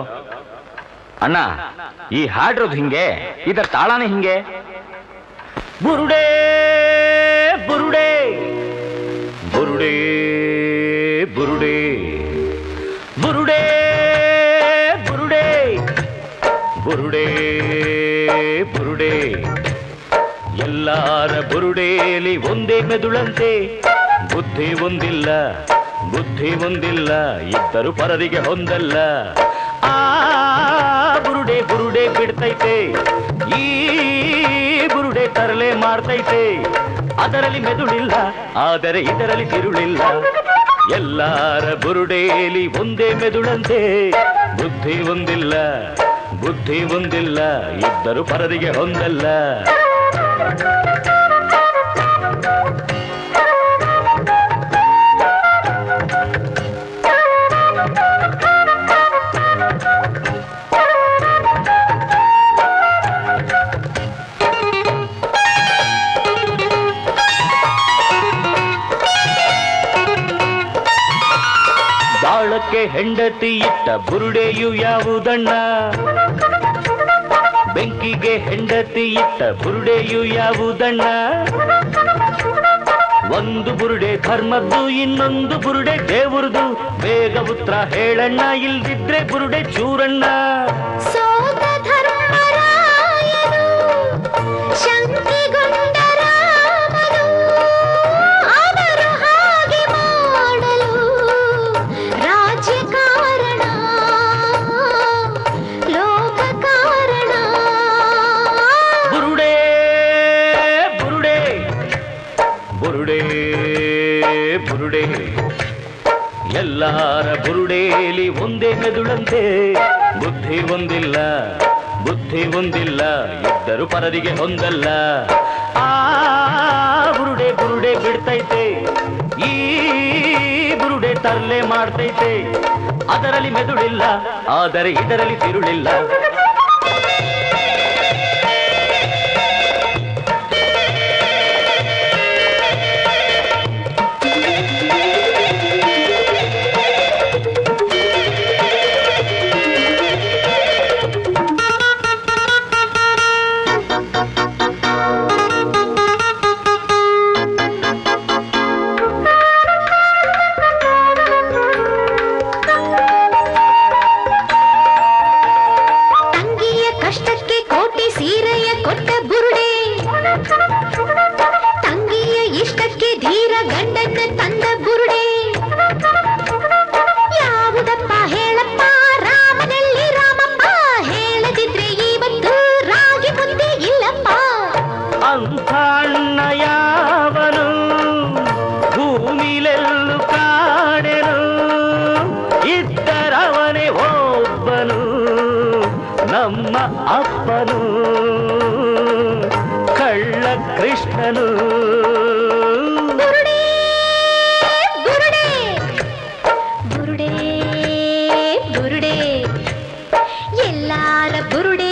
ಅಣ್ಣ, ಈ ಹಾಡಿರೋದು ಹಿಂಗೆ, ಇದರ ತಾಳಾನೇ ಹಿಂಗೆ. ಬುರುಡೆ ಬುರುಡೆ ಬುರುಡೆ ಬುರುಡೆ ಬುರುಡೆ ಬುರುಡೆ ಬುರುಡೆ ಬುರುಡೆ, ಎಲ್ಲಾರ ಬುರುಡೇಲಿ ಒಂದೇ ಮೆದುಳಂತೆ. ಬುದ್ಧಿ ಒಂದಿಲ್ಲ, ಬುದ್ಧಿ ಒಂದಿಲ್ಲ, ಇಬ್ಬರು ಪರರಿಗೆ ಹೊಂದಲ್ಲ. ಆ ಬುರುಡೆ ಬುರುಡೆ ಬಿಡ್ತೈತೆ, ಈ ಬುರುಡೆ ತರಲೆ ಮಾಡ್ತೈತೆ. ಅದರಲ್ಲಿ ಮೆದುಳಿಲ್ಲ, ಆದರೆ ಇದರಲ್ಲಿ ತಿರುಳಿಲ್ಲ. ಎಲ್ಲಾರ ಬುರುಡೇಲಿ ಒಂದೇ ಮೆದುಳಂತೆ. ಬುದ್ಧಿ ಒಂದಿಲ್ಲ, ಬುದ್ಧಿ ಒಂದಿಲ್ಲ, ಇಬ್ಬರು ಪರರಿಗೆ ಹೊಂದಲ್ಲ. ಹೆಂಡತಿ ಇಟ್ಟ ಬುರುಡೆಯು ಯಾವುದಣ್ಣ? ಬೆಂಕಿಗೆ ಹೆಂಡತಿ ಇಟ್ಟ ಬುರುಡೆಯು ಯಾವುದಣ್ಣ? ಒಂದು ಬುರುಡೆ ಧರ್ಮದ್ದು, ಇನ್ನೊಂದು ಬುರುಡೆ ದೇವರದು. ಬೇಗ ಉತ್ತರ ಹೇಳಣ್ಣ, ಇಲ್ದಿದ್ರೆ ಬುರುಡೆ ಚೂರಣ್ಣ. ಎಲ್ಲಾರ ಬುರುಡೇಲಿ ಒಂದೇ ಮೆದುಳಂತೆ. ಬುದ್ಧಿ ಒಂದಿಲ್ಲ, ಬುದ್ಧಿ ಒಂದಿಲ್ಲ, ಇಬ್ಬರು ಪರರಿಗೆ ಹೊಂದಲ್ಲ. ಆ ಬುರುಡೆ ಬುರುಡೆ ಬಿಡ್ತೈತೆ, ಈ ಬುರುಡೆ ತರಲೆ ಮಾಡ್ತೈತೆ. ಅದರಲ್ಲಿ ಮೆದುಳಿಲ್ಲ, ಆದರೆ ಇದರಲ್ಲಿ ತಿರುಳಿಲ್ಲ. ಬುರುಡೆ ಎಲ್ಲಾರ ಬುರುಡೆ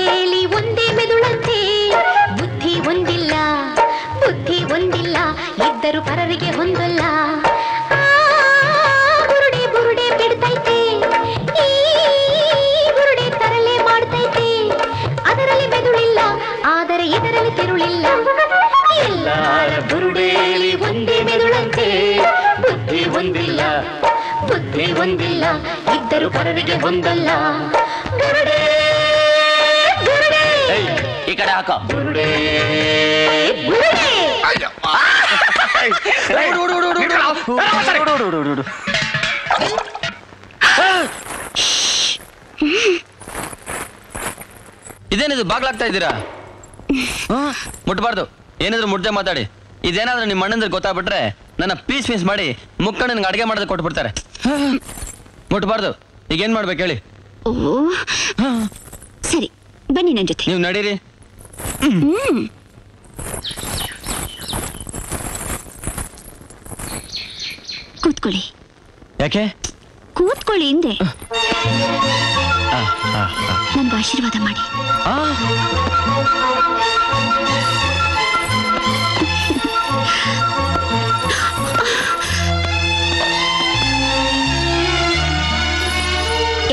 ಕರುವಿಗೆ ಒಂದಲ್ಲ ಗುರುಡೇ ಗುರುಡೇ ಈ ಕಡೆ ಹಾಕೋ ಗುರುಡೇ ಗುರುಡೇ ಅಯ್ಯಪ್ಪ ಓಡು ಇದೇನಿದು ಬಾಗ್ಲಾಗ್ತಾ ಇದ್ದೀರಾ ಮುಟ್ಟಬಾರ್ದು ಏನಾದರೂ ಮುಟ್ಟದೆ ಮಾತಾಡಿ ಇದೇನಾದರೂ ನಿಮ್ಮ ಅಣ್ಣಂದ್ರೆ ಗೊತ್ತಾಗ್ಬಿಟ್ರೆ ನನ್ನ ಪೀಸ್ ಪೀಸ್ ಮಾಡಿ ಮುಕ್ಕಣ್ಣ ನನಗೆ ಅಡುಗೆ ಮಾಡೋದಕ್ಕೆ ಕೊಟ್ಬಿಡ್ತಾರೆ ಮುಟ್ಟಬಾರ್ದು ಈಗ ಏನು ಮಾಡ್ಬೇಕು ಹೇಳಿ ಸರಿ ಬನ್ನಿ ನನ್ನ ಜೊತೆ ನೀವು ನಡೀರಿ ಕೂತ್ಕೊಳ್ಳಿ ಯಾಕೆ ಕೂತ್ಕೊಳ್ಳಿ ಹಿಂದೆ ನನಗೆ ಆಶೀರ್ವಾದ ಮಾಡಿ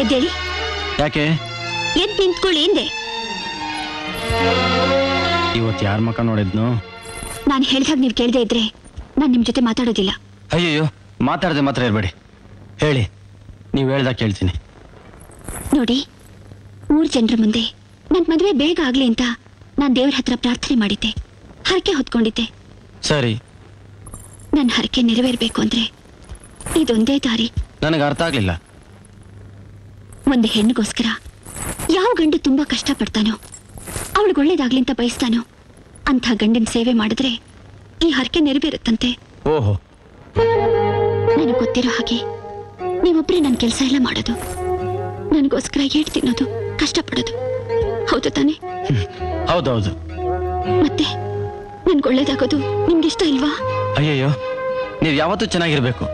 ಎದ್ದೇಳಿ ಯಾಕೆ ಎದ್ದು ನಿಂತ್ಕೊಳ್ಳಿ ಹಿಂದೆ ಇವತ್ತು ಯಾರ ಮಕ್ಕ ನೋಡಿದ್ನು ನಾನು ಹೇಳಿದಾಗ ನೀವು ಕೇಳದೆ ಇದ್ರೆ ನಾನು ನಿಮ್ಮ ಜೊತೆ ಮಾತಾಡೋದಿಲ್ಲ ಅಯ್ಯೋ ಮಾತಾಡದೆ ಮಾತ್ರ ಇರಬೇಡಿ ಹೇಳಿ ನೀವು ಹೇಳ್ದಾಗ ಕೇಳ್ತೀನಿ ನೋಡಿ ಊರ್ ಜನರ ಮುಂದೆ ನನ್ನ ಮದುವೆ ಬೇಗ ಆಗ್ಲಿ ಅಂತ ನಾನು ದೇವ್ರ ಹತ್ರ ಪ್ರಾರ್ಥನೆ ಮಾಡಿದ್ದೆ ಹರಕೆ ಹೊತ್ಕೊಂಡಿದ್ದೆ ಸರಿ ನನ್ನ ಹರಕೆ ನೆರವೇರಬೇಕು ಅಂದ್ರೆ ಇದೊಂದೇ ದಾರಿ ನನಗೆ ಅರ್ಥ ಆಗ್ಲಿಲ್ಲ ಒಂದು ಹೆಣ್ಣಿಗೋಸ್ಕರ ಯಾವ ಗಂಡು ತುಂಬಾ ಕಷ್ಟಪಡ್ತಾನೋ ಅವಳಿಗೆ ಒಳ್ಳೇದಾಗ್ಲಿ ಅಂತ ಬಯಸ್ತಾನೋ ಅಂಥ ಗಂಡಿನ ಸೇವೆ ಮಾಡಿದ್ರೆ ಈ ಹರಕೆ ನೆರವೇರುತ್ತಂತೆ ಓಹೋ ನನಗೆ ಗೊತ್ತಿರೋ ಹಾಗೆ ನೀವೊಬ್ಬರೇ ನನ್ನ ಕೆಲಸ ಎಲ್ಲ ಮಾಡೋದು ನನಗೋಸ್ಕರ ಏಟ್ ತಿನ್ನೋದು ಕಷ್ಟಪಡೋದು ಹೌದು ತಾನೆ ಹೌದೌದು ಮತ್ತೆ ನನ್ಗೆ ಒಳ್ಳೇದಾಗೋದು ನಿಮ್ಗೆ ಇಷ್ಟ ಇಲ್ವಾ ಅಯ್ಯಯ್ಯೋ ನೀವು ಯಾವತ್ತೂ ಚೆನ್ನಾಗಿರ್ಬೇಕು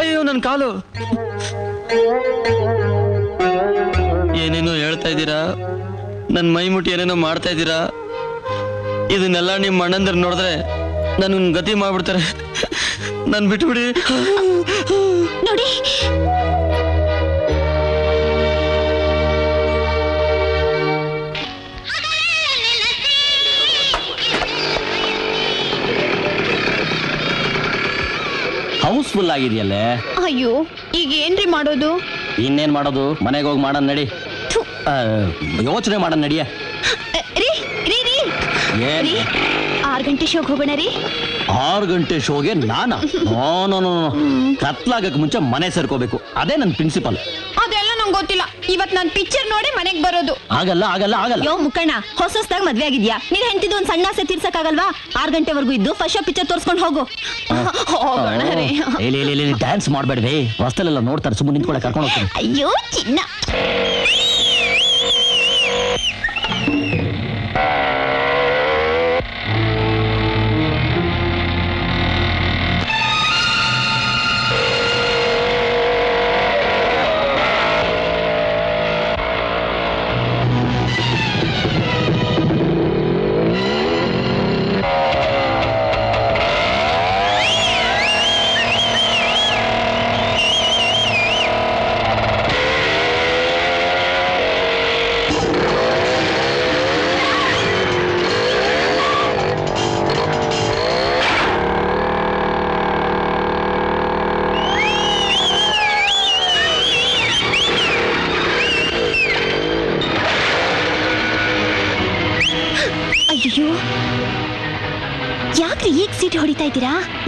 ಅಯ್ಯೋ ನನ್ನ ಕಾಲು ಏನೇನೋ ಹೇಳ್ತಾ ಇದ್ದೀರಾ ನನ್ನ ಮೈಮುಟ್ಟಿ ಏನೇನೋ ಮಾಡ್ತಾ ಇದ್ದೀರಾ ಇದನ್ನೆಲ್ಲ ನಿಮ್ಮ ಅಣ್ಣಂದ್ರ ನೋಡಿದ್ರೆ ನನ್ನ ಗತಿ ಮಾಡ್ಬಿಡ್ತಾರೆ ನನ್ ಬಿಟ್ಬಿಡಿ ನೋಡಿ ಹೌಸ್ಫುಲ್ ಆಗಿದೆಯಲ್ಲೇ ಅಯ್ಯೋ ಈಗ ಏನ್ರಿ ಮಾಡೋದು ಇನ್ನೇನ್ ಮಾಡೋದು ಮನೆಗೆ ಹೋಗಿ ಮಾಡೋಣ ನಡಿ ಯೋಚನೆ ಮಾಡೋಣ ನಡಿಯ ಆರು ಗಂಟೆ ಶೋಗೆ ಹೋಗೋಣ ರೀ 6 ಗಂಟೆ ಶೋಗೆ ನಾನಾ ಕತ್ಲಾಗಕ್ಕೆ ಮುಂಚೆ ಮನೆ ಸೇರ್ಕೋಬೇಕು ಅದೇ ನನ್ನ ಪ್ರಿನ್ಸಿಪಲ್ ಅದೆಲ್ಲ ನಂಗೆ ಗೊತ್ತಿಲ್ಲ ಇವತ್ತು ನಾನು ಪಿಕ್ಚರ್ ನೋಡಿ ಮನೆಗೆ ಬರೋದು ಆಗಲ್ಲ ಆಗಲ್ಲ ಆಗಲ್ಲ ಯೋ ಮುಕ್ಕಣ್ಣ ಹೊಸದಾಗಿ ಮದುವೆ ಆಗಿದ್ಯಾ ನೀನು ಹೆಂಡ್ತಿದ್ದು ಒಂದು ಸಣ್ಣ ಆಸೆ ತೀರ್ಸಕ್ಕಾಗಲ್ವಾ 6 ಗಂಟೆವರೆಗೂ ಇದ್ದು ಫಸ್ಟ್ ಪಿಕ್ಚರ್ ತೋರಿಸ್ಕೊಂಡು ಹೋಗು ಡ್ಯಾನ್ಸ್ ಮಾಡಬೇಡ್ರಿ ರಸ್ತೆಲೆಲ್ಲ ನೋಡ್ತಾರೆ ಸುಮ್ಮನೆ ನಿಂತ್ಕೊಳ್ಳೆ ಕರ್ಕೊಂಡು ಹೋಗ್ತೀನಿ ಅಯ್ಯೋ ಚಿನ್ನ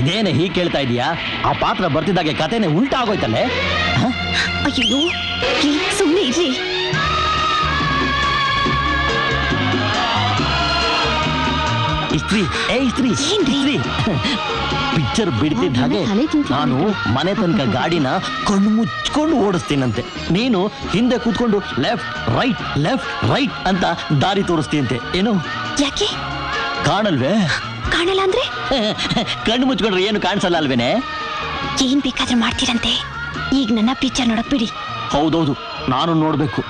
ಇದೇನೆ ಹೀಗೆ ಕೇಳ್ತಾ ಇದೀಯಾ ಆ ಪಾತ್ರ ಬರ್ತಿದ್ದಾಗೆ ಕಥೆನೆ ಉಲ್ಟಾ ಆಗೋಯ್ತಲ್ಲೇ ಅಯ್ಯೋ ಸುಮ್ಮನೆ ಇರ್ಲಿ ಪಿಕ್ಚರ್ ಬಿಡ್ತಿದ್ದ ಹಾಗೆ ನಾನು ಮನೆ ತನಕ ಗಾಡಿನ ಕಣ್ಣು ಮುಚ್ಕೊಂಡು ಓಡಿಸ್ತೀನಂತೆ ನೀನು ಹಿಂದೆ ಕೂತ್ಕೊಂಡು ಲೆಫ್ಟ್ ರೈಟ್ ಅಂತ ದಾರಿ ತೋರಿಸ್ತೀನಂತೆ ಏನು ಯಾಕೆ ಕಾಣಲ್ವೇ ಕಾಣಲ್ಲ ಅಂದ್ರೆ ಕಣ್ಣು ಮುಚ್ಕೊಂಡ್ರೆ ಏನು ಕಾಣಿಸಲ್ಲ ಅಲ್ವೇನೆ ಏನ್ ಬೇಕಾದ್ರೂ ಮಾಡ್ತೀರಂತೆ ಈಗ ನನ್ನ ಪಿಕ್ಚರ್ ನೋಡಕ್ ಬಿಡಿ ಹೌದೌದು ನಾನು ನೋಡ್ಬೇಕು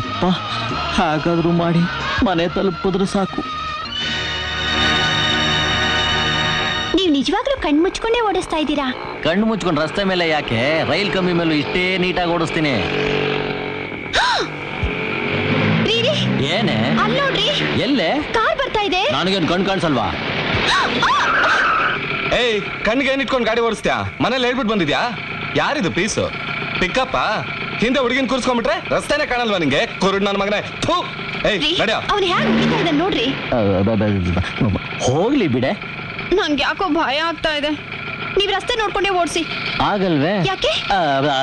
ಅಪ್ಪ ಹಾಗಾದ್ರೂ ಮಾಡಿ ಮನೆ ತಲುಪಿದ್ರೆ ಸಾಕು ನೀವು ನಿಜವಾಗ್ಲೂ ಕಣ್ಮುಚ್ಕೊಂಡೇ ಓಡಿಸ್ತಾ ಇದ್ದೀರಾ ಕಣ್ಣು ಮುಚ್ಚಿಕೊಂಡು ರಸ್ತೆ ಮೇಲೆ ಯಾಕೆ ರೈಲ್ ಕಮ್ಮಿ ಮೇಲೂ ಇಷ್ಟೇ ನೀಟಾಗಿ ಓಡಿಸ್ತೀನಿ. ಏನೇ ಅಲ್ಲಿ ನೋಡಿ ಎಲ್ಲೇ ಕಾರ್ ಬರ್ತಾ ಇದೆ. ನನಗೇನು ಕಣ್ಣು ಕಾಣಿಸಲ್ವಾ? ಏಯ್ ಕಣ್ಣಿಗೆ ಏನು ಇಟ್ಕೊಂಡು ಗಾಡಿ ಓಡಿಸ್ತೀಯಾ? ಮನೇಲಿ ಹೇಳ್ಬಿಟ್ಟು ಬಂದಿದ್ಯಾ? ಯಾರಿದು ಪೀಸು ಪಿಕಪ್ಪ? ಹಿಂದೆ ಹುಡುಗಿನ ಕೂರಿಸ್ಕೊಂಡ್ಬಿಟ್ರೆ ರಸ್ತೆನೇ ಕಾಣಲ್ವಾ ನಿಂಗೆ? ಕೊರಡು ನನ್ನ ಮಗನೇ. ನೋಡ್ರಿ ಹೋಗ್ಲಿ ಬಿಡೆ, ನಂಗೆ ಯಾಕೋ ಭಯ ಆಗ್ತಾ ಇದೆ. ನೀವ್ ರಸ್ತೆ ನೋಡ್ಕೊಂಡೆ ಓಡಿಸಿ ಆಗಲ್ವೇ? ಯಾಕೆ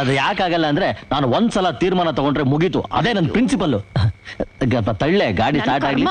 ಅದು ಯಾಕಾಗಲ್ಲ ಅಂದ್ರೆ ನಾನು ಒಂದ್ಸಲ ತೀರ್ಮಾನ ತಗೊಂಡ್ರೆ ಮುಗೀತು, ಅದೇ ನನ್ನ ಪ್ರಿನ್ಸಿಪಲ್. ತಳ್ಳೆ ಗಾಡಿ ಸ್ಟಾರ್ಟ್ ಆಗ್ಲಿ.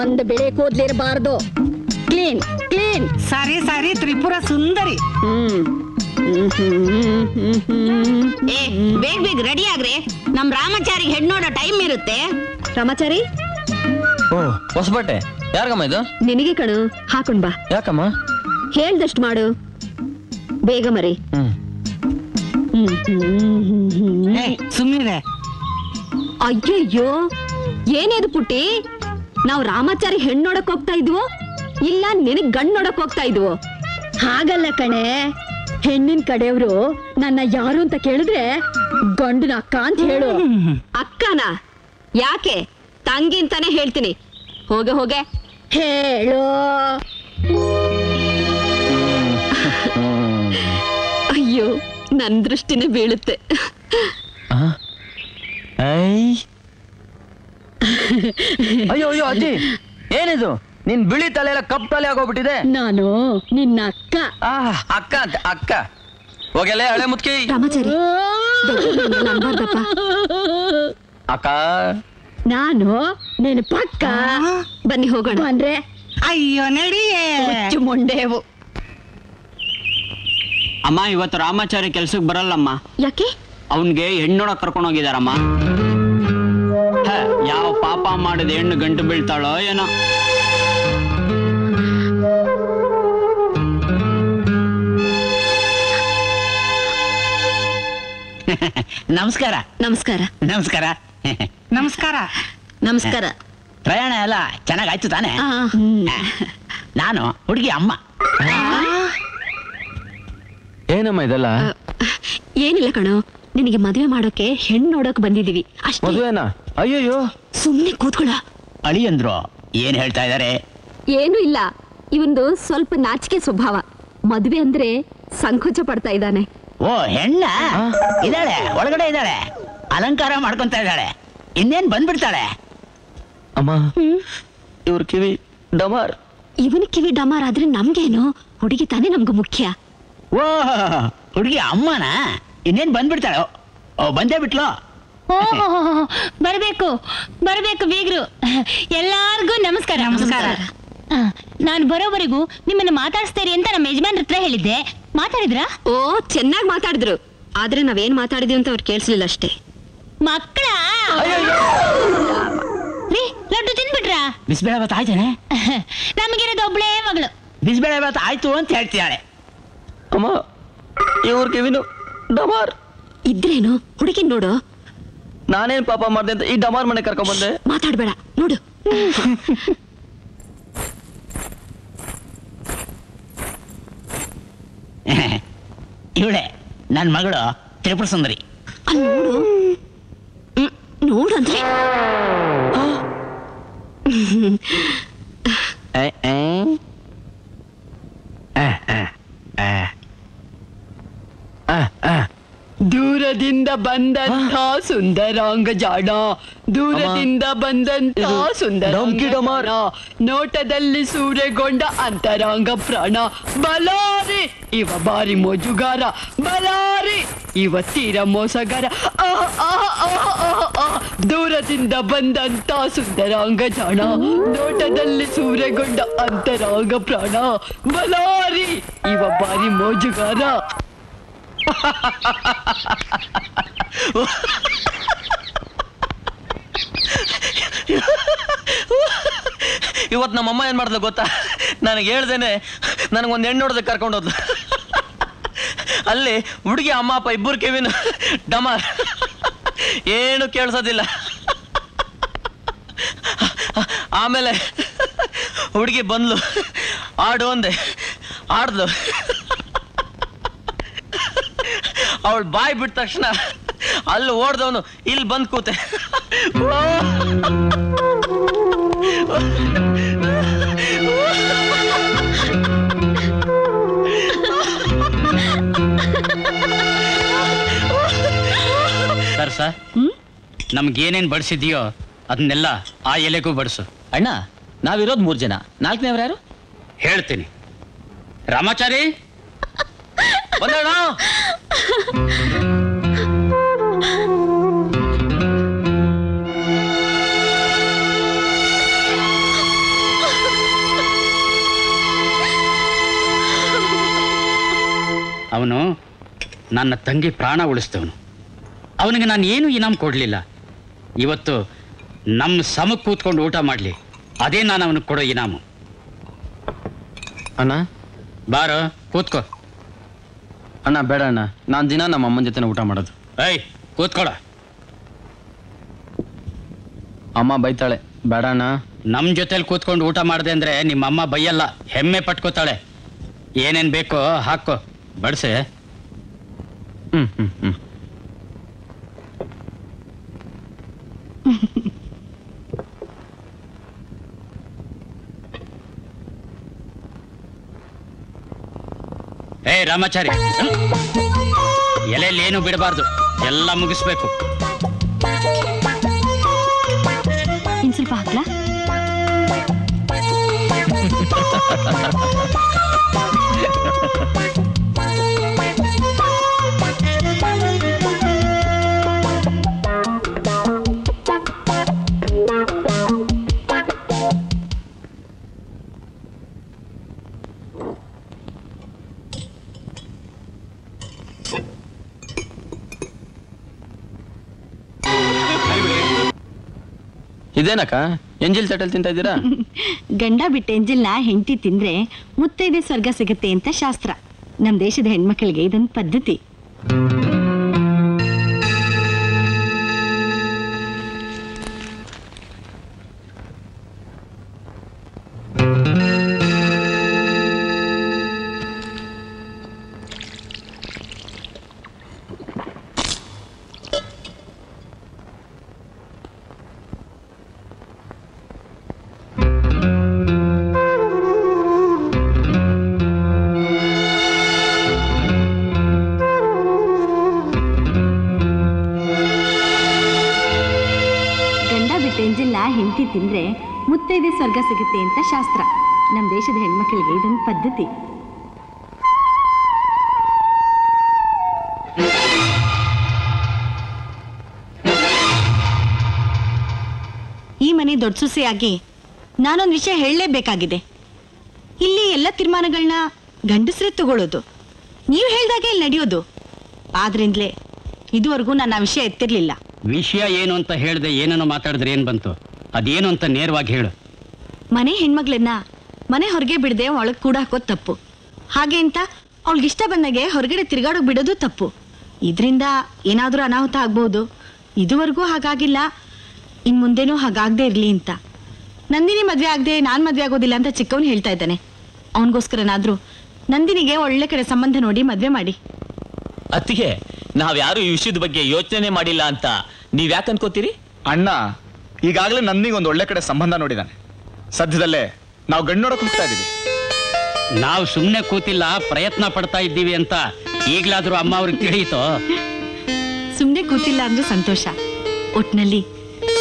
ಒಂದು ಬೆಳೆ ಕೂದಲಿರಬಾರ್ದು. Clean clean. ಸರಿ ಸರಿ ತ್ರಿಪುರ ಸುಂದರಿ. ಬೇಗ ಬೇಗ ರೆಡಿ ಆಗ್ರೆ, ನಮ್ ರಾಮಾಚಾರಿಗೆ ಹೆಣ್ಣು ನೋಡೋ ಟೈಮ್ ಇರುತ್ತೆ. ರಾಮಾಚಾರಿ ಹೊಸ ಬಟ್ಟೆ ಯಾರಗಮ್ಮ ಇದು? ನಿನಗೆ ಕಣು, ಹಾಕೊಂಡ್ ಬಾ. ಯಾಕಮ್ಮ? ಹೇಳ್ದಷ್ಟು ಮಾಡು, ಬೇಗ ಮರಿ. ಸುಮ್ಮನೆ. ಅಯ್ಯಯ್ಯೋ ಏನೇದು ಪುಟ್ಟಿ, ನಾವು ರಾಮಾಚಾರಿ ಹೆಣ್ಣು ನೋಡಕ್ ಹೋಗ್ತಾ ಇದ್ವು, ಇಲ್ಲ ನಿನಗ್ ಗಂಡ್ ನೋಡಕ್ ಹೋಗ್ತಾ ಇದ್ವು? ಹಾಗಲ್ಲ ಕಣೆ, ಹೆಣ್ಣಿನ ಕಡೆಯವರು ನನ್ನ ಯಾರು ಅಂತ ಕೇಳಿದ್ರೆ ಗಂಡನ ಅಕ್ಕ ಅಂತ ಹೇಳು. ಅಕ್ಕನ ಯಾಕೆ? ತಂಗಿ ಅಂತಾನೆ ಹೇಳ್ತೀನಿ. ಹೋಗೆ ಹೋಗೆ ಹೇಳು. ಅಯ್ಯೋ ನನ್ ದೃಷ್ಟಿನೇ ಬೀಳುತ್ತೆ. ಅಯ್ಯೋ ಅಯ್ಯೋ ಅಜ್ಜಿ, ಏನಿದು ನಿನ್ ಬಿಳಿ ತಲೆ ಎಲ್ಲ ಕಪ್ ತಲೆ ಆಗೋಗ್ಬಿಟ್ಟಿದೆ. ನಾನು ನಿನ್ನ ಅಕ್ಕ. ಅಕ್ಕ ಅಂತ ಅಕ್ಕ ಹೋಗಲೇ ಹಳೆ ಮುತ್ಕಿ. ಅಕ್ಕ ನಾನು ನಿನ್ನ ಪಕ್ಕ. ಬನ್ನಿ ಹೋಗೋಣ ಅಂದ್ರೆ. ಅಯ್ಯೋ ನಡಿಯೇ ಮೊಂಡೆವು. ಅಮ್ಮ ಇವತ್ತು ರಾಮಾಚಾರಿ ಕೆಲ್ಸಕ್ಕೆ ಬರಲ್ಲಮ್ಮ. ಯಾಕೆ? ಅವನ್ಗೆ ಹೆಣ್ಣೋಡ ಕರ್ಕೊಂಡೋಗಿದಾರಮ್ಮ. ಯಾವ ಪಾಪ ಮಾಡಿದ ಹೆಣ್ಣು ಗಂಟು ಬೀಳ್ತಾಳೋ ಏನೋ. ನಮಸ್ಕಾರ ನಮಸ್ಕಾರ ನಮಸ್ಕಾರ ನಮಸ್ಕಾರ ನಮಸ್ಕಾರ. ಪ್ರಯಾಣ ಎಲ್ಲ ಚೆನ್ನಾಗಾಯ್ತು ತಾನೆ? ನಾನು ಹುಡುಗಿ ಅಮ್ಮ. ಏನಮ್ಮ ಇದೆಲ್ಲ? ಏನಿಲ್ಲ ಕಣೋ, ನಿನಗೆ ಮದುವೆ ಮಾಡೋಕೆ ಹೆಣ್ಣು ನೋಡಕ್ ಬಂದಿದೀವಿ ಅಷ್ಟೇ. ಅಯ್ಯಯ್ಯೋ ಸುಮ್ನೆ ಕೂತ್ಕೊಳ್ಳ. ಅಳಿ ಅಂದ್ರು ಏನ್ ಹೇಳ್ತಾ ಇದಾರೆ? ಏನು ಇಲ್ಲ, ಇವಂದು ಸ್ವಲ್ಪ ನಾಚಿಕೆ ಸ್ವಭಾವ. ಮದುವೆ ಅಂದ್ರೆ ಸಂಕೋಚ ಪಡ್ತಾ ಇದ್ದಾನೆ. ಓ ಹೆಣ್ಣ ಇದ್ದಾಳೆ, ಒಳಗಡೆ ಇದ್ದಾಳೆ, ಅಲಂಕಾರ ಮಾಡ್ಕೊಂತ ಇದ್ದಾಳೆ, ಇನ್ನೇನ್ ಬಂದ್ಬಿಡ್ತಾಳೆ. ಅಮ್ಮ ಇವ್ರ ಕಿವಿ ಡಮಾರ್. ಇವನ್ ಕಿವಿ ಡಮಾರ್ ಆದ್ರೆ ನಮ್ಗೇನು, ಹುಡುಗಿ ತಾನೇ ನಮ್ಗೆ ಮುಖ್ಯ. ಓ ಹುಡುಗಿ ಅಮ್ಮನ, ಇನ್ನೇನ್ ಬಂದ್ಬಿಡ್ತಾಳೆ. ಓ ಬಂದೇ ಬಿಟ್ಲು. ಓಹೋ ಬರ್ಬೇಕು ಬರ್ಬೇಕು ಬೀಗ್ರು, ಎಲ್ಲಾರ್ಗೂ ನಮಸ್ಕಾರ ನಮಸ್ಕಾರ. ನಾನು ಬರೋವರೆಗೂ ನಿಮ್ಮನ್ನ ಮಾತಾಡಿಸ್ತೀರಿ ಅಂತ ನಮ್ಮ ಯಜಮಾನ್ ಹತ್ರ ಹೇಳಿದ್ದೆ. ಮಾತಾಡಿದ್ರಾ? ಓ ಚೆನ್ನಾಗಿ ಮಾತಾಡಿದ್ರು, ಆದ್ರೆ ನಾವೇನ್ ಮಾತಾಡಿದ್ವಿ ಅಂತ ಅವ್ರು ಕೇಳಿಸ್ಲಿಲ್ಲ ಅಷ್ಟೇ. ಮಕ್ಕಳ ರೀ ಲಡ್ಡು ತಿನ್ಬಿಟ್ರಾ? ಬಿಸಿಬೇಳೆ ಬಾತ್ ಆಯ್ತಾನೆ, ನಮಗಿರೋದು ಒಬ್ಳೇ ಮಗಳು. ಬಿಸಿಬೇಳೆ ಬಾತ್ ಆಯ್ತು ಅಂತ ಹೇಳ್ತಿದ್ದಾಳೆ. ಅಮ್ಮ ಇವ್ರ ಕಿವಿನು ಡಮಾರ್ ಇದ್ರೇನು, ಹುಡುಗಿ ನೋಡು. ನಾನೇನ್ ಪಾಪ ಮಾಡಿದೆ ಅಂತ ಈ ಡಮಾರ್ ಮನೆ ಕರ್ಕೊಂಡ್ ಬಂದೆ? ಮಾತಾಡ್ಬೇಡ ನೋಡು. ಇವಳೆ ನನ್ ಮಗಳು ತ್ರಿಪುರ ಸುಂದರಿ. ನೋಡಂದ್ರೆ ದೂರದಿಂದ ಬಂದಂತ ಸುಂದರಾಂಗ ಜಾಣ, ದೂರದಿಂದ ಬಂದಂತ ಸುಂದರಾಂಗ ಗಿಡಮರ, ನೋಟದಲ್ಲಿ ಸೂರೆಗೊಂಡ ಅಂತರಾಂಗ ಪ್ರಾಣ. ಬಲಾರಿ ಇವ ಬಾರಿ ಮೋಜುಗಾರ, ಬಲಾರಿ ಇವ ತೀರ ಮೋಸಗಾರ. ದೂರದಿಂದ ಬಂದಂತ ಸುಂದರಾಂಗ ಜಾಣ, ನೋಟದಲ್ಲಿ ಸೂರೆಗೊಂಡ ಅಂತರಾಂಗ ಪ್ರಾಣ. ಬಲಾರಿ ಇವ ಬಾರಿ ಮೋಜುಗಾರ. ಇವತ್ತು ನಮ್ಮಮ್ಮ ಏನ್ ಮಾಡಿದ್ಲು ಗೊತ್ತಾ? ನನಗೆ ಹೇಳ್ದೇನೆ ನನಗೊಂದು ಹೆಣ್ಣು ನೋಡ್ದಕ್ಕೆ ಕರ್ಕೊಂಡೋದ್ಲು. ಅಲ್ಲಿ ಹುಡುಗಿ ಅಮ್ಮ ಅಪ್ಪ ಇಬ್ಬರು ಕಿವಿನ ಡಮಾರ್, ಏನು ಕೇಳಿಸೋದಿಲ್ಲ. ಆಮೇಲೆ ಹುಡುಗಿ ಬಂದ್ಲು, ಆಡು ಅಂದೆ, ಆಡ್ದು. ಅವಳು ಬಾಯಿ ಬಿಟ್ಟ ತಕ್ಷಣ ಅಲ್ಲಿ ಓಡ್ದವನು ಇಲ್ಲಿ ಬಂದು ಕೂತೆ. ಸರ್ಸ, ನಮ್ಗೇನೇನ್ ಬಡಿಸಿದ್ಯೋ ಅದನ್ನೆಲ್ಲ ಆ ಎಲೆಗೂ ಬಡಿಸು. ಅಣ್ಣ, ನಾವಿರೋದು 3 ಜನ, ನಾಲ್ಕನೇವ್ರು ಯಾರು ಹೇಳ್ತೀನಿ. ರಾಮಾಚಾರಿ ಬಂದಣ್ಣ. ಅವನು ನನ್ನ ತಂಗಿ ಪ್ರಾಣ ಉಳಿಸಿದವನು. ಅವನಿಗೆ ನಾನು ಏನು ಇನಾಮ್ ಕೊಡಲಿಲ್ಲ. ಇವತ್ತು ನಮ್ಮ ಸಮಕ್ಕೆ ಕೂತ್ಕೊಂಡು ಊಟ ಮಾಡಲಿ, ಅದೇ ನಾನು ಅವನಿಗೆ ಕೊಡೋ ಇನಾಮು. ಅಣ್ಣ ಬಾರೋ, ಕೂತ್ಕೋ. ಅಣ್ಣ ಬೇಡ ಅಣ್ಣ, ನಾನು ದಿನ ನಮ್ಮ ಅಮ್ಮನ ಜೊತೆ ಊಟ ಮಾಡೋದು. ಏಯ್ ಕೂತ್ಕೊಳ, ಅಮ್ಮ ಬೈತಾಳೆ. ಬೇಡ ಅಣ್ಣ, ನಮ್ಮ ಜೊತೆಲಿ ಕೂತ್ಕೊಂಡು ಊಟ ಮಾಡಿದೆ ಅಂದರೆ ನಿಮ್ಮ ಅಮ್ಮ ಬೈಯಲ್ಲ, ಹೆಮ್ಮೆ ಪಟ್ಕೋತಾಳೆ. ಏನೇನು ಬೇಕೋ ಹಾಕೋ, ಬಡಿಸೆ. ಹ್ಮ್ ಹ್ಮ್ ಹ್ಮ್ ಏ ರಾಮಾಚಾರಿ, ಎಲೆಯಲ್ಲಿ ಏನು ಬಿಡಬಾರ್ದು, ಎಲ್ಲ ಮುಗಿಸ್ಬೇಕು. ಇನ್ ಸ್ವಲ್ಪ ಹಾಕ್ಲಾ? ಇದೇನಕ್ಕ ಎಂಜಿಲ್ ತಟಲ್ ತಿಂತ ಇದ್ದೀರಾ? ಗಂಡ ಬಿಟ್ಟು ಎಂಜಿಲ್ನ ಹೆಂಡತಿ ತಿಂದ್ರೆ ಮುತ್ತೈದೆ ಸ್ವರ್ಗ ಸಿಗುತ್ತೆ ಅಂತ ಶಾಸ್ತ್ರ. ನಮ್ ದೇಶದ ಹೆಣ್ಮಕ್ಳಿಗೆ ಇದೊಂದು ಪದ್ಧತಿ. ತಿಂದ್ರೆ ಮುತ್ತೈದೆ ಸ್ವರ್ಗ ಸಿಗುತ್ತೆ ಅಂತ ಶಾಸ್ತ್ರ. ನಮ್ಮ ದೇಶದ ಹೆಣ್ಮಕ್ಳಿಗೆ ಇದೊಂದು ಪದ್ಧತಿ. ಈ ಮನೆ ದೊಡ್ಡ ಸೊಸೆಯಾಗಿ ನಾನೊಂದು ವಿಷಯ ಹೇಳಲೇಬೇಕಾಗಿದೆ. ಇಲ್ಲಿ ಎಲ್ಲ ತೀರ್ಮಾನಗಳನ್ನ ಗಂಡಸರೇ ತಗೊಳ್ಳೋದು, ನೀವು ಹೇಳ್ದಾಗೆ ಇಲ್ಲಿ ನಡೆಯೋದು. ಆದ್ರಿಂದಲೇ ಇದುವರೆಗೂ ನಾನು ಆ ವಿಷಯ ಎತ್ತಿರ್ಲಿಲ್ಲ. ವಿಷಯ ಏನು ಅಂತ ಹೇಳ್ದೆ ಏನೇನೋ ಮಾತಾಡಿದ್ರೆ ಏನ್ ಬಂತು? ಅದೇನು ಅಂತ ನೇರವಾಗಿ ಹೇಳು. ಮನೆ ಹೆಣ್ಮಗಳನ್ನ ಮನೆ ಹೊರಗೆ ಬಿಡದೆ ಒಳಗೆ ಕೂಡ ಹಾಕೋದು ತಪ್ಪು. ಹಾಗೆ ಅಂತ ಅವಳಿಗಿಷ್ಟ ಬಂದಾಗೆ ಹೊರಗಡೆ ತಿರುಗಾಡೋಕೆ ಬಿಡೋದು ತಪ್ಪು. ಇದರಿಂದ ಏನಾದರೂ ಅನಾಹುತ ಆಗ್ಬೋದು. ಇದುವರೆಗೂ ಹಾಗಾಗಿಲ್ಲ, ಇನ್ನು ಮುಂದೇನೂ ಹಾಗಾಗದೆ ಇರಲಿ ಅಂತ. ನಂದಿನಿ ಮದುವೆ ಆಗದೆ ನಾನು ಮದುವೆ ಆಗೋದಿಲ್ಲ ಅಂತ ಚಿಕ್ಕವನು ಹೇಳ್ತಾ ಇದ್ದಾನೆ. ಅವನಿಗೋಸ್ಕರನಾದರೂ ನಂದಿನಿಗೆ ಒಳ್ಳೆ ಕಡೆ ಸಂಬಂಧ ನೋಡಿ ಮದುವೆ ಮಾಡಿ. ಅತ್ತಿಗೆ, ನಾವ್ಯಾರು ಈ ವಿಷಯದ ಬಗ್ಗೆ ಯೋಚನೆ ಮಾಡಿಲ್ಲ ಅಂತ ನೀವ್ಯಾಕೆ ಅನ್ಕೋತೀರಿ? ಅಣ್ಣ ಈಗಾಗಲೇ ನನ್ನಿಗೆ ಒಂದು ಒಳ್ಳೆ ಕಡೆ ಸಂಬಂಧ ನೋಡಿದಾನೆ. ಸದ್ಯದಲ್ಲೇ ನಾವು ಗಂಡು ನೋಡೋಕೆ ಹೋಗ್ತಾ ಇದ್ದೀವಿ. ನಾವು ಸುಮ್ಮನೆ ಕೂತಿಲ್ಲ, ಪ್ರಯತ್ನ ಪಡ್ತಾ ಇದ್ದೀವಿ ಅಂತ ಈಗಲಾದರೂ ಅಮ್ಮ ಅವ್ರಿಗೆ ತಿಳಿಯಿತು. ಸುಮ್ಮನೆ ಕೂತಿಲ್ಲ ಅಂದ್ರೆ ಸಂತೋಷ. ಒಟ್ಟಿನಲ್ಲಿ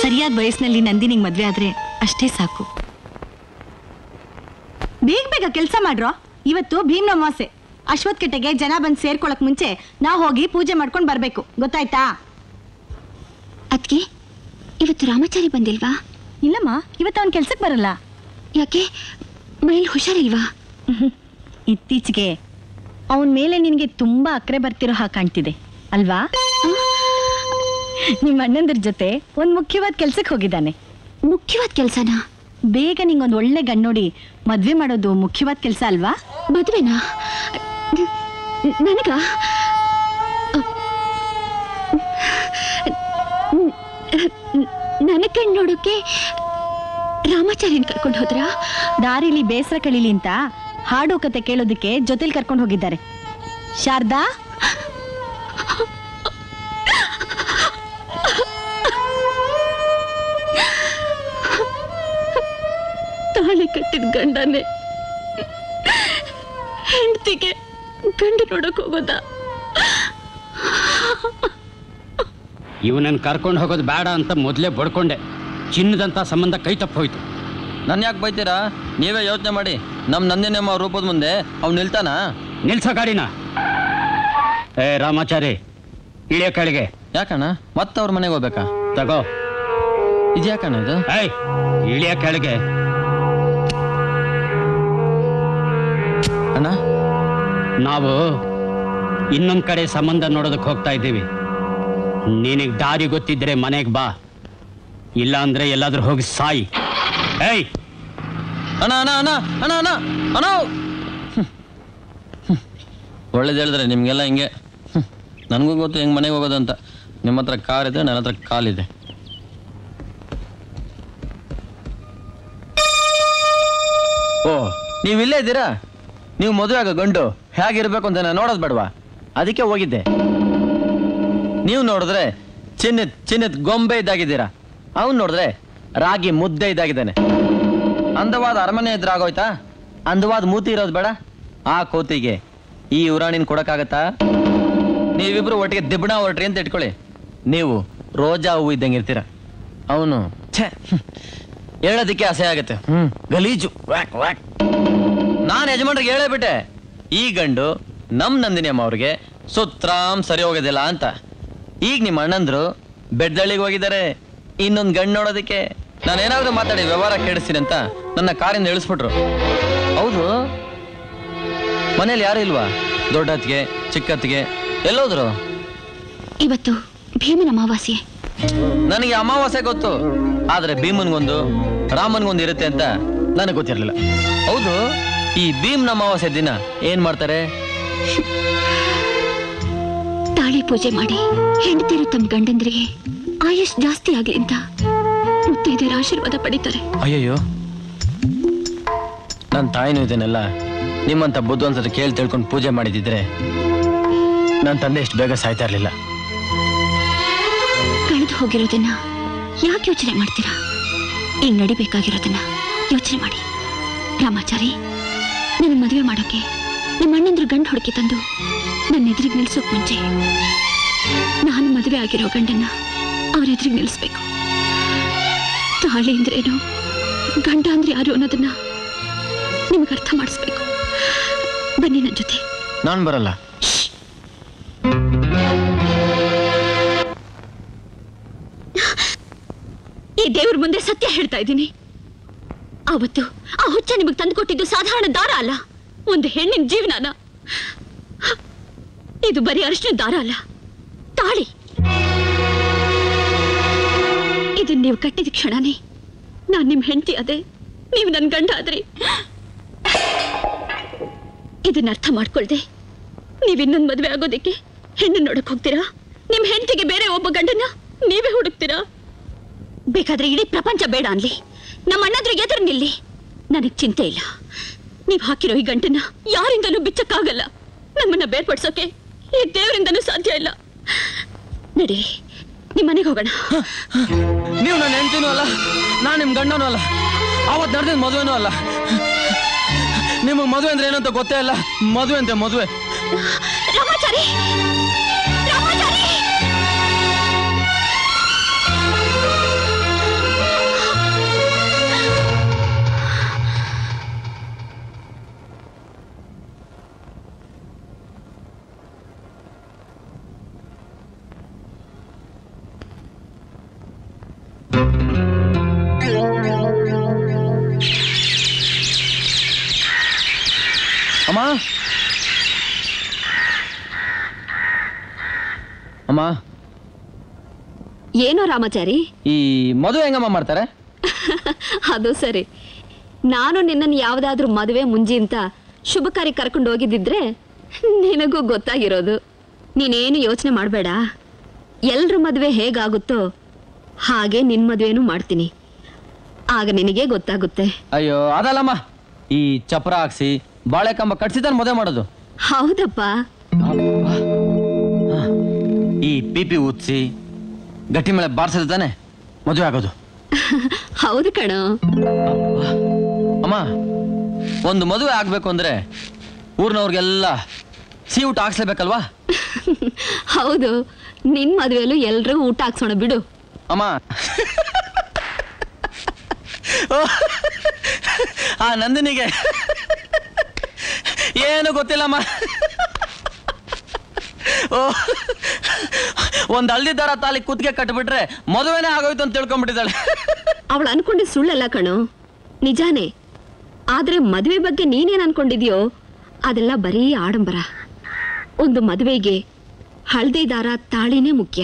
ಸರಿಯಾದ ವಯಸ್ಸಿನಲ್ಲಿ ನಂದಿನಿಗೆ ಮದುವೆ ಆದ್ರೆ ಅಷ್ಟೇ ಸಾಕು. ಬೇಗ ಬೇಗ ಕೆಲಸ ಮಾಡ್ರೋ, ಇವತ್ತು ಭೀಮ್ ಅಮಾವಾಸ್ಯೆ. ಅಶ್ವತ್ ಕೆಟೆಗೆ ಜನ ಬಂದು ಸೇರ್ಕೊಳಕ್ ಮುಂಚೆ ನಾವು ಹೋಗಿ ಪೂಜೆ ಮಾಡ್ಕೊಂಡು ಬರ್ಬೇಕು, ಗೊತ್ತಾಯ್ತಾ? ಅದ್ಕೆ ಇವತ್ತು ರಾಮಾಚಾರಿ ಬಂದಿಲ್ವಾ? ಇಲ್ಲಮ್ಮ, ಇವತ್ತು ಅವನ ಕೆಲ್ಸಕ್ಕೆ ಬರಲ್ಲ. ಯಾಕೆ? ಮೈಲಿ ಹುಷಾರಿಲ್ವಾ? ಇತ್ತೀಚೆಗೆ ಅವನ ಮೇಲೆ ನಿನಗೆ ತುಂಬಾ ಅಕ್ಕರೆ ಬರ್ತಿರೋ ಹಾಗೆ ಕಾಣ್ತಿದೆ ಅಲ್ವಾ? ನಿಮ್ಮ ಅಣ್ಣಂದ್ರ ಜೊತೆ ಒಂದು ಮುಖ್ಯವಾದ ಕೆಲ್ಸಕ್ಕೆ ಹೋಗಿದ್ದಾನೆ. ಮುಖ್ಯವಾದ ಕೆಲಸನಾ? ಬೇಗ ನಿಂಗೊಂದು ಒಳ್ಳೆ ಗಣ್ಣೋಡಿ ಮದ್ವೆ ಮಾಡೋದು ಮುಖ್ಯವಾದ ಕೆಲಸ ಅಲ್ವಾ? ಮದ್ವೆನಾ? ನನಗ ನನಗೆ ಗಂಡು ನೋಡೋಕೆ ರಾಮಾಚಾರ್ಯನ್ ಕರ್ಕೊಂಡು ಹೋದ್ರ? ದಾರಿಲಿ ಬೇಸರ ಕಳೀಲಿ ಅಂತ ಹಾಡು ಕತೆ ಕೇಳೋದಕ್ಕೆ ಜೊತೆಲಿ ಕರ್ಕೊಂಡು ಹೋಗಿದ್ದಾರೆ. ಶಾರದಾ, ತಾಳಿ ಕಟ್ಟಿದ ಗಂಡನೇ ಹೆಂಡತಿಗೆ ಗಂಡು ನೋಡಕ್ ಹೋಗೋದ? ಇವನನ್ನು ಕರ್ಕೊಂಡು ಹೋಗೋದು ಬೇಡ ಅಂತ ಮೊದಲೇ ಬಡ್ಕೊಂಡೆ. ಚಿನ್ನದಂಥ ಸಂಬಂಧ ಕೈ ತಪ್ಪು ಹೋಯ್ತು. ನನ್ನ ಯಾಕೆ ಬೈತೀರಾ? ನೀವೇ ಯೋಚನೆ ಮಾಡಿ. ನಮ್ಮ ನಂದಿನಮ್ಮ ರೂಪದ ಮುಂದೆ ಅವ್ನು ನಿಲ್ತಾನ? ನಿಲ್ಸ ಗಾಡಿನ. ಏ ರಾಮಾಚಾರಿ, ಇಳಿಯ ಕಳಿಗೆ. ಯಾಕಣ್ಣ, ಮತ್ತೆ ಅವ್ರ ಮನೆಗೆ ಹೋಗ್ಬೇಕಾ? ತಗೋ. ಇದು ಯಾಕಣ್ಣ ಇದು? ಏಯ್, ಇಳಿಯ ಕಳಿಗೆ. ಅಣ್ಣ, ನಾವು ಇನ್ನೊಂದು ಕಡೆ ಸಂಬಂಧ ನೋಡೋದಕ್ಕೆ ಹೋಗ್ತಾ ಇದ್ದೀವಿ. ನೀನಿಗೆ ದಾರಿ ಗೊತ್ತಿದ್ರೆ ಮನೆಗೆ ಬಾ, ಇಲ್ಲ ಅಂದ್ರೆ ಎಲ್ಲಾದ್ರೂ ಹೋಗಿ ಸಾಯಿ. ಏಯ್ ಅಣ್ಣ ಅಣ್ಣ ಅಣ್ಣ ಅಣ್ಣ ಅಣ್ಣ ಅಣ್ಣ, ಒಳ್ಳೇದು ಹೇಳಿದ್ರೆ ನಿಮಗೆಲ್ಲ ಹಿಂಗೆ. ನನಗೂ ಗೊತ್ತು ಹೆಂಗೆ ಮನೆಗೆ ಹೋಗೋದಂತ. ನಿಮ್ಮ ಹತ್ರ ಕಾರ್ ಇದೆ, ನನ್ನ ಹತ್ರ ಕಾಲಿದೆ. ಓ, ನೀವು ಇಲ್ಲೇ ಇದ್ದೀರಾ? ನೀವು ಮದುವೆ ಆಗೋ ಗಂಡು ಹೇಗಿರ್ಬೇಕು ಅಂತ ನಾನು ನೋಡೋದು ಬೇಡವಾ? ಅದಕ್ಕೆ ಹೋಗಿದ್ದೆ. ನೀವು ನೋಡಿದ್ರೆ ಚಿನ್ನದ ಗೊಂಬೆ ಇದ್ದಾಗಿದ್ದೀರಾ. ಅವ್ನು ನೋಡಿದ್ರೆ ರಾಗಿ ಮುದ್ದೆ ಇದ್ದಾಗಿದ್ದಾನೆ. ಅಂದವಾದ ಅರಮನೆ ಇದ್ರಾಗೋಯ್ತಾ? ಅಂದವಾದ ಮೂತಿ ಇರೋದು ಬೇಡ. ಆ ಕೋತಿಗೆ ಈ ಊರಾಣಿನ ಕೊಡಕ್ಕಾಗತ್ತಾ? ನೀವಿಬ್ರು ಒಟ್ಟಿಗೆ ದಿಬ್ಬಣ ಹೊರಟ್ರಿ ಅಂತ ಇಟ್ಕೊಳ್ಳಿ. ನೀವು ರೋಜಾ ಹೂವು ಇದ್ದಂಗೆ ಇರ್ತೀರ. ಅವನು ಛೇ, ಹೇಳೋದಕ್ಕೆ ಆಸೆ ಆಗುತ್ತೆ. ಗಲೀಜು. ನಾನು ಯಜಮಾನ್ರಿಗೆ ಹೇಳೇ ಬಿಟ್ಟೆ, ಈ ಗಂಡು ನಮ್ಮ ನಂದಿನಿ ಅಮ್ಮ ಅವ್ರಿಗೆ ಸುತ್ರಾಮ್ ಸರಿ ಹೋಗೋದಿಲ್ಲ ಅಂತ. ಈಗ ನಿಮ್ಮ ಅಣ್ಣಂದ್ರು ಬೆಡ್ದಳ್ಳಿಗೆ ಹೋಗಿದ್ದಾರೆ ಇನ್ನೊಂದು ಗಂಡು ನೋಡೋದಕ್ಕೆ. ನಾನೇನಾದ್ರೂ ಮಾತಾಡಿ ವ್ಯವಹಾರ ಕೇಳಿಸ್ತೀನಿ ಅಂತ ನನ್ನ ಕಾರಿಂದ ಇಳಿಸ್ಬಿಟ್ರು. ಹೌದು, ಮನೇಲಿ ಯಾರು ಇಲ್ವಾ? ದೊಡ್ಡತ್ತಿಗೆ ಚಿಕ್ಕತ್ತಿಗೆ ಎಲ್ಲೋದ್ರು? ಇವತ್ತು ಭೀಮನ ಅಮಾವಾಸ್ಯೆ. ನನಗೆ ಅಮಾವಾಸ್ಯೆ ಗೊತ್ತು, ಆದ್ರೆ ಭೀಮನ್ಗೊಂದು ರಾಮನ್ಗೊಂದು ಇರುತ್ತೆ ಅಂತ ನನಗೆ ಗೊತ್ತಿರಲಿಲ್ಲ. ಹೌದು, ಈ ಭೀಮನ ಅಮಾವಾಸ್ಯೆ ದಿನ ಏನ್ ಮಾಡ್ತಾರೆ? ತಾಳಿ ಪೂಜೆ ಮಾಡಿ ಹೆಂಡತಿರು ತಮ್ಮ ಗಂಡಂದ್ರಿಗೆ ಆಯುಷ್ ಜಾಸ್ತಿ ಆಗ್ಲಿ ಅಂತ ಮುತ್ತೈದೆಯರ ಆಶೀರ್ವಾದ ಪಡಿತಾರೆ. ಅಯ್ಯಯ್ಯೋ, ನನ್ನ ತಾಯಿನೂ ಇದನ್ನೆಲ್ಲ ನಿಮ್ಮಂತ ಬುದ್ಧವಂತರ ಕೇಳಿ ತಿಳ್ಕೊಂಡು ಪೂಜೆ ಮಾಡಿದಿದ್ರೆ ನನ್ನ ತಂದೆ ಎಷ್ಟು ಬೇಗ ಸಾಯ್ತಾ ಇರಲಿಲ್ಲ. ಕಳೆದು ಹೋಗಿರೋದನ್ನ ಯಾಕೆ ಯೋಚನೆ ಮಾಡ್ತೀರಾ? ಈಗ ನಡಿಬೇಕಾಗಿರೋದನ್ನ ಯೋಚನೆ ಮಾಡಿ. ರಾಮಾಚಾರಿ, ನನ್ನ ಮದುವೆ ಮಾಡೋಕೆ ನಿಮ್ಮ ಅಣ್ಣಂದ್ರು ಗಂಡು ಹುಡುಕಿ ತಂದು ನನ್ನ ಎದುರಿಗೆ ನಿಲ್ಸೋಕ್ ಮುಂಚೆ ನಾನು ಮದುವೆ ಆಗಿರೋ ಗಂಡನ್ನ ಅವ್ರ ಎದುರಿಗೆ ನಿಲ್ಲಿಸ್ಬೇಕು. ತಾಳಿ ಅಂದ್ರೆ ಏನು, ಗಂಡ ಅಂದ್ರೆ ಯಾರು ಅನ್ನೋದನ್ನ ನಿಮ್ಗೆ ಅರ್ಥ ಮಾಡಿಸ್ಬೇಕು. ಬನ್ನಿ ನನ್ನ ಜೊತೆ. ನಾನು ಬರಲ್ಲ. ಈ ದೇವ್ರ ಮುಂದೆ ಸತ್ಯ ಹೇಳ್ತಾ ಇದ್ದೀನಿ. ಆವತ್ತು ಆ ಹುಚ್ಚ ನಿಮಗೆ ತಂದುಕೊಟ್ಟಿದ್ದು ಸಾಧಾರಣ ದಾರ ಅಲ್ಲ, ಒಂದು ಹೆಣ್ಣಿನ ಜೀವನನ. ಇದು ಬರೀ ಅರಿಶಿನ ದಾರ ಅಲ್ಲ, ತಾಳಿ. ಇದನ್ನ ನೀವು ಕಟ್ಟಿದ ಕ್ಷಣನೇ ನಾನು ನಿಮ್ಮ ಹೆಂಡತಿ ಅದೇ, ನೀವು ನನ್ನ ಗಂಡ ಆದ್ರಿ. ಇದನ್ನ ಅರ್ಥ ಮಾಡ್ಕೊಳ್ದೆ ನೀವು ಇನ್ನೊಂದು ಮದುವೆ ಆಗೋದಕ್ಕೆ ಹೆಣ್ಣನ್ನು ನೋಡಕ್ ಹೋಗ್ತೀರಾ? ನಿಮ್ಮ ಹೆಂಡತಿಗೆ ಬೇರೆ ಒಬ್ಬ ಗಂಡನ್ನ ನೀವೇ ಹುಡುಕ್ತೀರಾ? ಬೇಕಾದ್ರೆ ಇಡೀ ಪ್ರಪಂಚ ಬೇಡ ಅನ್ಲಿ, ನಮ್ಮ ಅಣ್ಣಾದ್ರೂ ಎದುರು ನಿಲ್ಲಿ, ನನಗೆ ಚಿಂತೆ ಇಲ್ಲ. ನೀವು ಹಾಕಿರೋ ಈ ಗಂಟನ್ನ ಯಾರಿಂದಲೂ ಬಿಚ್ಚಕ್ಕಾಗಲ್ಲ. ನಮ್ಮನ್ನ ಬೇರ್ಪಡಿಸೋಕೆ ಈ ದೇವರಿಂದನೂ ಸಾಧ್ಯ ಇಲ್ಲ. ನಡಿ, ನಿಮ್ಮ ಮನೆಗೆ ಹೋಗೋಣ. ನೀವು ನನ್ನ ಹೆಂಡತಿನೂ ಅಲ್ಲ, ನಾನು ನಿಮ್ಮ ಗಂಡನೂ ಅಲ್ಲ, ಅವತ್ತು ನಡೆದ ಮದುವೆನೂ ಅಲ್ಲ. ನಿಮಗೆ ಮದುವೆ ಅಂದ್ರೆ ಏನಂತ ಗೊತ್ತೇ ಇಲ್ಲ. ಮದುವೆ ಅಂತೆ ಮದುವೆ. ರಾಮಾಚಾರಿ, ರಾಮಾಚಾರಿ. அம்மா அம்மா ஏனோ ರಾಮಾಚಾರಿ ಈ ಮದುವೆ ಹೆಂಗಮ್ಮ ಮಾಡ್ತಾರೆ ಅದು ಸರಿ ನಾನು ನಿನ್ನನ್ನ ಯಾವುದಾದರೂ ಮದುವೆ ಮುಂಜಿ ಅಂತ ಶುಭ ಕಾರ್ಯ ಕರ್ಕೊಂಡು ಹೋಗಿದ್ದಿದ್ರೆ ನಿನಗೂ ಗೊತ್ತಾಗಿರೋದು ನೀನೇನು ಯೋಚನೆ ಮಾಡಬೇಡ ಎಲ್ಲರ ಮದುವೆ ಹೇಗಾಗುತ್ತೋ ಹಾಗೆ ನಿನ್ನ ಮದುವೆನೂ ಮಾಡ್ತೀನಿ ಆಗ ನಿನಗೆ ಗೊತ್ತಾಗುತ್ತೆ ಅಯ್ಯೋ ಅದಲ್ಲಮ್ಮ ಈ ಚಪ್ರಾ ಹಾಕ್ಸಿ ಬಾಳೆ ಕಂಬ ಕಟ್ಸಿದನ್ ಮದುವೆ ಮಾಡೋದು ಹೌದಪ್ಪ ಈ ಪಿಪಿ ಉತ್ಸಿ ಗಟ್ಟಿ ಮೇಲೆ ಬಾರಿಸಿದ ತಾನೆ ಮದುವೆ ಆಗೋದು ಹೌದು ಕಣೋ ಅಮ್ಮ ಒಂದು ಮದುವೆ ಆಗಬೇಕು ಅಂದ್ರೆ ಊರಿನವ್ರಿಗೆಲ್ಲ ಸಿ ಊಟ ಹಾಕ್ಸಲೇಬೇಕಲ್ವಾ ಹೌದು ನಿನ್ ಮದುವೆಯಲ್ಲೂ ಎಲ್ಲರೂ ಊಟ ಹಾಕ್ಸೋಣ ಬಿಡು ಅಮ್ಮ ಆ ನಂದಿನಿಗೆ ಏನು ಗೊತ್ತಿಲ್ಲಮ್ಮ ಒಂದ್ ಅಲ್ದಿದ್ದಾರ ತಾಲಿ ಕುತ್ತಿಗೆ ಕಟ್ಬಿಟ್ರೆ ಮದುವೆನೇ ಆಗೋಯ್ತು ಅಂತ ತಿಳ್ಕೊಂಡ್ಬಿಟ್ಟಿದ್ದಾಳೆ ಅವಳು ಅನ್ಕೊಂಡಿ ಸುಳ್ಳಲ್ಲ ಕಣೋ ನಿಜಾನೇ ಆದ್ರೆ ಮದುವೆ ಬಗ್ಗೆ ನೀನೇನ್ ಅನ್ಕೊಂಡಿದ್ಯೋ ಅದೆಲ್ಲ ಬರೀ ಆಡಂಬರ ಒಂದು ಮದುವೆಗೆ ಹಳದಿ ದಾರ ತಾಳಿನೇ ಮುಖ್ಯ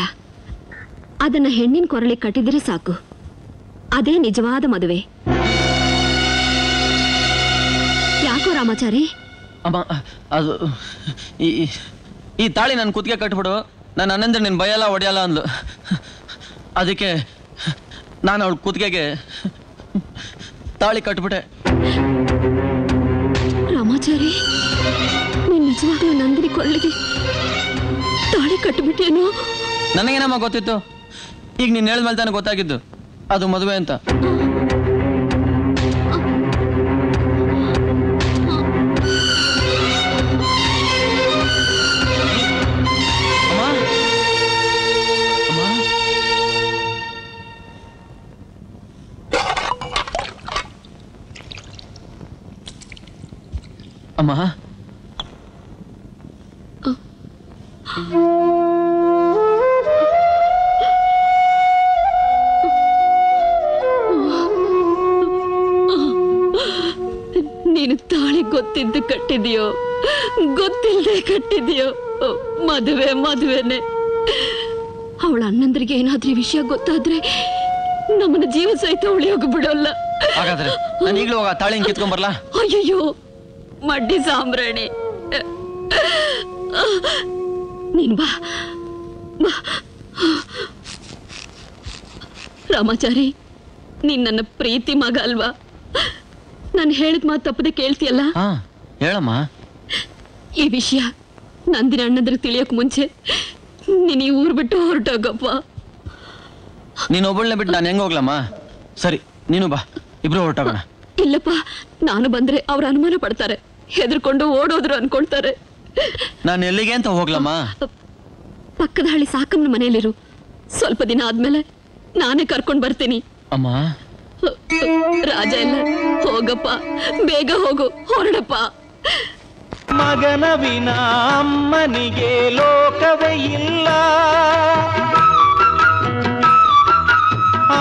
ಅದನ್ನ ಹೆಣ್ಣಿನ ಕೊರಳಿ ಕಟ್ಟಿದ್ರೆ ಸಾಕು ಅದೇ ನಿಜವಾದ ಮದುವೆ ಯಾಕೋ ರಾಮಾಚಾರಿ ಅಮ್ಮ ಅದು ಈ ತಾಳಿ ನನ್ನ ಕುತ್ತಿಗೆ ಕಟ್ಬಿಡು ನಾನು ಅನ್ನಂದ್ರೆ ನಿನ್ನ ಬಯಲ್ಲ ಒಡೆಯಲ್ಲ ಅಂದ್ಲು ಅದಕ್ಕೆ ನಾನು ಅವಳ ಕುತ್ತಿಗೆಗೆ ತಾಳಿ ಕಟ್ಬಿಟ್ಟೆ ರಾಮಾಚಾರಿ ನೀನು ನಿಜವಾಗ್ಲೂ ನಂದಿನಿ ಕೊರಳಿಗೆ ತಾಳಿ ಕಟ್ಬಿಟ್ಟೇನು ನನಗೇನಮ್ಮ ಗೊತ್ತಿತ್ತು ಈಗ ನೀನು ಹೇಳಿದ್ಮೇಲೆ ತಾನು ಗೊತ್ತಾಗಿದ್ದು ಅದು ಮದುವೆ ಅಂತ ಅಮ್ಮ ನೀನು ತಾಳಿ ಗೊತ್ತಿದ್ದು ಕಟ್ಟಿದೆಯೋ ಗೊತ್ತಿಲ್ಲದೆ ಕಟ್ಟಿದೆಯೋ ಮದುವೆನೆ ಅವಳ ಅಣ್ಣಂದ್ರಿಗೆ ಏನಾದ್ರೂ ವಿಷಯ ಗೊತ್ತಾದ್ರೆ ನಮ್ಮನ್ನ ಜೀವ ಸಹಿತ ಉಳಿಯೋಗ ಬಿಡೋಲ್ಲ ಹಾಗಾದ್ರೆ ನಾನು ಈಗಲೂ ಆ ತಾಳಿ ಕಿತ್ಕೊಂಡ್ ಬರಲಾ ಅಯ್ಯೋ ಮಡ್ಡಿ ಸಾಂಬ್ರಾಣಿ ನೀನ್ ಬಾ ರಾಮಾಚಾರಿ ನೀನ್ ನನ್ನ ಪ್ರೀತಿ ಮಗ ಅಲ್ವಾ ನಾನು ಹೇಳಿದ ಮಾತು ತಪ್ಪದೆ ಕೇಳ್ತಿಯಲ್ಲ ಹೇಳಮ್ಮ ಈ ವಿಷಯ ನಂದಿನ ಅಣ್ಣಂದ್ರೆ ತಿಳಿಯೋಕ್ ಮುಂಚೆ ನೀನ್ ಈ ಊರ್ ಬಿಟ್ಟು ಹೊರಟೋಗಪ್ಪ ನೀನ್ ಒಬ್ಬಳನ್ನ ಬಿಟ್ಟು ನಾನು ಹೆಂಗ ಹೋಗ್ಲಮ್ಮ ಸರಿ ನೀನು ಬಾ ಇಬ್ರು ಹೊರಟೋಗೋಣ ಇಲ್ಲಪ್ಪ ನಾನು ಬಂದ್ರೆ ಅವ್ರ ಅನುಮಾನ ಪಡ್ತಾರೆ ಹೆದರ್ಕೊಂಡು ಓಡೋದ್ರು ಅನ್ಕೊಳ್ತಾರೆ ನಾನು ಎಲ್ಲಿಗೆ ಅಂತ ಹೋಗ್ಲಮ್ಮ ಪಕ್ಕದ ಹಳ್ಳಿ ಸಾಕಮ್ಮನ ಮನೆಯಲ್ಲಿರು ಸ್ವಲ್ಪ ದಿನ ಆದ್ಮೇಲೆ ನಾನೇ ಕರ್ಕೊಂಡ್ ಬರ್ತೀನಿ ಅಮ್ಮ ರಾಜ ಇಲ್ಲ ಹೋಗಪ್ಪ ಬೇಗ ಹೋಗು ಹೊರಡಪ್ಪ ಮಗನ ವಿನಾ ಅಮ್ಮನಿಗೆ ಲೋಕವೇ ಇಲ್ಲ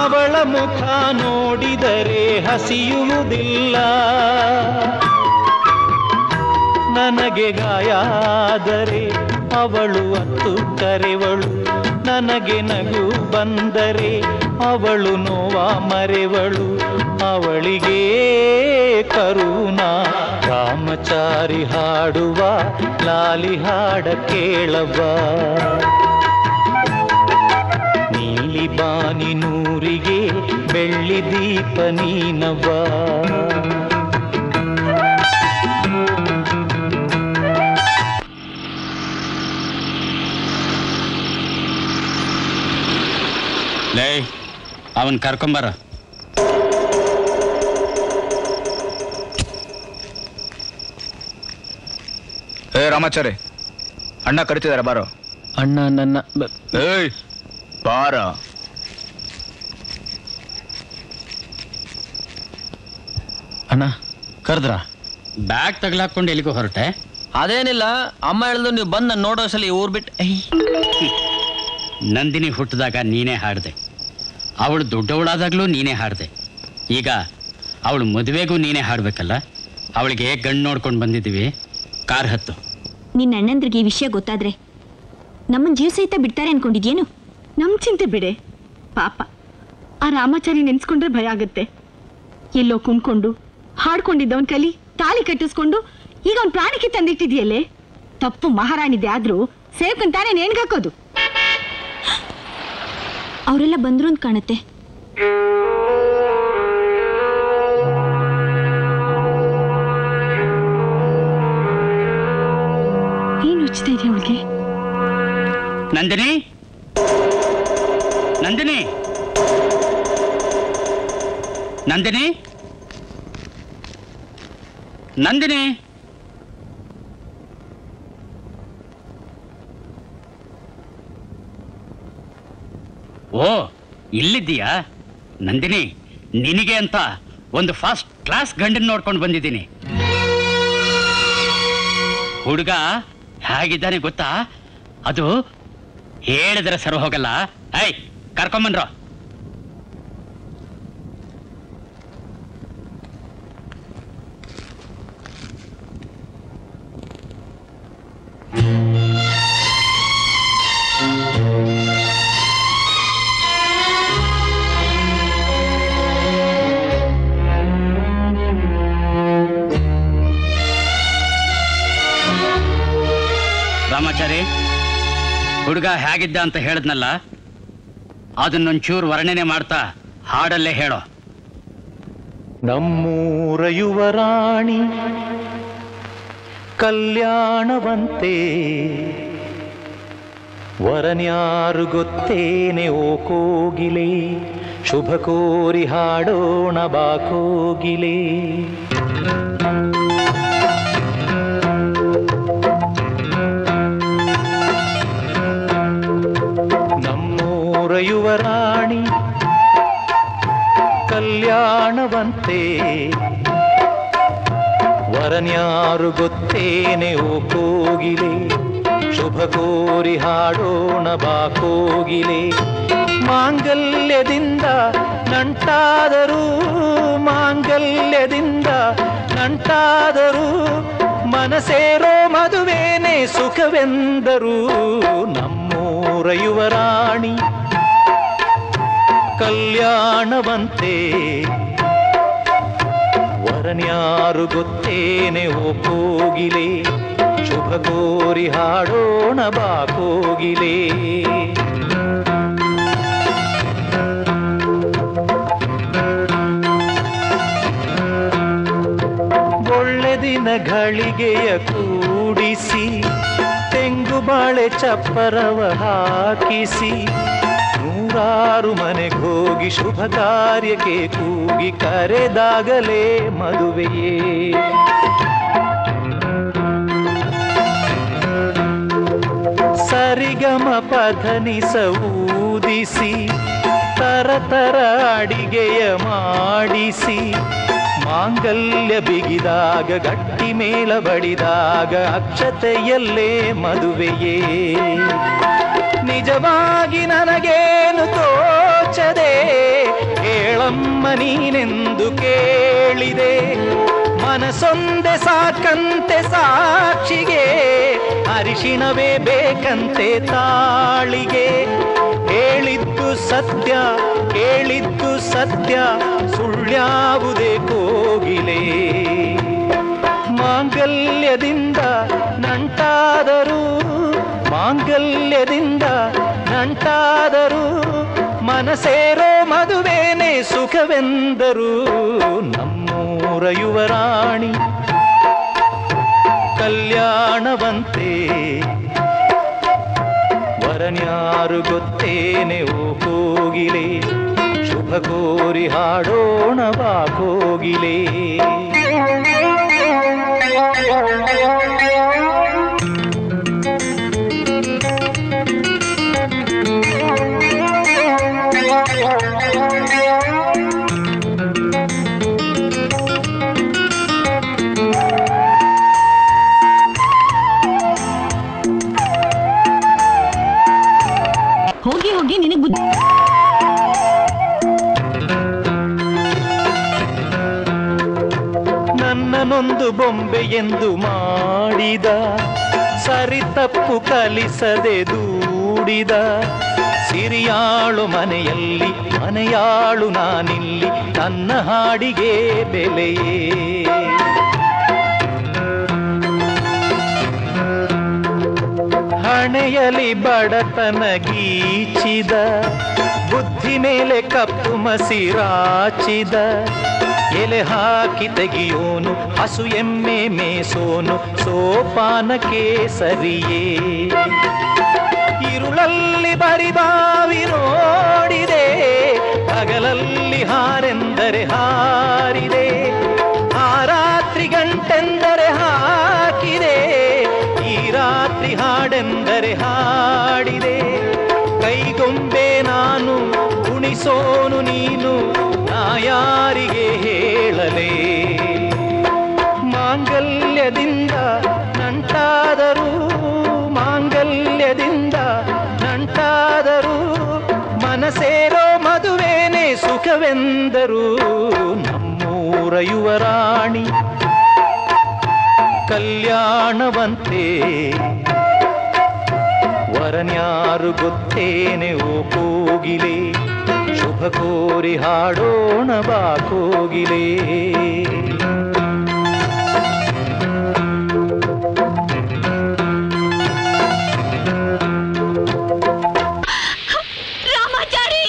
ಅವಳ ಮುಖ ನೋಡಿದರೆ ಹಸಿಯುವುದಿಲ್ಲ ನನಗೆ ಗಾಯಾದರೆ ಅವಳು ಅತ್ತು ಕರೆವಳು ನನಗೆ ನಗು ಬಂದರೆ ಅವಳು ನೋವ ಮರೆವಳು ಅವಳಿಗೆ ಕರುಣಾ ರಾಮಚಾರಿ ಹಾಡುವ ಲಾಲಿ ಹಾಡ ಕೇಳವ ನೀಲಿ ಬಾನಿ ನೂರಿಗೆ ಬೆಳ್ಳಿ ದೀಪ ನೀನವ ಅವನ್ ಕರ್ಕೊಂಬರ ಏ ರಾಮಾಚಾರಿ ಅಣ್ಣ ಕರಿತಿದಾರ ಬಾರೋ ಅಣ್ಣ ನನ್ನ ಏಯ್ ಬಾರ ಅಣ್ಣ ಕರೆದ್ರ ಬ್ಯಾಗ್ ತಗ್ಲಾಕೊಂಡು ಎಲ್ಲಿಗೂ ಹೊರಟೆ ಅದೇನಿಲ್ಲ ಅಮ್ಮ ಹೇಳಿದ್ರು ನೀವು ಬಂದು ನಾನು ನೋಡೋ ಸಲ ಊರ್ ಬಿಟ್ಟು ನಂದಿನಿ ಹುಟ್ಟಿದಾಗ ನೀನೇ ಹಾಡ್ದೆ ಅವಳು ದೊಡ್ಡವಳಾದಾಗ್ಲೂ ನೀನೇ ಹಾಡ್ದೆ ಈಗ ಅವಳು ಮದುವೆಗೂ ನೀನೇ ಹಾಡ್ಬೇಕಲ್ಲ ಅವಳಿಗೆ ಗಂಡು ನೋಡ್ಕೊಂಡು ಬಂದಿದ್ದೀವಿ ಕಾರ್ ಹತ್ತು. ನಿನ್ನ ಅಣ್ಣಂದ್ರಿಗೆ ಈ ವಿಷಯ ಗೊತ್ತಾದ್ರೆ ನಮ್ಮನ್ನ ಜೀವ ಸಹಿತ ಬಿಡ್ತಾರೆ ಅನ್ಕೊಂಡಿದ್ಯೇನು? ನಮ್ ಚಿಂತೆ ಬಿಡೆ ಪಾಪ, ಆ ರಾಮಾಚಾರಿ ನೆನ್ಸ್ಕೊಂಡ್ರೆ ಭಯ ಆಗುತ್ತೆ. ಎಲ್ಲೋ ಕುಣ್ಕೊಂಡು ಹಾಡ್ಕೊಂಡಿದ್ದವನ್ ಕಲಿ ತಾಳಿ ಕಟ್ಟಿಸ್ಕೊಂಡು ಈಗ ಅವ್ನ ಪ್ರಾಣಕ್ಕೆ ತಂದಿಟ್ಟಿದ್ಯಲ್ಲೇ. ತಪ್ಪು ಮಹಾರಾಣಿದೆ, ಆದ್ರೂ ಸೇರ್ಕೊಂತಾನೆ ನೇಣ್ಗಾಕೋದು. ಅವರೆಲ್ಲ ಬಂದ್ರು ಅಂತ ಕಾಣುತ್ತೆ. ಏನು ಉಚ್ಚಿತ ಇದೆ ಅವಳಿಗೆ? ನಂದಿನಿ, ನಂದಿನಿ, ನಂದಿನಿ, ನಂದಿನಿ, ಓ ಇಲ್ಲಿದ್ದೀಯಾ? ನಂದಿನಿ, ನಿನಗೆ ಅಂತ ಒಂದು ಫಸ್ಟ್ ಕ್ಲಾಸ್ ಗಂಡನ್ ನೋಡ್ಕೊಂಡು ಬಂದಿದ್ದೀನಿ. ಹುಡುಗ ಹೇಗಿದ್ದಾನೆ ಗೊತ್ತಾ? ಅದು ಹೇಳಿದ್ರೆ ಸರ್ ಹೋಗಲ್ಲ. ಐ ಕರ್ಕೊಂಬನ್ರೋ. ರಾಮಾಚಾರಿ, ಹುಡುಗ ಹೇಗಿದ್ದ ಅಂತ ಹೇಳಿದ್ನಲ್ಲ, ಅದನ್ನೊಂಚೂರು ವರ್ಣನೆ ಮಾಡ್ತಾ ಹಾಡಲ್ಲೇ ಹೇಳೋ. ನಮ್ಮೂರ ಯುವರಾಣಿ ಕಲ್ಯಾಣವಂತೆ, ವರನ್ಯಾರು ಗೊತ್ತೇನೆ ಓ ಕೋಗಿಲೆ, ಶುಭ ಕೋರಿ ಹಾಡೋಣ ಬಾ ಕೋಗಿಲೆ. ನಮ್ಮೂರ ಯುವರಾಣಿ ಕಲ್ಯಾಣವಂತೆ, ವರನ್ಯಾರು ಗೊತ್ತೇನೆ ಓ ಕೋಗಿಲೆ, ಶುಭ ಕೋರಿ ಹಾಡೋಣ ಬಾ ಕೋಗಿಲೆ. ಮಾಂಗಲ್ಯದಿಂದ ನಂಟಾದರೂ, ಮಾಂಗಲ್ಯದಿಂದ ನಂಟಾದರೂ, ಮನಸೇರೋ ಮದುವೇನೆ ಸುಖವೆಂದರು. ನಮ್ಮೂರ ಯುವರಾಣಿ ಕಲ್ಯಾಣವಂತೆ, ವರನ್ಯಾರು ಗೊತ್ತೇನೆ ಓ ಕೋಗಿಲೆ, ಶುಭ ಕೋರಿ ಹಾಡೋಣ ಬಾ ಕೋಗಿಲೆ. ಒಳ್ಳೆ ದಿನಗಳಿಗೆಯ ಕೂಡಿಸಿ, ತೆಂಗು ಬಾಳೆ ಚಪ್ಪರವ ಹಾಕಿಸಿ, ನೂರಾರು ಮನೆಗೋಗಿ ಶುಭ ಕಾರ್ಯಕ್ಕೆ ಕೂಗಿ, ಕರೆದಾಗಲೇ ಮದುವೆಯೇ. ಸರಿಗಮ ಪಧನಿಸ ಊದಿಸಿ, ತರತರ ಅಡಿಗೆಯ ಮಾಡಿಸಿ, ಮಾಂಗಲ್ಯ ಬಿಗಿದಾಗ ಗಟ್ಟಿ ಮೇಳ ಬಡಿದಾಗ ಅಕ್ಷತೆಯಲ್ಲೇ ಮದುವೆಯೇ. ನಿಜವಾಗಿ ನನಗೇನು ತೋಚದೆ ಹೇಳಮ್ಮ ನೀನೆಂದು ಕೇಳಿದೆ, ಮನಸೊಂದೆ ಸಾಕಂತೆ ಸಾಕ್ಷಿಗೆ, ಅರಿಶಿಣವೇ ಬೇಕಂತೆ ತಾಳಿಗೆ. ಹೇಳಿದ್ದು ಸತ್ಯ, ಹೇಳಿದ್ದು ಸತ್ಯ, ಸುಳ್ಳ್ಯಾವುದೇ ಕೋಗಿಲೆ. ಮಾಂಗಲ್ಯದಿಂದ ನಂಟಾದರೂ, ಮಾಂಗಲ್ಯದಿಂದ ನಂಟಾದರೂ, ಮನಸೇರೋ ಮದುವೇನೆ ಸುಖವೆಂದರು. ನಮ್ಮೂರ ಯುವರಾಣಿ ಕಲ್ಯಾಣವಂತೆ, ವರನ್ಯಾರು ಗೊತ್ತೇನೆ ಓ ಕೋಗಿಲೆ, ಶುಭ ಕೋರಿ ಹಾಡೋಣ ಬಾ ಕೋಗಿಲೆ. ಹೋಗಿ ಹೋಗಿ ನಿನಗೆ ಬುದ್ಧಿ. ಸೇವೆಯೆಂದು ಮಾಡಿದ, ಸರಿತಪ್ಪು ಕಲಿಸದೆ ದೂಡಿದ, ಸಿರಿಯಾಳು ಮನೆಯಲ್ಲಿ ಮನೆಯಾಳು ನಾನಿಲ್ಲಿ ನನ್ನ ಹಾಡಿಗೆ ಬೆಲೆಯೇ. ಹಣೆಯಲ್ಲಿ ಬಡತನ ಗೀಚಿದ, ಬುದ್ಧಿ ಮೇಲೆ ಕಪ್ಪು ಮಸಿರಾಚಿದ, ಎಲೆ ಹಾಕಿ ತೆಗೆಯೋನು ಹಸು ಎಮ್ಮೆ ಮೇಸೋನು ಸೋಪಾನಕ್ಕೆ ಸರಿಯೇ. ಇರುಳಲ್ಲಿ ಬರಿಬಾವಿ ನೋಡಿದೆ, ಹಗಲಲ್ಲಿ ಹಾರೆಂದರೆ ಹಾರಿದೆ, ಆ ರಾತ್ರಿ ಗಂಟೆಂದರೆ ಹಾಕಿದೆ, ಈ ರಾತ್ರಿ ಹಾಡೆಂದರೆ ಹಾಡಿದೆ. ಕೈಗೊಂಬೆ ನಾನು ಉಣಿಸೋನು ನೀನು, ನಾ ಯಾರಿಗೆ ಹೇಳಲೇ. ಮಾಂಗಲ್ಯದಿಂದ ನಂಟಾದರೂ ಮನಸೇರೋ ಮದುವೆನೇ ಸುಖವೆಂದರು. ನಮ್ಮೂರ ಯುವರಾಣಿ ಕಲ್ಯಾಣವಂತೆ, ವರನ್ಯಾರು ಗೊತ್ತೇನೆ ಓ ಕೋಗಿಲೆ, ಶುಭ ಕೋರಿ ಹಾಡೋಣ ಬಾ ಕೋಗಿಲೆ. ರಾಮಾಚಾರಿ,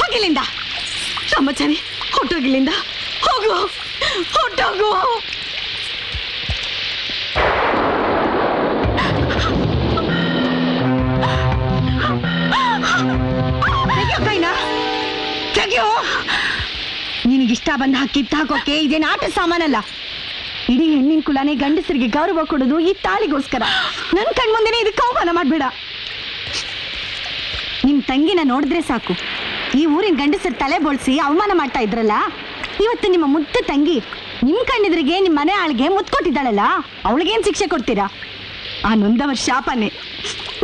ಹೋಗಿಲ್ಲಿಂದ ರಾಮಾಚಾರಿ, ಹೊಟ್ಟೋಗಿಲ್ಲಿಂದ, ಹೋಗು ಹೊಟ್ಟೋಗು. ನಿನಗಿಷ್ಟ ಬಂದ ಕಿತ್ತ ಹಾಕೋಕೆ ಇದೇನು ಆಟ ಸಾಮಾನಲ್ಲ. ಇಡೀ ಹೆಣ್ಣಿನ ಕುಲಾನೆ ಗಂಡಸರಿಗೆ ಗೌರವ ಕೊಡೋದು ಈ ತಾಳಿಗೋಸ್ಕರ. ನನ್ನ ಕಣ್ಮುಂದೆನೇ ಇದಕ್ಕೆ ಅವಮಾನ ಮಾಡಬೇಡ. ನಿಮ್ಮ ತಂಗಿನ ನೋಡಿದ್ರೆ ಸಾಕು, ಈ ಊರಿನ ಗಂಡಸರು ತಲೆ ಬೋಳ್ಸಿ ಅವಮಾನ ಮಾಡ್ತಾ ಇದ್ರಲ್ಲ, ಇವತ್ತು ನಿಮ್ಮ ಮುದ್ದು ತಂಗಿ ನಿಮ್ಮ ಕಣ್ಣಿದ್ರಿಗೆ ನಿಮ್ಮ ಮನೆ ಆಳ್ಗೆ ಮುತ್ಕೊಟ್ಟಿದ್ದಾಳಲ್ಲ, ಅವಳಿಗೇನು ಶಿಕ್ಷೆ ಕೊಡ್ತೀರಾ? ಆ ನೊಂದವರ ಶಾಪನೆ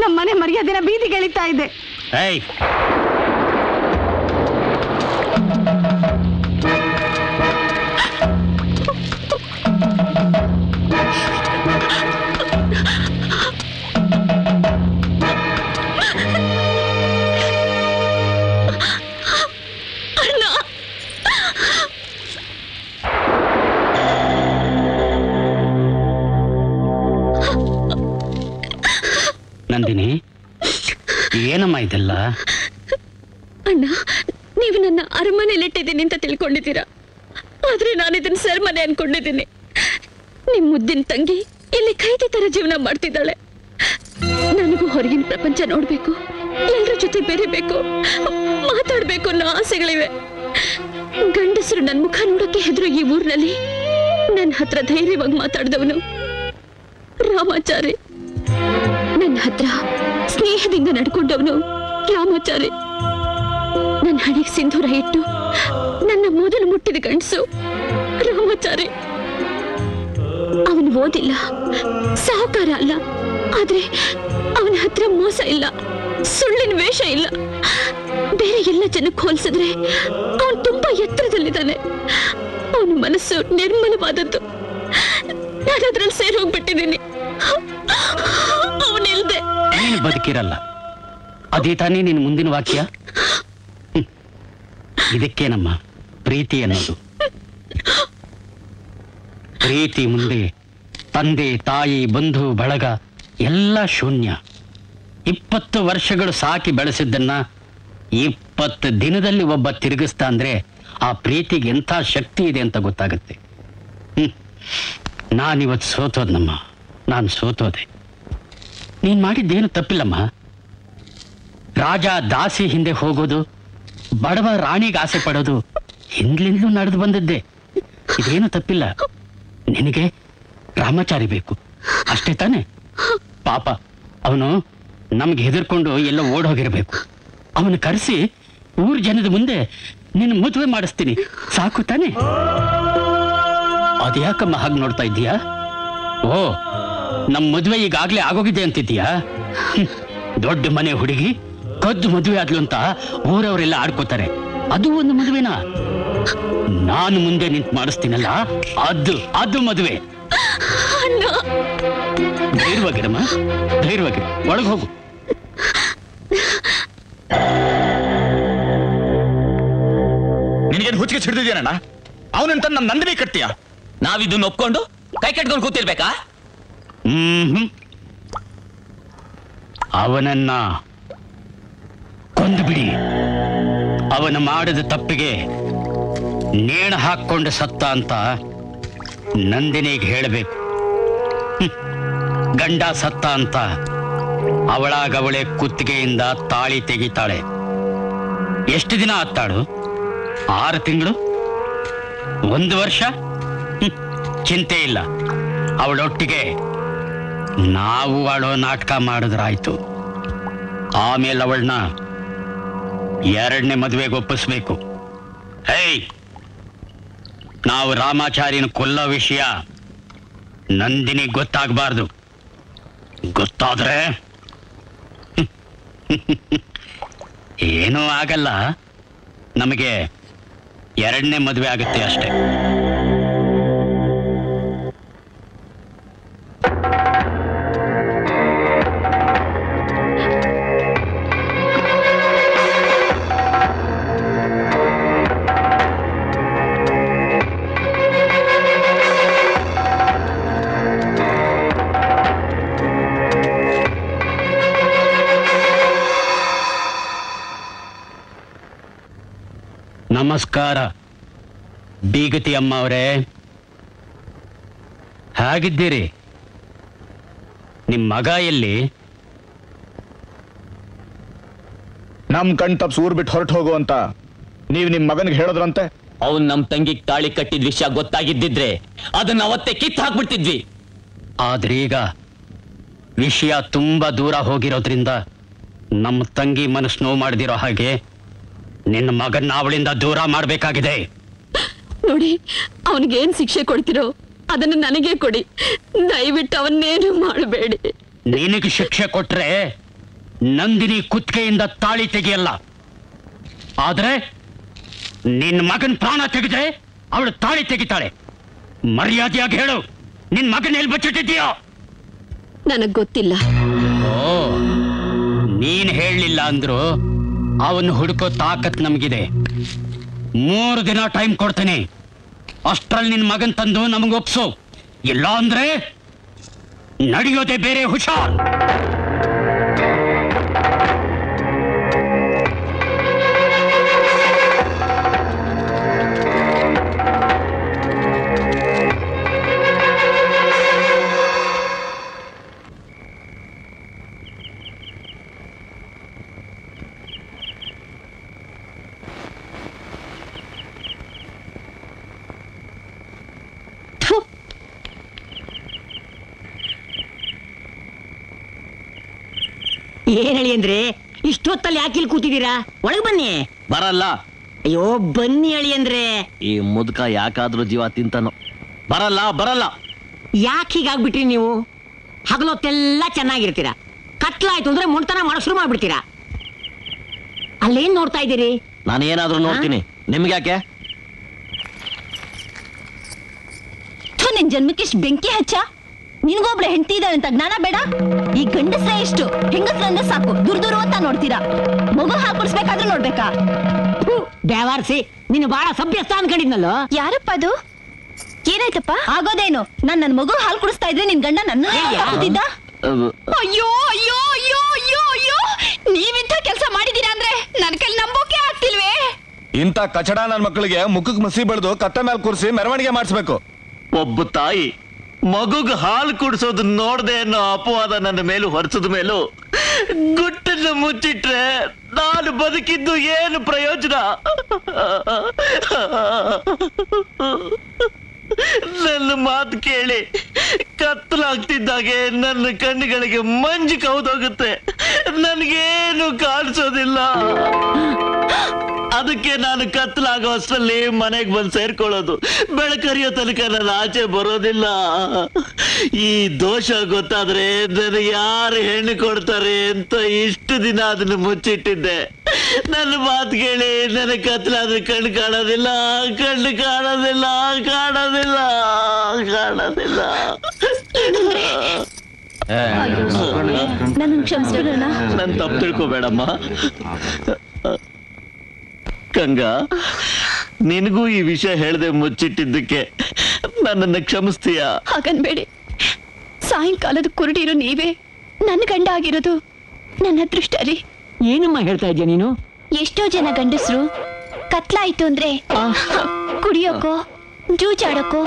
ನಮ್ಮ ಮನೆ ಮರ್ಯಾದೆನ ಬೀದಿಗೆಳಿತಾ ಇದೆ. ನಂದಿನಿ, ಏನಮ್ಮ ಇದೆಲ್ಲ? ಅಣ್ಣ, ನೀವು ನನ್ನ ಅರಮನೆಯಲ್ಲಿಟ್ಟಿದ್ದೀನಿ ಅಂತ ತಿಳ್ಕೊಂಡಿದ್ದೀರಾ, ಆದ್ರೆ ನಾನು ಇದನ್ನ ಸೆರೆಮನೆ ಅನ್ಕೊಂಡಿದ್ದೀನಿ. ನಿಮ್ಮ ಮುದ್ದಿನ ತಂಗಿ ಇಲ್ಲಿ ಕೈದಿ ತರ ಜೀವನ ಮಾಡ್ತಿದ್ದಾಳೆ. ನನಗೂ ಹೊರಗಿನ ಪ್ರಪಂಚ ನೋಡ್ಬೇಕು, ಎಲ್ಲರ ಜೊತೆ ಬೆರಿಬೇಕು, ಮಾತಾಡ್ಬೇಕು ಅನ್ನೋ ಆಸೆಗಳಿವೆ. ಗಂಡಸರು ನನ್ನ ಮುಖ ನೋಡೋಕೆ ಹೆದರು. ಈ ಊರಿನಲ್ಲಿ ನನ್ನ ಹತ್ರ ಧೈರ್ಯವಾಗಿ ಮಾತಾಡಿದವನು ರಾಮಾಚಾರಿ. ನನ್ನ ಹತ್ರ ಸ್ನೇಹದಿಂದ ನಡ್ಕೊಂಡವನು ರಾಮಾಚಾರಿ. ನನ್ನ ಹಣೆಗೆ ಸಿಂಧೂರ ಇಟ್ಟು ನನ್ನ ಮೊದಲು ಮುಟ್ಟಿದ ಗಂಡಸು ರಾಮಾಚಾರಿ. ಅವನು ಓದಿಲ್ಲ, ಸಹಕಾರ ಅಲ್ಲ, ಆದ್ರೆ ಅವನ ಹತ್ರ ಮೋಸ ಇಲ್ಲ, ಸುಳ್ಳಿನ ವೇಷ ಇಲ್ಲ. ಬೇರೆ ಎಲ್ಲ ಜನಕ್ಕೆ ಹೋಲಿಸಿದ್ರೆ ಅವನು ತುಂಬಾ ಎತ್ತರದಲ್ಲಿದ್ದಾನೆ. ಅವನ ಮನಸ್ಸು ನಿರ್ಮಲವಾದದ್ದು. ನಾನು ಅದ್ರಲ್ಲಿ ಸೇರಿ ಹೋಗ್ಬಿಟ್ಟಿದ್ದೀನಿ. ಅವನಿಲ್ದೆ ನೀನು ಬದುಕಿರಲ್ಲ, ಅದೇ ತಾನೇ ನಿನ್ನ ಮುಂದಿನ ವಾಕ್ಯ. ಇದಕ್ಕೆ ನಮ್ಮ ಪ್ರೀತಿ ಅನ್ನೋದು. ಪ್ರೀತಿ ಮುಂದೆ ತಂದೆ ತಾಯಿ ಬಂಧು ಬಳಗ ಎಲ್ಲ ಶೂನ್ಯ. 20 ವರ್ಷಗಳು ಸಾಕಿ ಬೆಳೆಸಿದ್ದನ್ನ 20 ದಿನದಲ್ಲಿ ಒಬ್ಬ ತಿರುಗಿಸ್ತಾ ಅಂದ್ರೆ ಆ ಪ್ರೀತಿಗೆ ಎಂಥ ಶಕ್ತಿ ಇದೆ ಅಂತ ಗೊತ್ತಾಗುತ್ತೆ. ನಾನಿವತ್ತು ಸೋತೋದ್ನಮ್ಮ, ನಾನು ಸೋತೋದೆ. ನೀನು ಮಾಡಿದ್ದೇನು ತಪ್ಪಿಲ್ಲಮ್ಮ. ರಾಜ ದಾಸಿ ಹಿಂದೆ ಹೋಗೋದು, ಬಡವ ರಾಣಿಗೆ ಆಸೆ ಪಡೋದು ಹಿಂದ್ಲಿಂದಲೂ ನಡೆದು ಬಂದಿದ್ದೆ. ಇದೇನು ತಪ್ಪಿಲ್ಲ. ನಿನಗೆ ರಾಮಚಾರಿ ಬೇಕು ಅಷ್ಟೇ ತಾನೆ. ಪಾಪ ಅವನು ನಮ್ಗೆ ಹೆದರ್ಕೊಂಡು ಎಲ್ಲ ಓಡ್ ಹೋಗಿರ್ಬೇಕು. ಅವನು ಕರೆಸಿ ಊರ್ ಜನದ ಮುಂದೆ ನಿನ್ನ ಮದುವೆ ಮಾಡಿಸ್ತೀನಿ ಸಾಕು ತಾನೆ. ಅದ್ಯಾಕಮ್ಮ ಹಾಗೆ ನೋಡ್ತಾ ಇದೀಯಾ? ಓ, ನಮ್ ಮದುವೆ ಈಗಾಗ್ಲೇ ಆಗೋಗಿದೆ ಅಂತಿದ್ಯಾ? ದೊಡ್ಡ ಮನೆ ಹುಡುಗಿ ಕದ್ದು ಮದುವೆ ಆದ್ಲು ಅಂತ ಊರವರೆಲ್ಲ ಆಡ್ಕೋತಾರೆ, ಅದು ಒಂದು ಮದುವೆನಾ? ನಾನು ಮುಂದೆ ನಿಂತು ಮಾಡಿಸ್ತೀನಲ್ಲ ಅದು ಅದು ಮದುವೆ. ಧೈರ್ಯವಾಗಿರಮ್ಮ, ಧೈರ್ಯವಾಗಿ ಒಳಗೆ ಹೋಗು. ನಿನಗೇನು ಹುಚ್ಚಿಗೆ ಸಿಡಿದಿದ್ಯಾನಣ್ಣ? ಅವನಂತ ನಮ್ಮ ನಂದಿನಿ ಕಟ್ತೀಯ? ನಾವಿದನ್ನ ಒಪ್ಕೊಂಡು ಕೈ ಕಟ್ಕೊಂಡು ಕೂತಿರ್ಬೇಕಾ? ಅವನನ್ನ ಕೊಂದು ಬಿಡಿ. ಅವನ ಮಾಡಿದ ತಪ್ಪಿಗೆ ನೇಣ ಹಾಕೊಂಡು ಸತ್ತ ಅಂತ ನಂದಿನಿಗೆ ಹೇಳಬೇಕು. ಗಂಡ ಸತ್ತ ಅಂತ ಅವಳಾಗವಳೆ ಕುತ್ತಿಗೆಯಿಂದ ತಾಳಿ ತೆಗಿತಾಳೆ. ಎಷ್ಟು ದಿನ ಅತ್ತಾಳು? 6 ತಿಂಗಳು? 1 ವರ್ಷ? ಚಿಂತೆ ಇಲ್ಲ, ಅವಳೊಟ್ಟಿಗೆ ನಾವು ಆಳೋ ನಾಟಕ ಮಾಡಿದ್ರಾಯ್ತು. ಆಮೇಲೆ ಅವಳನ್ನ 2ನೇ ಮದುವೆಗೆ ಒಪ್ಪಿಸ್ಬೇಕು. ಹೇಯ್, ನಾವು ರಾಮಾಚಾರಿನ ಕೊಲ್ಲೋ ವಿಷಯ ನಂದಿನಿ ಗೊತ್ತಾಗಬಾರ್ದು. ಗೊತ್ತಾದ್ರೆ ಏನೂ ಆಗಲ್ಲ, ನಮಗೆ 2ನೇ ಮದುವೆ ಆಗುತ್ತೆ ಅಷ್ಟೇ. ನಮಸ್ಕಾರ ಬೀಗತಿ ಅಮ್ಮ ಅವರೇ, ಹಾಗಿದ್ದೀರಿ? ನಿಮ್ಮ ಮಗ ಎಲ್ಲಿ? ನಮ್ ಕಣ್ ತಪ್ಪ ಸೂರ್ ಬಿಟ್ಟು ಹೊರಟು ಹೋಗು ಅಂತ ನೀವು ನಿಮ್ ಮಗನಿಗೆ ಹೇಳೋದ್ರಂತೆ. ಅವ್ನು ನಮ್ ತಂಗಿಗೆ ತಾಳಿ ಕಟ್ಟಿದ ವಿಷಯ ಗೊತ್ತಾಗಿದ್ದಿದ್ರೆ ಅದನ್ನ ಅವತ್ತೇ ಕಿತ್ತು ಹಾಕ್ಬಿಡ್ತಿದ್ವಿ. ಆದ್ರೀಗ ವಿಷಯ ತುಂಬಾ ದೂರ ಹೋಗಿರೋದ್ರಿಂದ ನಮ್ಮ ತಂಗಿ ಮನಸ್ಸು ನೋವು ಮಾಡದಿರೋ ಹಾಗೆ ನಿನ್ನ ಮಗನ್ನ ಅವಳಿಂದ ದೂರ ಮಾಡಬೇಕಾಗಿದೆ. ನೋಡಿ, ಅವನಿಗೇನ್ ಶಿಕ್ಷೆ ಕೊಡ್ತಿರೋ ಅದನ್ನ ನನಗೆ ಕೊಡಿ, ದಯವಿಟ್ಟು ಅವನ್ನೇನು ಮಾಡಬೇಡಿ. ನಿನಗೆ ಶಿಕ್ಷೆ ಕೊಟ್ರೆ ನಂದಿನಿ ಕುತ್ತಿಗೆಯಿಂದ ತಾಳಿ ತೆಗೆಯಲ್ಲ, ಆದ್ರೆ ನಿನ್ನ ಮಗನ್ ಪ್ರಾಣ ತೆಗೆದ್ರೆ ಅವಳು ತಾಳಿ ತೆಗಿತಾಳೆ. ಮರ್ಯಾದೆಯಾಗಿ ಹೇಳು, ನಿನ್ನ ಮಗನ ಎಲ್ಲಿ ಬಚ್ಚಿಟ್ಟಿದ್ದೀಯೋ? ನನಗ್ ಗೊತ್ತಿಲ್ಲ. ಓ, ನೀನ್ ಹೇಳಲಿಲ್ಲ ಅಂದ್ರು ಅವನು ಹುಡುಕೋ ತಾಕತ್ ನಮಗಿದೆ. 3 ದಿನ ಟೈಮ್ ಕೊಡ್ತೇನೆ, ಅಷ್ಟ್ರಲ್ಲಿ ನಿನ್ನ ಮಗನ್ ತಂದು ನಮಗೆ ಒಪ್ಸು. ಇಲ್ಲ ಅಂದ್ರೆ ನಡೆಯೋದೆ ಬೇರೆ. ಹುಷಾರ್. ಏನ್ ಹೇಳಿ ಅಂದ್ರೆ ಇಷ್ಟೊತ್ತಲ್ಲಿ ಯಾಕಿಲ್ ಕೂತಿದ್ದೀರಾ? ಒಳಗ್ ಬನ್ನಿ. ಬರಲ್ಲ. ಅಯ್ಯೋ ಬನ್ನಿ ಹೇಳಿ ಅಂದ್ರೆ. ಈ ಮುದುಕ ಯಾಕಾದ್ರೂ ಜೀವ ತಿಂತಾನೋ. ಬರಲ್ಲ ಬರಲ್ಲ. ಯಾಕೆ ಹೀಗಾಗ್ಬಿಟ್ರಿ ನೀವು? ಹಗಲೊತ್ತೆಲ್ಲ ಚೆನ್ನಾಗಿರ್ತೀರಾ, ಕತ್ಲಾಯ್ತು ಅಂದ್ರೆ ಮೊಂಡ್ತನ ಮಾಡಕ್ ಶುರು ಮಾಡ್ಬಿಡ್ತೀರಾ. ಅಲ್ಲೇನ್ ನೋಡ್ತಾ ಇದ್ದೀರಿ? ನಾನೇನಾದ್ರೂ ನೋಡ್ತೀನಿ, ನಿಮ್ಗೆ ಯಾಕೆ? ನನ್ ಜನ್ಮಕ್ಕೆ ಬೆಂಕಿ ಹಚ್ಚ. ನಿನ್ಗೊಬ್ಳ ಹೆಂಡತಿ ಇದ್ದಾಳೆ ಅಂತ ಜ್ಞಾನ ಬೇಡ? ಈ ಗಂಡಸ್ರೇ ಎಷ್ಟು, ಹೆಂಗಸ್ರ ಅಂದ್ರೆ ಸಾಕು ದುರ್ ದುರು ಅಂತ ನೋಡ್ತೀರಾ. ಮಗು ಹಾಕುಡ್ಸ್ಬೇಕಾದ್ರೂ ನೋಡ್ಬೇಕಾ? ಬೇವಾರ್ಸಿ, ನೀನು ಬಹಳ ಸಭ್ಯಸ್ಥ ಅನ್ಕೊಂಡಿದ್ನಲ್ಲೋ. ಯಾರಪ್ಪ ಅದು? ಏನಾಯ್ತಪ್ಪ? ಆಗೋದೇನು, ನಾನ್ ನನ್ ಮಗು ಹಾಲು ಕುಡಿಸ್ತಾ ಇದ್ರೆ ನಿನ್ ಗಂಡ ನನ್ನ ಹಾಕ್ತಿದ್ದ? ಅಯ್ಯೋ ಅಯ್ಯೋ ಅಯ್ಯೋ ಅಯ್ಯೋ ಅಯ್ಯೋ, ನೀವಿಂತ ಕೆಲಸ ಮಾಡಿದೀರಾ ಅಂದ್ರೆ ನನ್ ಕೈಲಿ ನಂಬೋಕೆ ಆಗ್ತಿಲ್ವೇ. ಇಂತ ಕಚಡ ನನ್ ಮಕ್ಕಳಿಗೆ ಮುಖಕ್ಕೆ ಮಸಿ ಬೆಳೆದು ಕತ್ತ ಮೇಲೆ ಕೂರಿಸಿ ಮೆರವಣಿಗೆ ಮಾಡಿಸ್ಬೇಕು. ಒಬ್ಬ ತಾಯಿ ಮಗುಗ್ ಹಾಲು ಕುಡಿಸೋದು ನೋಡ್ದೆ ಅನ್ನೋ ಅಪವಾದ ನನ್ನ ಮೇಲೂ ಹೊರಸದ ಮೇಲೂ ಗುಟ್ಟನ್ನು ಮುಚ್ಚಿಟ್ರೆ ನಾನು ಬದುಕಿದ್ದು ಏನು ಪ್ರಯೋಜನ? ನನ್ನ ಮಾತು ಕೇಳಿ ಕತ್ತಲಾಗ್ತಿದ್ದಾಗೆ ನನ್ನ ಕಣ್ಣುಗಳಿಗೆ ಮಂಜು ಕವಿದೋಗುತ್ತೆ. ನನಗೇನು ಕಾಣಿಸೋದಿಲ್ಲ. ಅದಕ್ಕೆ ನಾನು ಕತ್ತಲಾಗೋ ಅಷ್ಟರಲ್ಲಿ ಮನೆಗೆ ಬಂದು ಸೇರ್ಕೊಳ್ಳೋದು. ಬೆಳಕರಿಯೋ ತನಕ ನಾನು ಆಚೆ ಬರೋದಿಲ್ಲ. ಈ ದೋಷ ಗೊತ್ತಾದ್ರೆ ನನಗೆ ಯಾರು ಹೆಣ್ಣು ಕೊಡ್ತಾರೆ ಅಂತ ಇಷ್ಟು ದಿನ ಅದನ್ನು ಮುಚ್ಚಿಟ್ಟಿದ್ದೆ. ನನ್ನ ಮಾತು ಕೇಳಿ ನನಗೆ ಕತ್ತಲಾದ್ರೆ ಕಣ್ಣು ಕಾಣೋದಿಲ್ಲ, ಕಣ್ಣು ಕಾಣೋದಿಲ್ಲ, ಕಾಣೋದಿಲ್ಲ, ಕಾಣೋದಿಲ್ಲ. ನನ್ನ ಕ್ಷಮಿಸ್ಬಿಡು. ನಾನು ತಪ್ಪು ತಿಳ್ಕೋಬೇಡಮ್ಮ. ಗಂಗಾ, ನಿನಗೂ ಈ ವಿಷಯ ಹೇಳದೆ ಮುಚ್ಚಿಟ್ಟಿದ್ದಕ್ಕೆ ನನ್ನನ್ನು ಕ್ಷಮಿಸ್ತೀಯಾ? ಹಾಗನ್ಬೇಡಿ. ಸಾಯಂಕಾಲದ ಕುರುಡಿರೋ ನೀವೇ ನನ್ನ ಗಂಡ ಆಗಿರೋದು ನನ್ನ ಅದೃಷ್ಟ ರೀ. ಏನಮ್ಮ ಹೇಳ್ತಾ ಇದೀಯ ನೀನು? ಎಷ್ಟೋ ಜನ ಗಂಡಸರು ಕತ್ಲಾಯ್ತು ಅಂದ್ರೆ ಕುಡಿಯೋಕೋ ಜೂಜಾಡೋಕೋ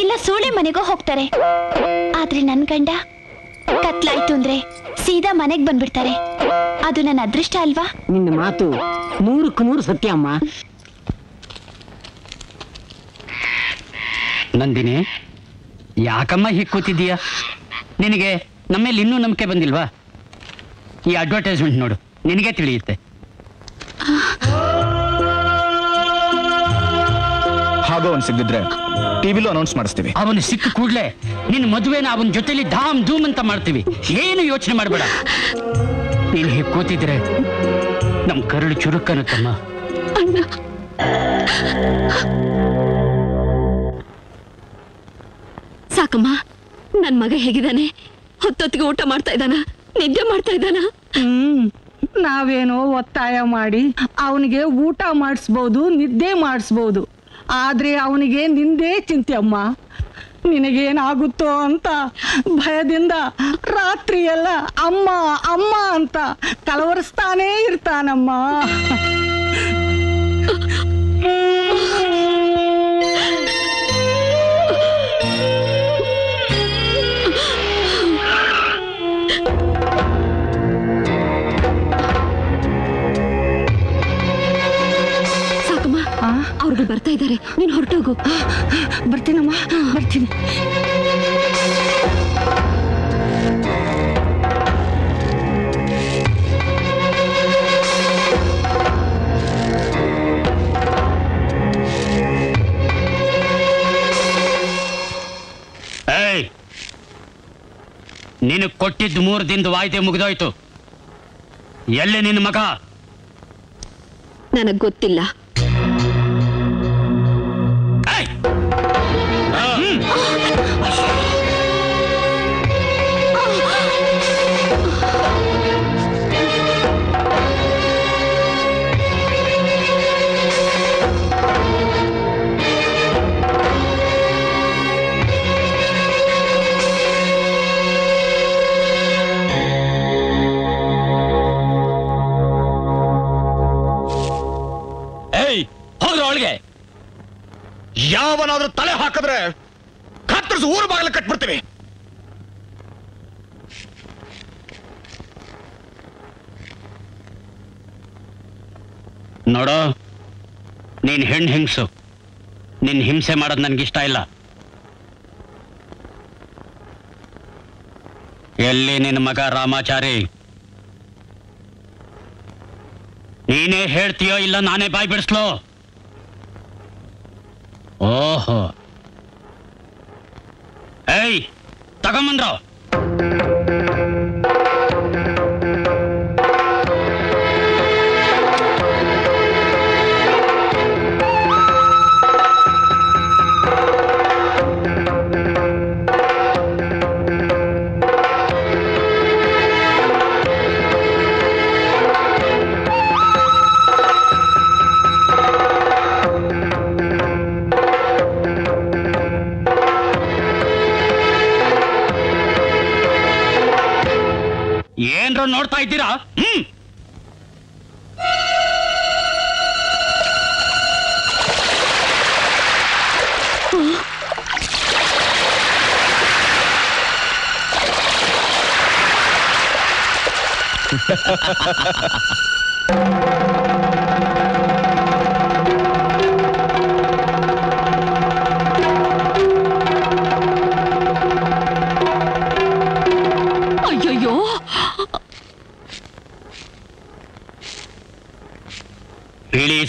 ಇಲ್ಲ ಸೂಳೆ ಮನೆಗೋ ಹೋಗ್ತಾರೆ. ಆದ್ರೆ ನನ್ನ ಗಂಡ ಕತ್ಲಾಯ್ತು ಅಂದ್ರೆ ಸೀದಾ ಮನೆಗೆ ಬಂದ್ಬಿಡ್ತಾರೆ. ಅದು ನನ್ನ ಅದೃಷ್ಟ ಅಲ್ವಾ? ನಿನ್ನ ಮಾತು ನೂರಕ್ಕೂ ನೂರು ಸತ್ಯ ಅಮ್ಮ. ನಂದಿನಿ, ಯಾಕಮ್ಮ ಹೀಗೆ ಕೂತಿದ್ದೀಯ? ನಿನಗೆ ನಮ್ಮೇಲೆ ಇನ್ನೂ ನಂಬಿಕೆ ಬಂದಿಲ್ವಾ? ಈ ಅಡ್ವರ್ಟೈಸ್ಮೆಂಟ್ ನೋಡು, ನಿನಗೆ ತಿಳಿಯುತ್ತೆ. ಹಾಗೋ ಅವನು ಸಿಕ್ಕಿದ್ರೆ ಟಿವಿಲೂ ಅನೌನ್ಸ್ ಮಾಡಿಸ್ತೀವಿ. ಅವನು ಸಿಕ್ಕ ಕೂಡಲೇ ನಿನ್ನ ಮದುವೆನ ಅವನ ಜೊತೆಲಿ ಧಾಮ್ ಧೂಮ್ ಅಂತ ಮಾಡ್ತೀವಿ. ಏನು ಯೋಚನೆ ಮಾಡಬೇಡ. ನೀನು ಹೀಗೆ ಕೂತಿದ್ರೆ ನಮ್ ಕರುಳು ಚುರುಕನ್ನುತ್ತಮ್ಮ. ಸಾಕಮ್ಮ, ನನ್ ಮಗ ಹೇಗಿದ್ದಾನೆ? ಹೊತ್ತೊತ್ತಿಗೆ ಊಟ ಮಾಡ್ತಾ ಇದ್ದಾನ? ನಿದ್ದೆ ಮಾಡ್ತಾ ಇದ್ದಾನ? ನಾವೇನೋ ಒತ್ತಾಯ ಮಾಡಿ ಅವನಿಗೆ ಊಟ ಮಾಡಿಸ್ಬಹುದು, ನಿದ್ದೆ ಮಾಡಿಸ್ಬಹುದು. ಆದ್ರೆ ಅವನಿಗೆ ನಿಂದೇ ಚಿಂತೆ ಅಮ್ಮ. ನಿನಗೇನಾಗುತ್ತೋ ಅಂತ ಭಯದಿಂದ ರಾತ್ರಿ ಎಲ್ಲ ಅಮ್ಮ ಅಮ್ಮ ಅಂತ ಕಲವರಿಸ್ತಾನೇ ಇರ್ತಾನಮ್ಮ. ಅವ್ರಿಗೆ ಬರ್ತಾ ಇದ್ದಾರೆ, ನೀನು ಹೊರಟೋಗು. ಬರ್ತೀನಮ್ಮ, ಬರ್ತೀನಿ. ನೀನು ಕೊಟ್ಟಿದ್ದು 3 ದಿನದ ವಾಯ್ದೆ ಮುಗಿದೋಯ್ತು. ಎಲ್ಲಿ ನಿನ್ನ ಮಗ? ನನಗೆ ಗೊತ್ತಿಲ್ಲ. ಯಾವನಾದ್ರೂ ತಲೆ ಹಾಕಿದ್ರೆ ಕತ್ತರಿಸಿ ಊರು ಬಾಗಿಲು ಕಟ್ಬಿಡ್ತೀವಿ. ನೋಡೋ, ನೀನ್ ಹೆಣ್ಣು ಹಿಂಸು. ನಿನ್ ಹಿಂಸೆ ಮಾಡೋದು ನನ್ಗಿಷ್ಟ ಇಲ್ಲ. ಎಲ್ಲಿ ನಿನ್ನ ಮಗ ರಾಮಾಚಾರಿ? ನೀನೇ ಹೇಳ್ತೀಯೋ ಇಲ್ಲ ನಾನೇ ಬಾಯಿ ಬಿಡಿಸ್ಲೋ? ಓಹೋ, ಏಯ್ ತಗೊಂಬಂದ್ರ ನೋಡ್ತಾ ಇದ್ದೀರಾ?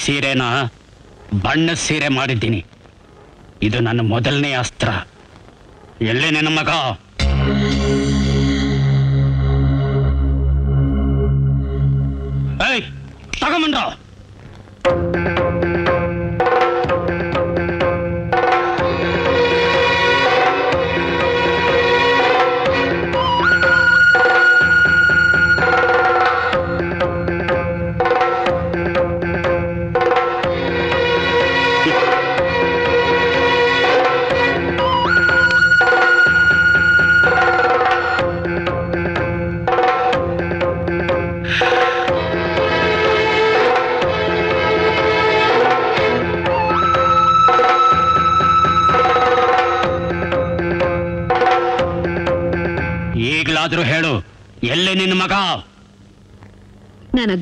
सीरेन बण्ण सीरे माडिदीनि इदु नन्न मोदलने अस्त्र एल्ले निन्न मग ऐ तगमंड्रो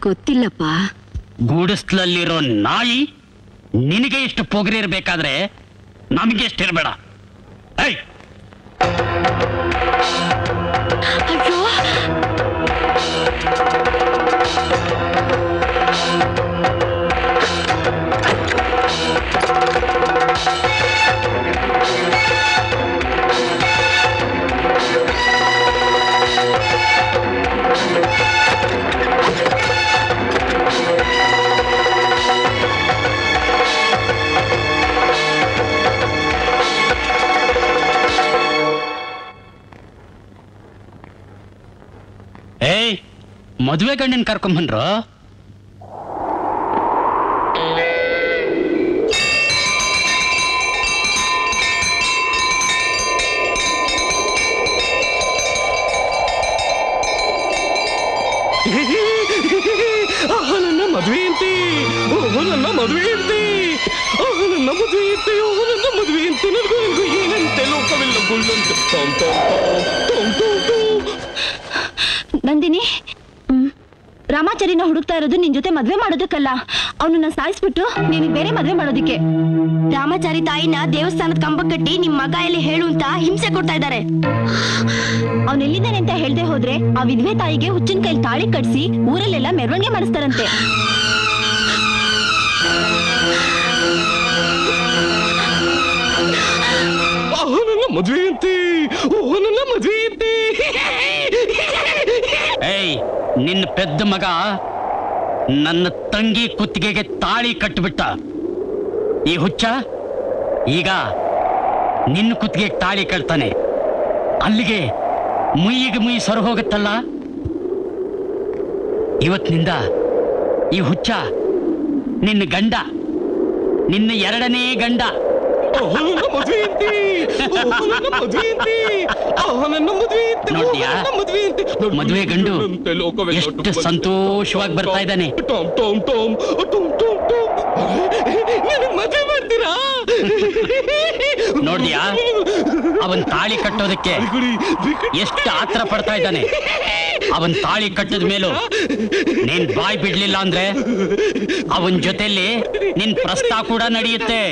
ಗೊತ್ತಿಲ್ಲಪ್ಪ ಗೂಡಸ್ಲಲ್ಲಿರೋ ನಾಯಿ ನಿನಗೆ ಎಷ್ಟು ಪೊಗರಿ ಇರಬೇಕಾದ್ರೆ ನಮಗೆ ಎಷ್ಟು ಇರಬೇಡ ಏಯ್ ಅಯ್ಯೋ मद्वे गंडन कर्कंबंद्र नंदिनी ರಾಮಾಚಾರಿನ ಹುಡುಕ್ತಾ ಇರೋದು ನಿನ್ನ ಜೊತೆ ಮದುವೆ ಮಾಡೋದಕ್ಕಲ್ಲ, ಅವನನ್ನ ಸಾಯಿಸ್ಬಿಟ್ಟು ನೀನು ಬೇರೆ ಮದುವೆ ಮಾಡೋದಕ್ಕೆ. ರಾಮಾಚಾರಿ ತಾಯಿನ ದೇವಸ್ಥಾನದ ಕಂಬ ಕಟ್ಟಿ ನಿಮ್ಮ ಮಗ ಎಲ್ಲಿ ಹೇಳು ಅಂತ ಹಿಂಸೆ ಕೊಡ್ತಾ ಇದ್ದಾರೆ. ಅವನು ಎಲ್ಲಿದ್ದಾನೆ ಅಂತ ಹೇಳದೆ ಹೋದ್ರೆ ಆ ವಿಧವೆ ತಾಯಿಗೆ ಹುಚ್ಚಿನ ಕೈಲಿ ತಾಳಿ ಕಟ್ಸಿ ಊರಲ್ಲೆಲ್ಲ ಮೆರವಣಿಗೆ ಮಾಡಿಸ್ತಾರಂತೆ. ನಿನ್ನ ಪೆದ್ದ ಮಗ ನನ್ನ ತಂಗಿ ಕುತ್ತಿಗೆಗೆ ತಾಳಿ ಕಟ್ಟಿಬಿಟ್ಟ. ಈ ಹುಚ್ಚ ಈಗ ನಿನ್ನ ಕುತ್ತಿಗೆಗೆ ತಾಳಿ ಕಟ್ತಾನೆ. ಅಲ್ಲಿಗೆ ಮುಯ್ಯಿಗೆ ಮುಯಿ ಸೊರ ಹೋಗುತ್ತಲ್ಲ. ಇವತ್ತಿನಿಂದ ಈ ಹುಚ್ಚ ನಿನ್ನ ಗಂಡ, ನಿನ್ನ ಎರಡನೇ ಗಂಡ. ಮದುವೆ ಗಂಡು ಎಷ್ಟು ಸಂತೋಷವಾಗಿ ಬರ್ತಾ ಇದ್ದಾನೆ. ನೋಡಿಯಾ ಅವನ್ ತಾಳಿ ಕಟ್ಟೋದಕ್ಕೆ ಎಷ್ಟು ಆತರ ಪಡ್ತಾ ಇದ್ದಾನೆ. ಅವನ್ ತಾಳಿ ಕಟ್ಟದ ಮೇಲೂ ನೀನ್ ಬಾಯ್ ಬಿಡ್ಲಿಲ್ಲ ಅಂದ್ರೆ ಅವನ್ ಜೊತೆಯಲ್ಲಿ ನಿನ್ ಪ್ರಸ್ತಾವ ಕೂಡ ನಡೆಯುತ್ತೆ.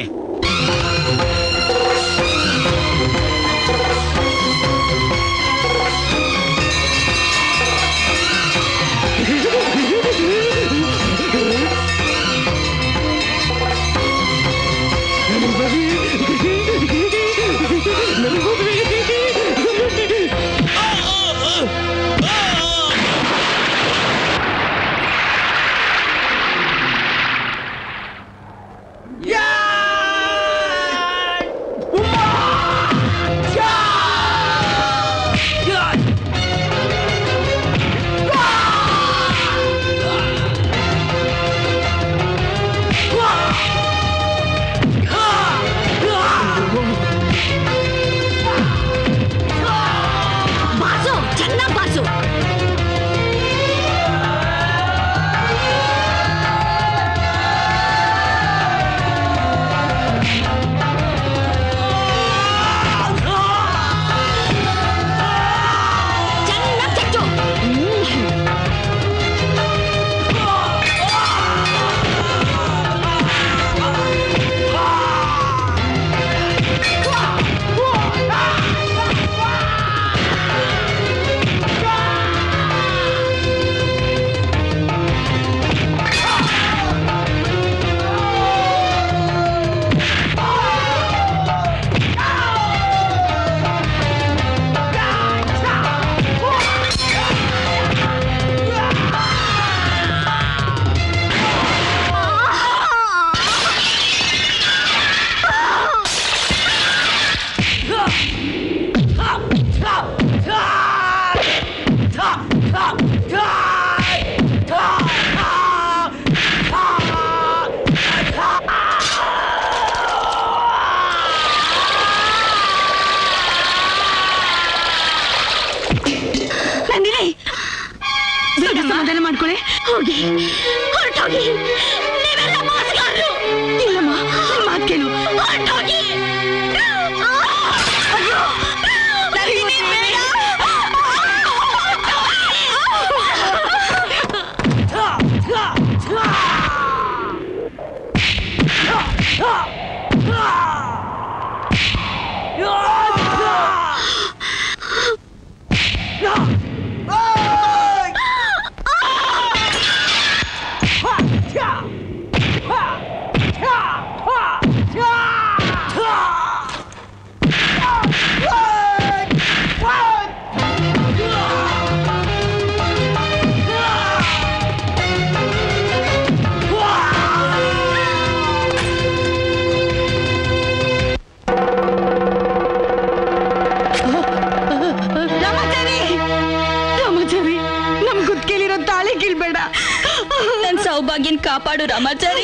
ರಾಮಾಚಾರಿ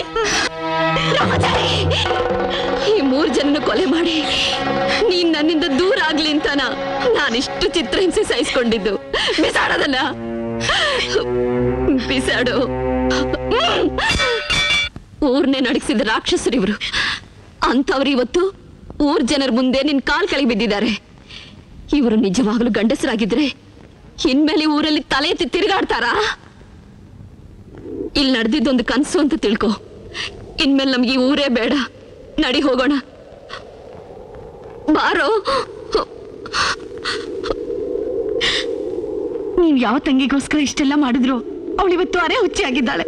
ರಾಮಾಚಾರಿ ಈ ಮೂರು ಜನನ ಕೊಲೆ ಮಾಡಿ ನೀನ್ ನನ್ನಿಂದ ದೂರ ಆಗ್ಲಿ ಅಂತಾನ ನಾನಿಷ್ಟು ಚಿತ್ರಹಿಂಸೆ ಸಹಿಸಿಕೊಂಡಿದ್ದು. ಬಿಸಾಡೋದಲ್ಲ, ಬಿಸಾಡು. ಊರ್ನೇ ನಡಗಿಸಿದ ರಾಕ್ಷಸರು ಇವರು. ಅಂತವ್ರು ಇವತ್ತು ಊರ್ ಜನರ ಮುಂದೆ ನಿನ್ ಕಾಲ್ ಕೆಳಗೆ ಬಿದ್ದಿದ್ದಾರೆ. ಇವರು ನಿಜವಾಗ್ಲೂ ಗಂಡಸರಾಗಿದ್ರೆ ಇನ್ಮೇಲೆ ಊರಲ್ಲಿ ತಲೆ ಎತ್ತಿ ತಿರುಗಾಡ್ತಾರಾ? ಇಲ್ಲಿ ನಡೆದಿದ್ದೊಂದು ಕನಸು ಅಂತ ತಿಳ್ಕೊ. ಇನ್ಮೇಲೆ ನಮ್ಗೆ ಈ ಊರೇ ಬೇಡ. ನಡಿ ಹೋಗೋಣ, ಬಾರೋ. ನೀವ್ ಯಾವ ತಂಗಿಗೋಸ್ಕರ ಇಷ್ಟೆಲ್ಲ ಮಾಡಿದ್ರು, ಅವಳು ಇವತ್ತು ಅರೆ ಹುಚ್ಚಿ ಆಗಿದ್ದಾಳೆ.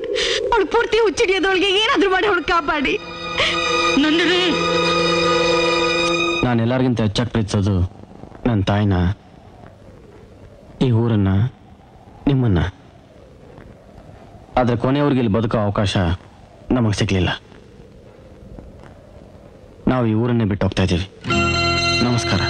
ಅವಳು ಪೂರ್ತಿ ಹುಚ್ಚಿಡಿಯೋದೊಳಗೆ ಏನಾದ್ರೂ ಮಾಡಿ ಅವಳು ಕಾಪಾಡಿ. ನಂದಿನಿ, ನಾನೆಲ್ಲರಿಗಿಂತ ಹೆಚ್ಚಾಗಿ ಪ್ರೀತಿಸೋದು ನನ್ನ ತಾಯಿನ, ಈ ಊರನ್ನ, ನಿಮ್ಮನ್ನ. ಆದ್ರೆ ಕೊನೆಯವ್ರಿಗೆ ಇಲ್ಲಿ ಬದುಕೋ ಅವಕಾಶ ನಮಗೆ ಸಿಗ್ಲಿಲ್ಲ. ನಾವು ಈ ಊರನ್ನೇ ಬಿಟ್ಟು ಹೋಗ್ತಾ ಇದ್ದೀವಿ. ನಮಸ್ಕಾರ.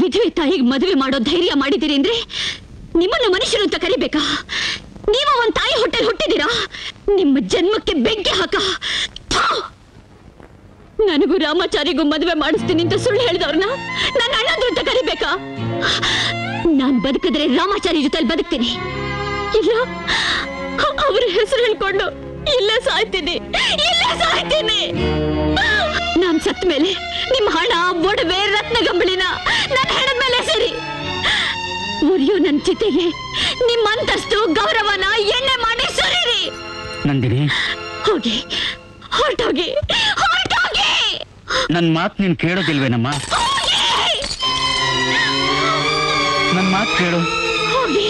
ವಿಧವೆ ತಾಯಿಗೆ ಮದುವೆ ಮಾಡೋ ಧೈರ್ಯ ಮಾಡಿದ್ದೀರಿ ಅಂದ್ರೆ ನಿಮ್ಮನ್ನ ಮನುಷ್ಯರು ಅಂತ ಕರಿಬೇಕಾ? ನೀವು ಒಂದ್ ತಾಯಿ ಹೊಟ್ಟೆಲ್ ಹುಟ್ಟಿದ್ದೀರಾ? ನಿಮ್ಮ ಜನ್ಮಕ್ಕೆ ಬೆಂಕಿ ಹಾಕ. ನನಗೂ ರಾಮಾಚಾರಿಗೂ ಮದುವೆ ಮಾಡಿಸ್ತೀನಿ ಅಂತ ಸುಳ್ಳು ಹೇಳಿದವ್ರನ್ನ ನನ್ನ ಅಣ್ಣಂದ್ರು ಅಂತ ಕರಿಬೇಕಾ? ನಾನ್ ಬದುಕಿದ್ರೆ ರಾಮಾಚಾರಿ ಜೊತೆಲಿ ಬದುಕ್ತೀನಿ, ಇಲ್ಲ ಅವ್ರ ಹೆಸರು ಹೇಳ್ಕೊಂಡು ಇಲ್ಲ ಸಾಯ್ತೀನಿ, ಇಲ್ಲ ಸಾಯ್ತೀನಿ. ನಾನ್ ಸತ್ ಮೇಲೆ ನಿಮ್ಮ ಹಣ, ಒಡವೆ, ರತ್ನ ಗಂಬಳಿನ ನನ್ನ ಹೆಣದ ಮೇಲೆ ಸೇರಿ ಉರಿಯೋ ನನ್ನ ಚಿತೆಗೆ ನಿಮ್ಮ ಅಂತಸ್ತು ಗೌರವನ ಎಣ್ಣೆ ಮಾಡಿ ಸುರಿರಿ. ನಂದಿನಿ, ಹೋಗಿ, ಹೊರಟೋಗಿ, ಹೊರಟೋಗಿ. ನನ್ ಮಾತು ನೀನ್ ಕೇಳೋದಿಲ್ವೇನಮ್ಮ? ನನ್ ಮಾತು ಕೇಳು. ಹೋಗಿ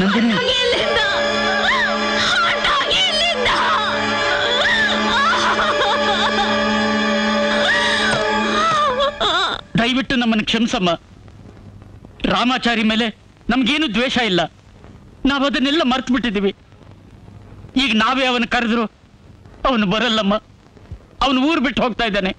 ನಂದಿನಿ. ದಯವಿಟ್ಟು ನಮ್ಮನ್ನು ಕ್ಷಮಿಸಮ್ಮ. ರಾಮಾಚಾರಿ ಮೇಲೆ ನಮ್ಗೇನು ದ್ವೇಷ ಇಲ್ಲ. ನಾವು ಅದನ್ನೆಲ್ಲ ಮರ್ತು ಬಿಟ್ಟಿದ್ದೀವಿ. ಈಗ ನಾವೇ ಅವನು ಕರೆದ್ರು ಅವನು ಬರಲ್ಲಮ್ಮ. ಅವನು ಊರು ಬಿಟ್ಟು ಹೋಗ್ತಾ ಇದ್ದಾನೆ.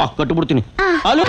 ಬಾ ಕಟ್ಟಿಬಿಡ್ತೀನಿ. ಹಲೋ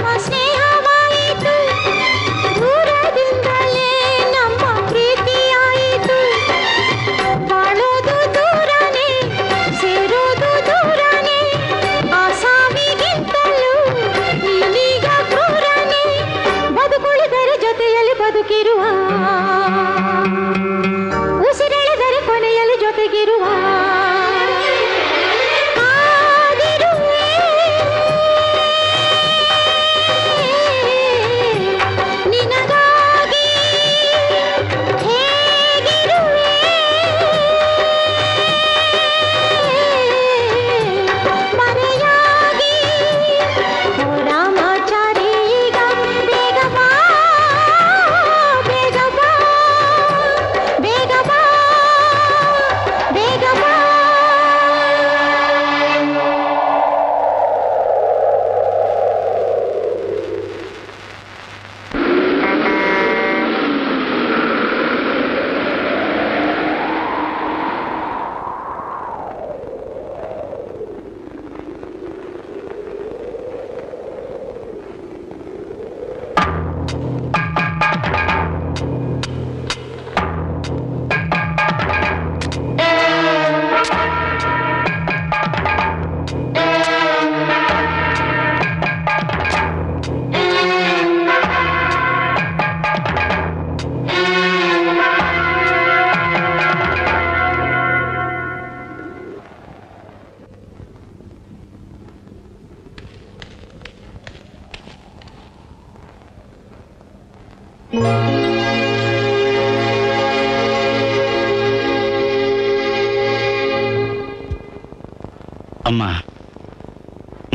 ಅಮ್ಮ,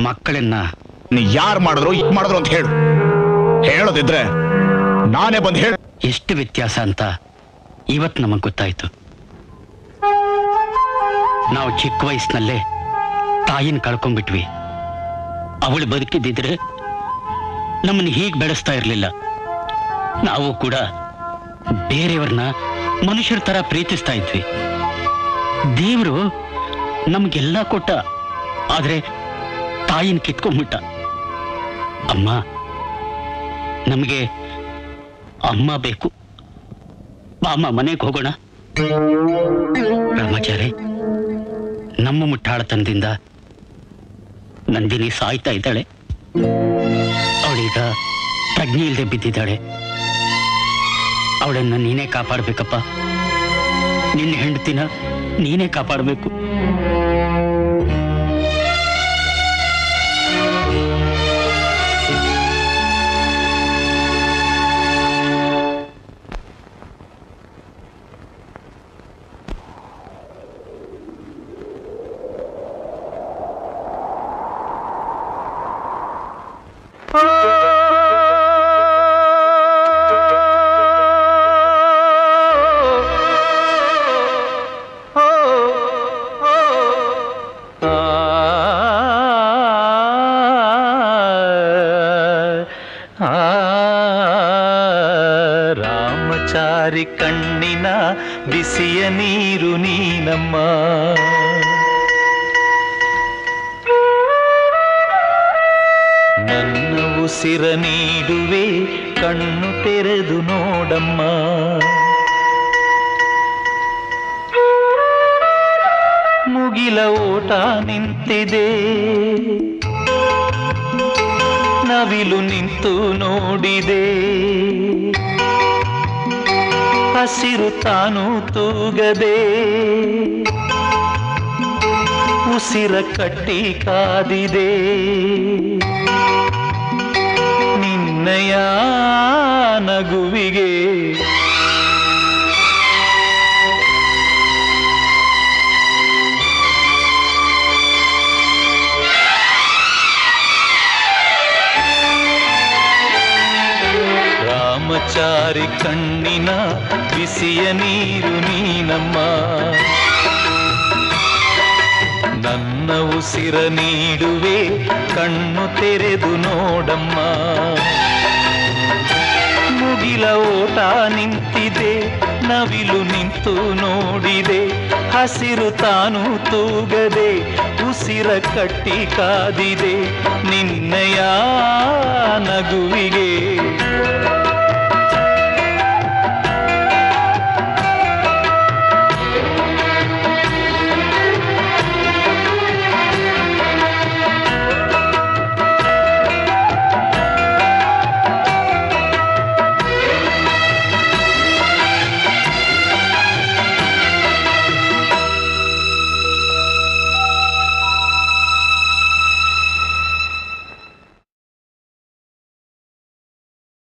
ಮಕ್ಕಳನ್ನ ನೀ ಯಾರು ಮಾಡಿದ್ರು ಇದು ಮಾಡಿದ್ರು ಅಂತ ಹೇಳೋದಿದ್ರೆ ನಾನೇ ಬಂದು ಹೇಳ. ಎಷ್ಟು ವ್ಯತ್ಯಾಸ ಅಂತ ಇವತ್ತು ನಮಗ್ ಗೊತ್ತಾಯ್ತು. ನಾವು ಚಿಕ್ಕ ವಯಸ್ಸಿನಲ್ಲೇ ತಾಯಿನ ಕಳ್ಕೊಂಡ್ಬಿಟ್ವಿ. ಅವಳು ಬದುಕಿದ್ದಿದ್ರೆ ನಮ್ಮನ್ನು ಹೀಗೆ ಬೆಳೆಸ್ತಾ ಇರ್ಲಿಲ್ಲ. ನಾವು ಕೂಡ ಬೇರೆಯವ್ರನ್ನ ಮನುಷ್ಯರ ತರ ಪ್ರೀತಿಸ್ತಾ ಇದ್ವಿ. ದೇವರು ನಮ್ಗೆಲ್ಲ ಕೊಟ್ಟ, ಆದ್ರೆ ತಾಯಿನ ಕಿತ್ಕೊಂಡ್ಬಿಟ್ಟ. ಅಮ್ಮ, ನಮಗೆ ಅಮ್ಮ ಬೇಕು. ಅಮ್ಮ, ಮನೆಗೆ ಹೋಗೋಣ. ರಾಮಾಚಾರಿ, ನಮ್ಮ ಮುಟ್ಟಾಳತನದಿಂದ ನಂದಿನಿ ಸಾಯ್ತಾ ಇದ್ದಾಳೆ. ಅವಳೀಗ ಪ್ರಜ್ಞೆ ಇಲ್ಲದೆ ಬಿದ್ದಿದ್ದಾಳೆ. ಅವಳನ್ನ ನೀನೇ ಕಾಪಾಡ್ಬೇಕಪ್ಪ. ನಿನ್ನ ಹೆಂಡತಿನ ನೀನೇ ಕಾಪಾಡಬೇಕು. ಕಣ್ಣಿನ ಬಿಸಿಯ ನೀರು ನೀನಮ್ಮ, ನನ್ನ ಉಸಿರ ನೀಡುವೆ, ಕಣ್ಣು ತೆರೆದು ನೋಡಮ್ಮ. ಮುಗಿಲ ಓಟ ನಿಂತಿದೆ, ನವಿಲು ನಿಂತು ನೋಡಿದೆ, ಹಸಿರು ತಾನು ತೂಗದೆ, ಉಸಿರ ಕಟ್ಟಿ ಕಾದಿದೆ. ನಿನ್ನಯ ನಗುವಿಗೆ ರಾಮಚಾರಿ ಕಣ್ಣಿನ ಬಿಸಿಯ ನೀರು ನೀನಮ್ಮ, ನನ್ನ ಉಸಿರ ನೀಡುವೆ, ಕಣ್ಣು ತೆರೆದು ನೋಡಮ್ಮ. ಮುಗಿಲ ಓಟ ನಿಂತಿದೆ, ನವಿಲು ನಿಂತು ನೋಡಿದೆ, ಹಸಿರು ತಾನು ತೂಗದೆ, ಉಸಿರ ಕಟ್ಟಿ ಕಾದಿದೆ ನಿನ್ನಯ ನಗುವಿಗೆ.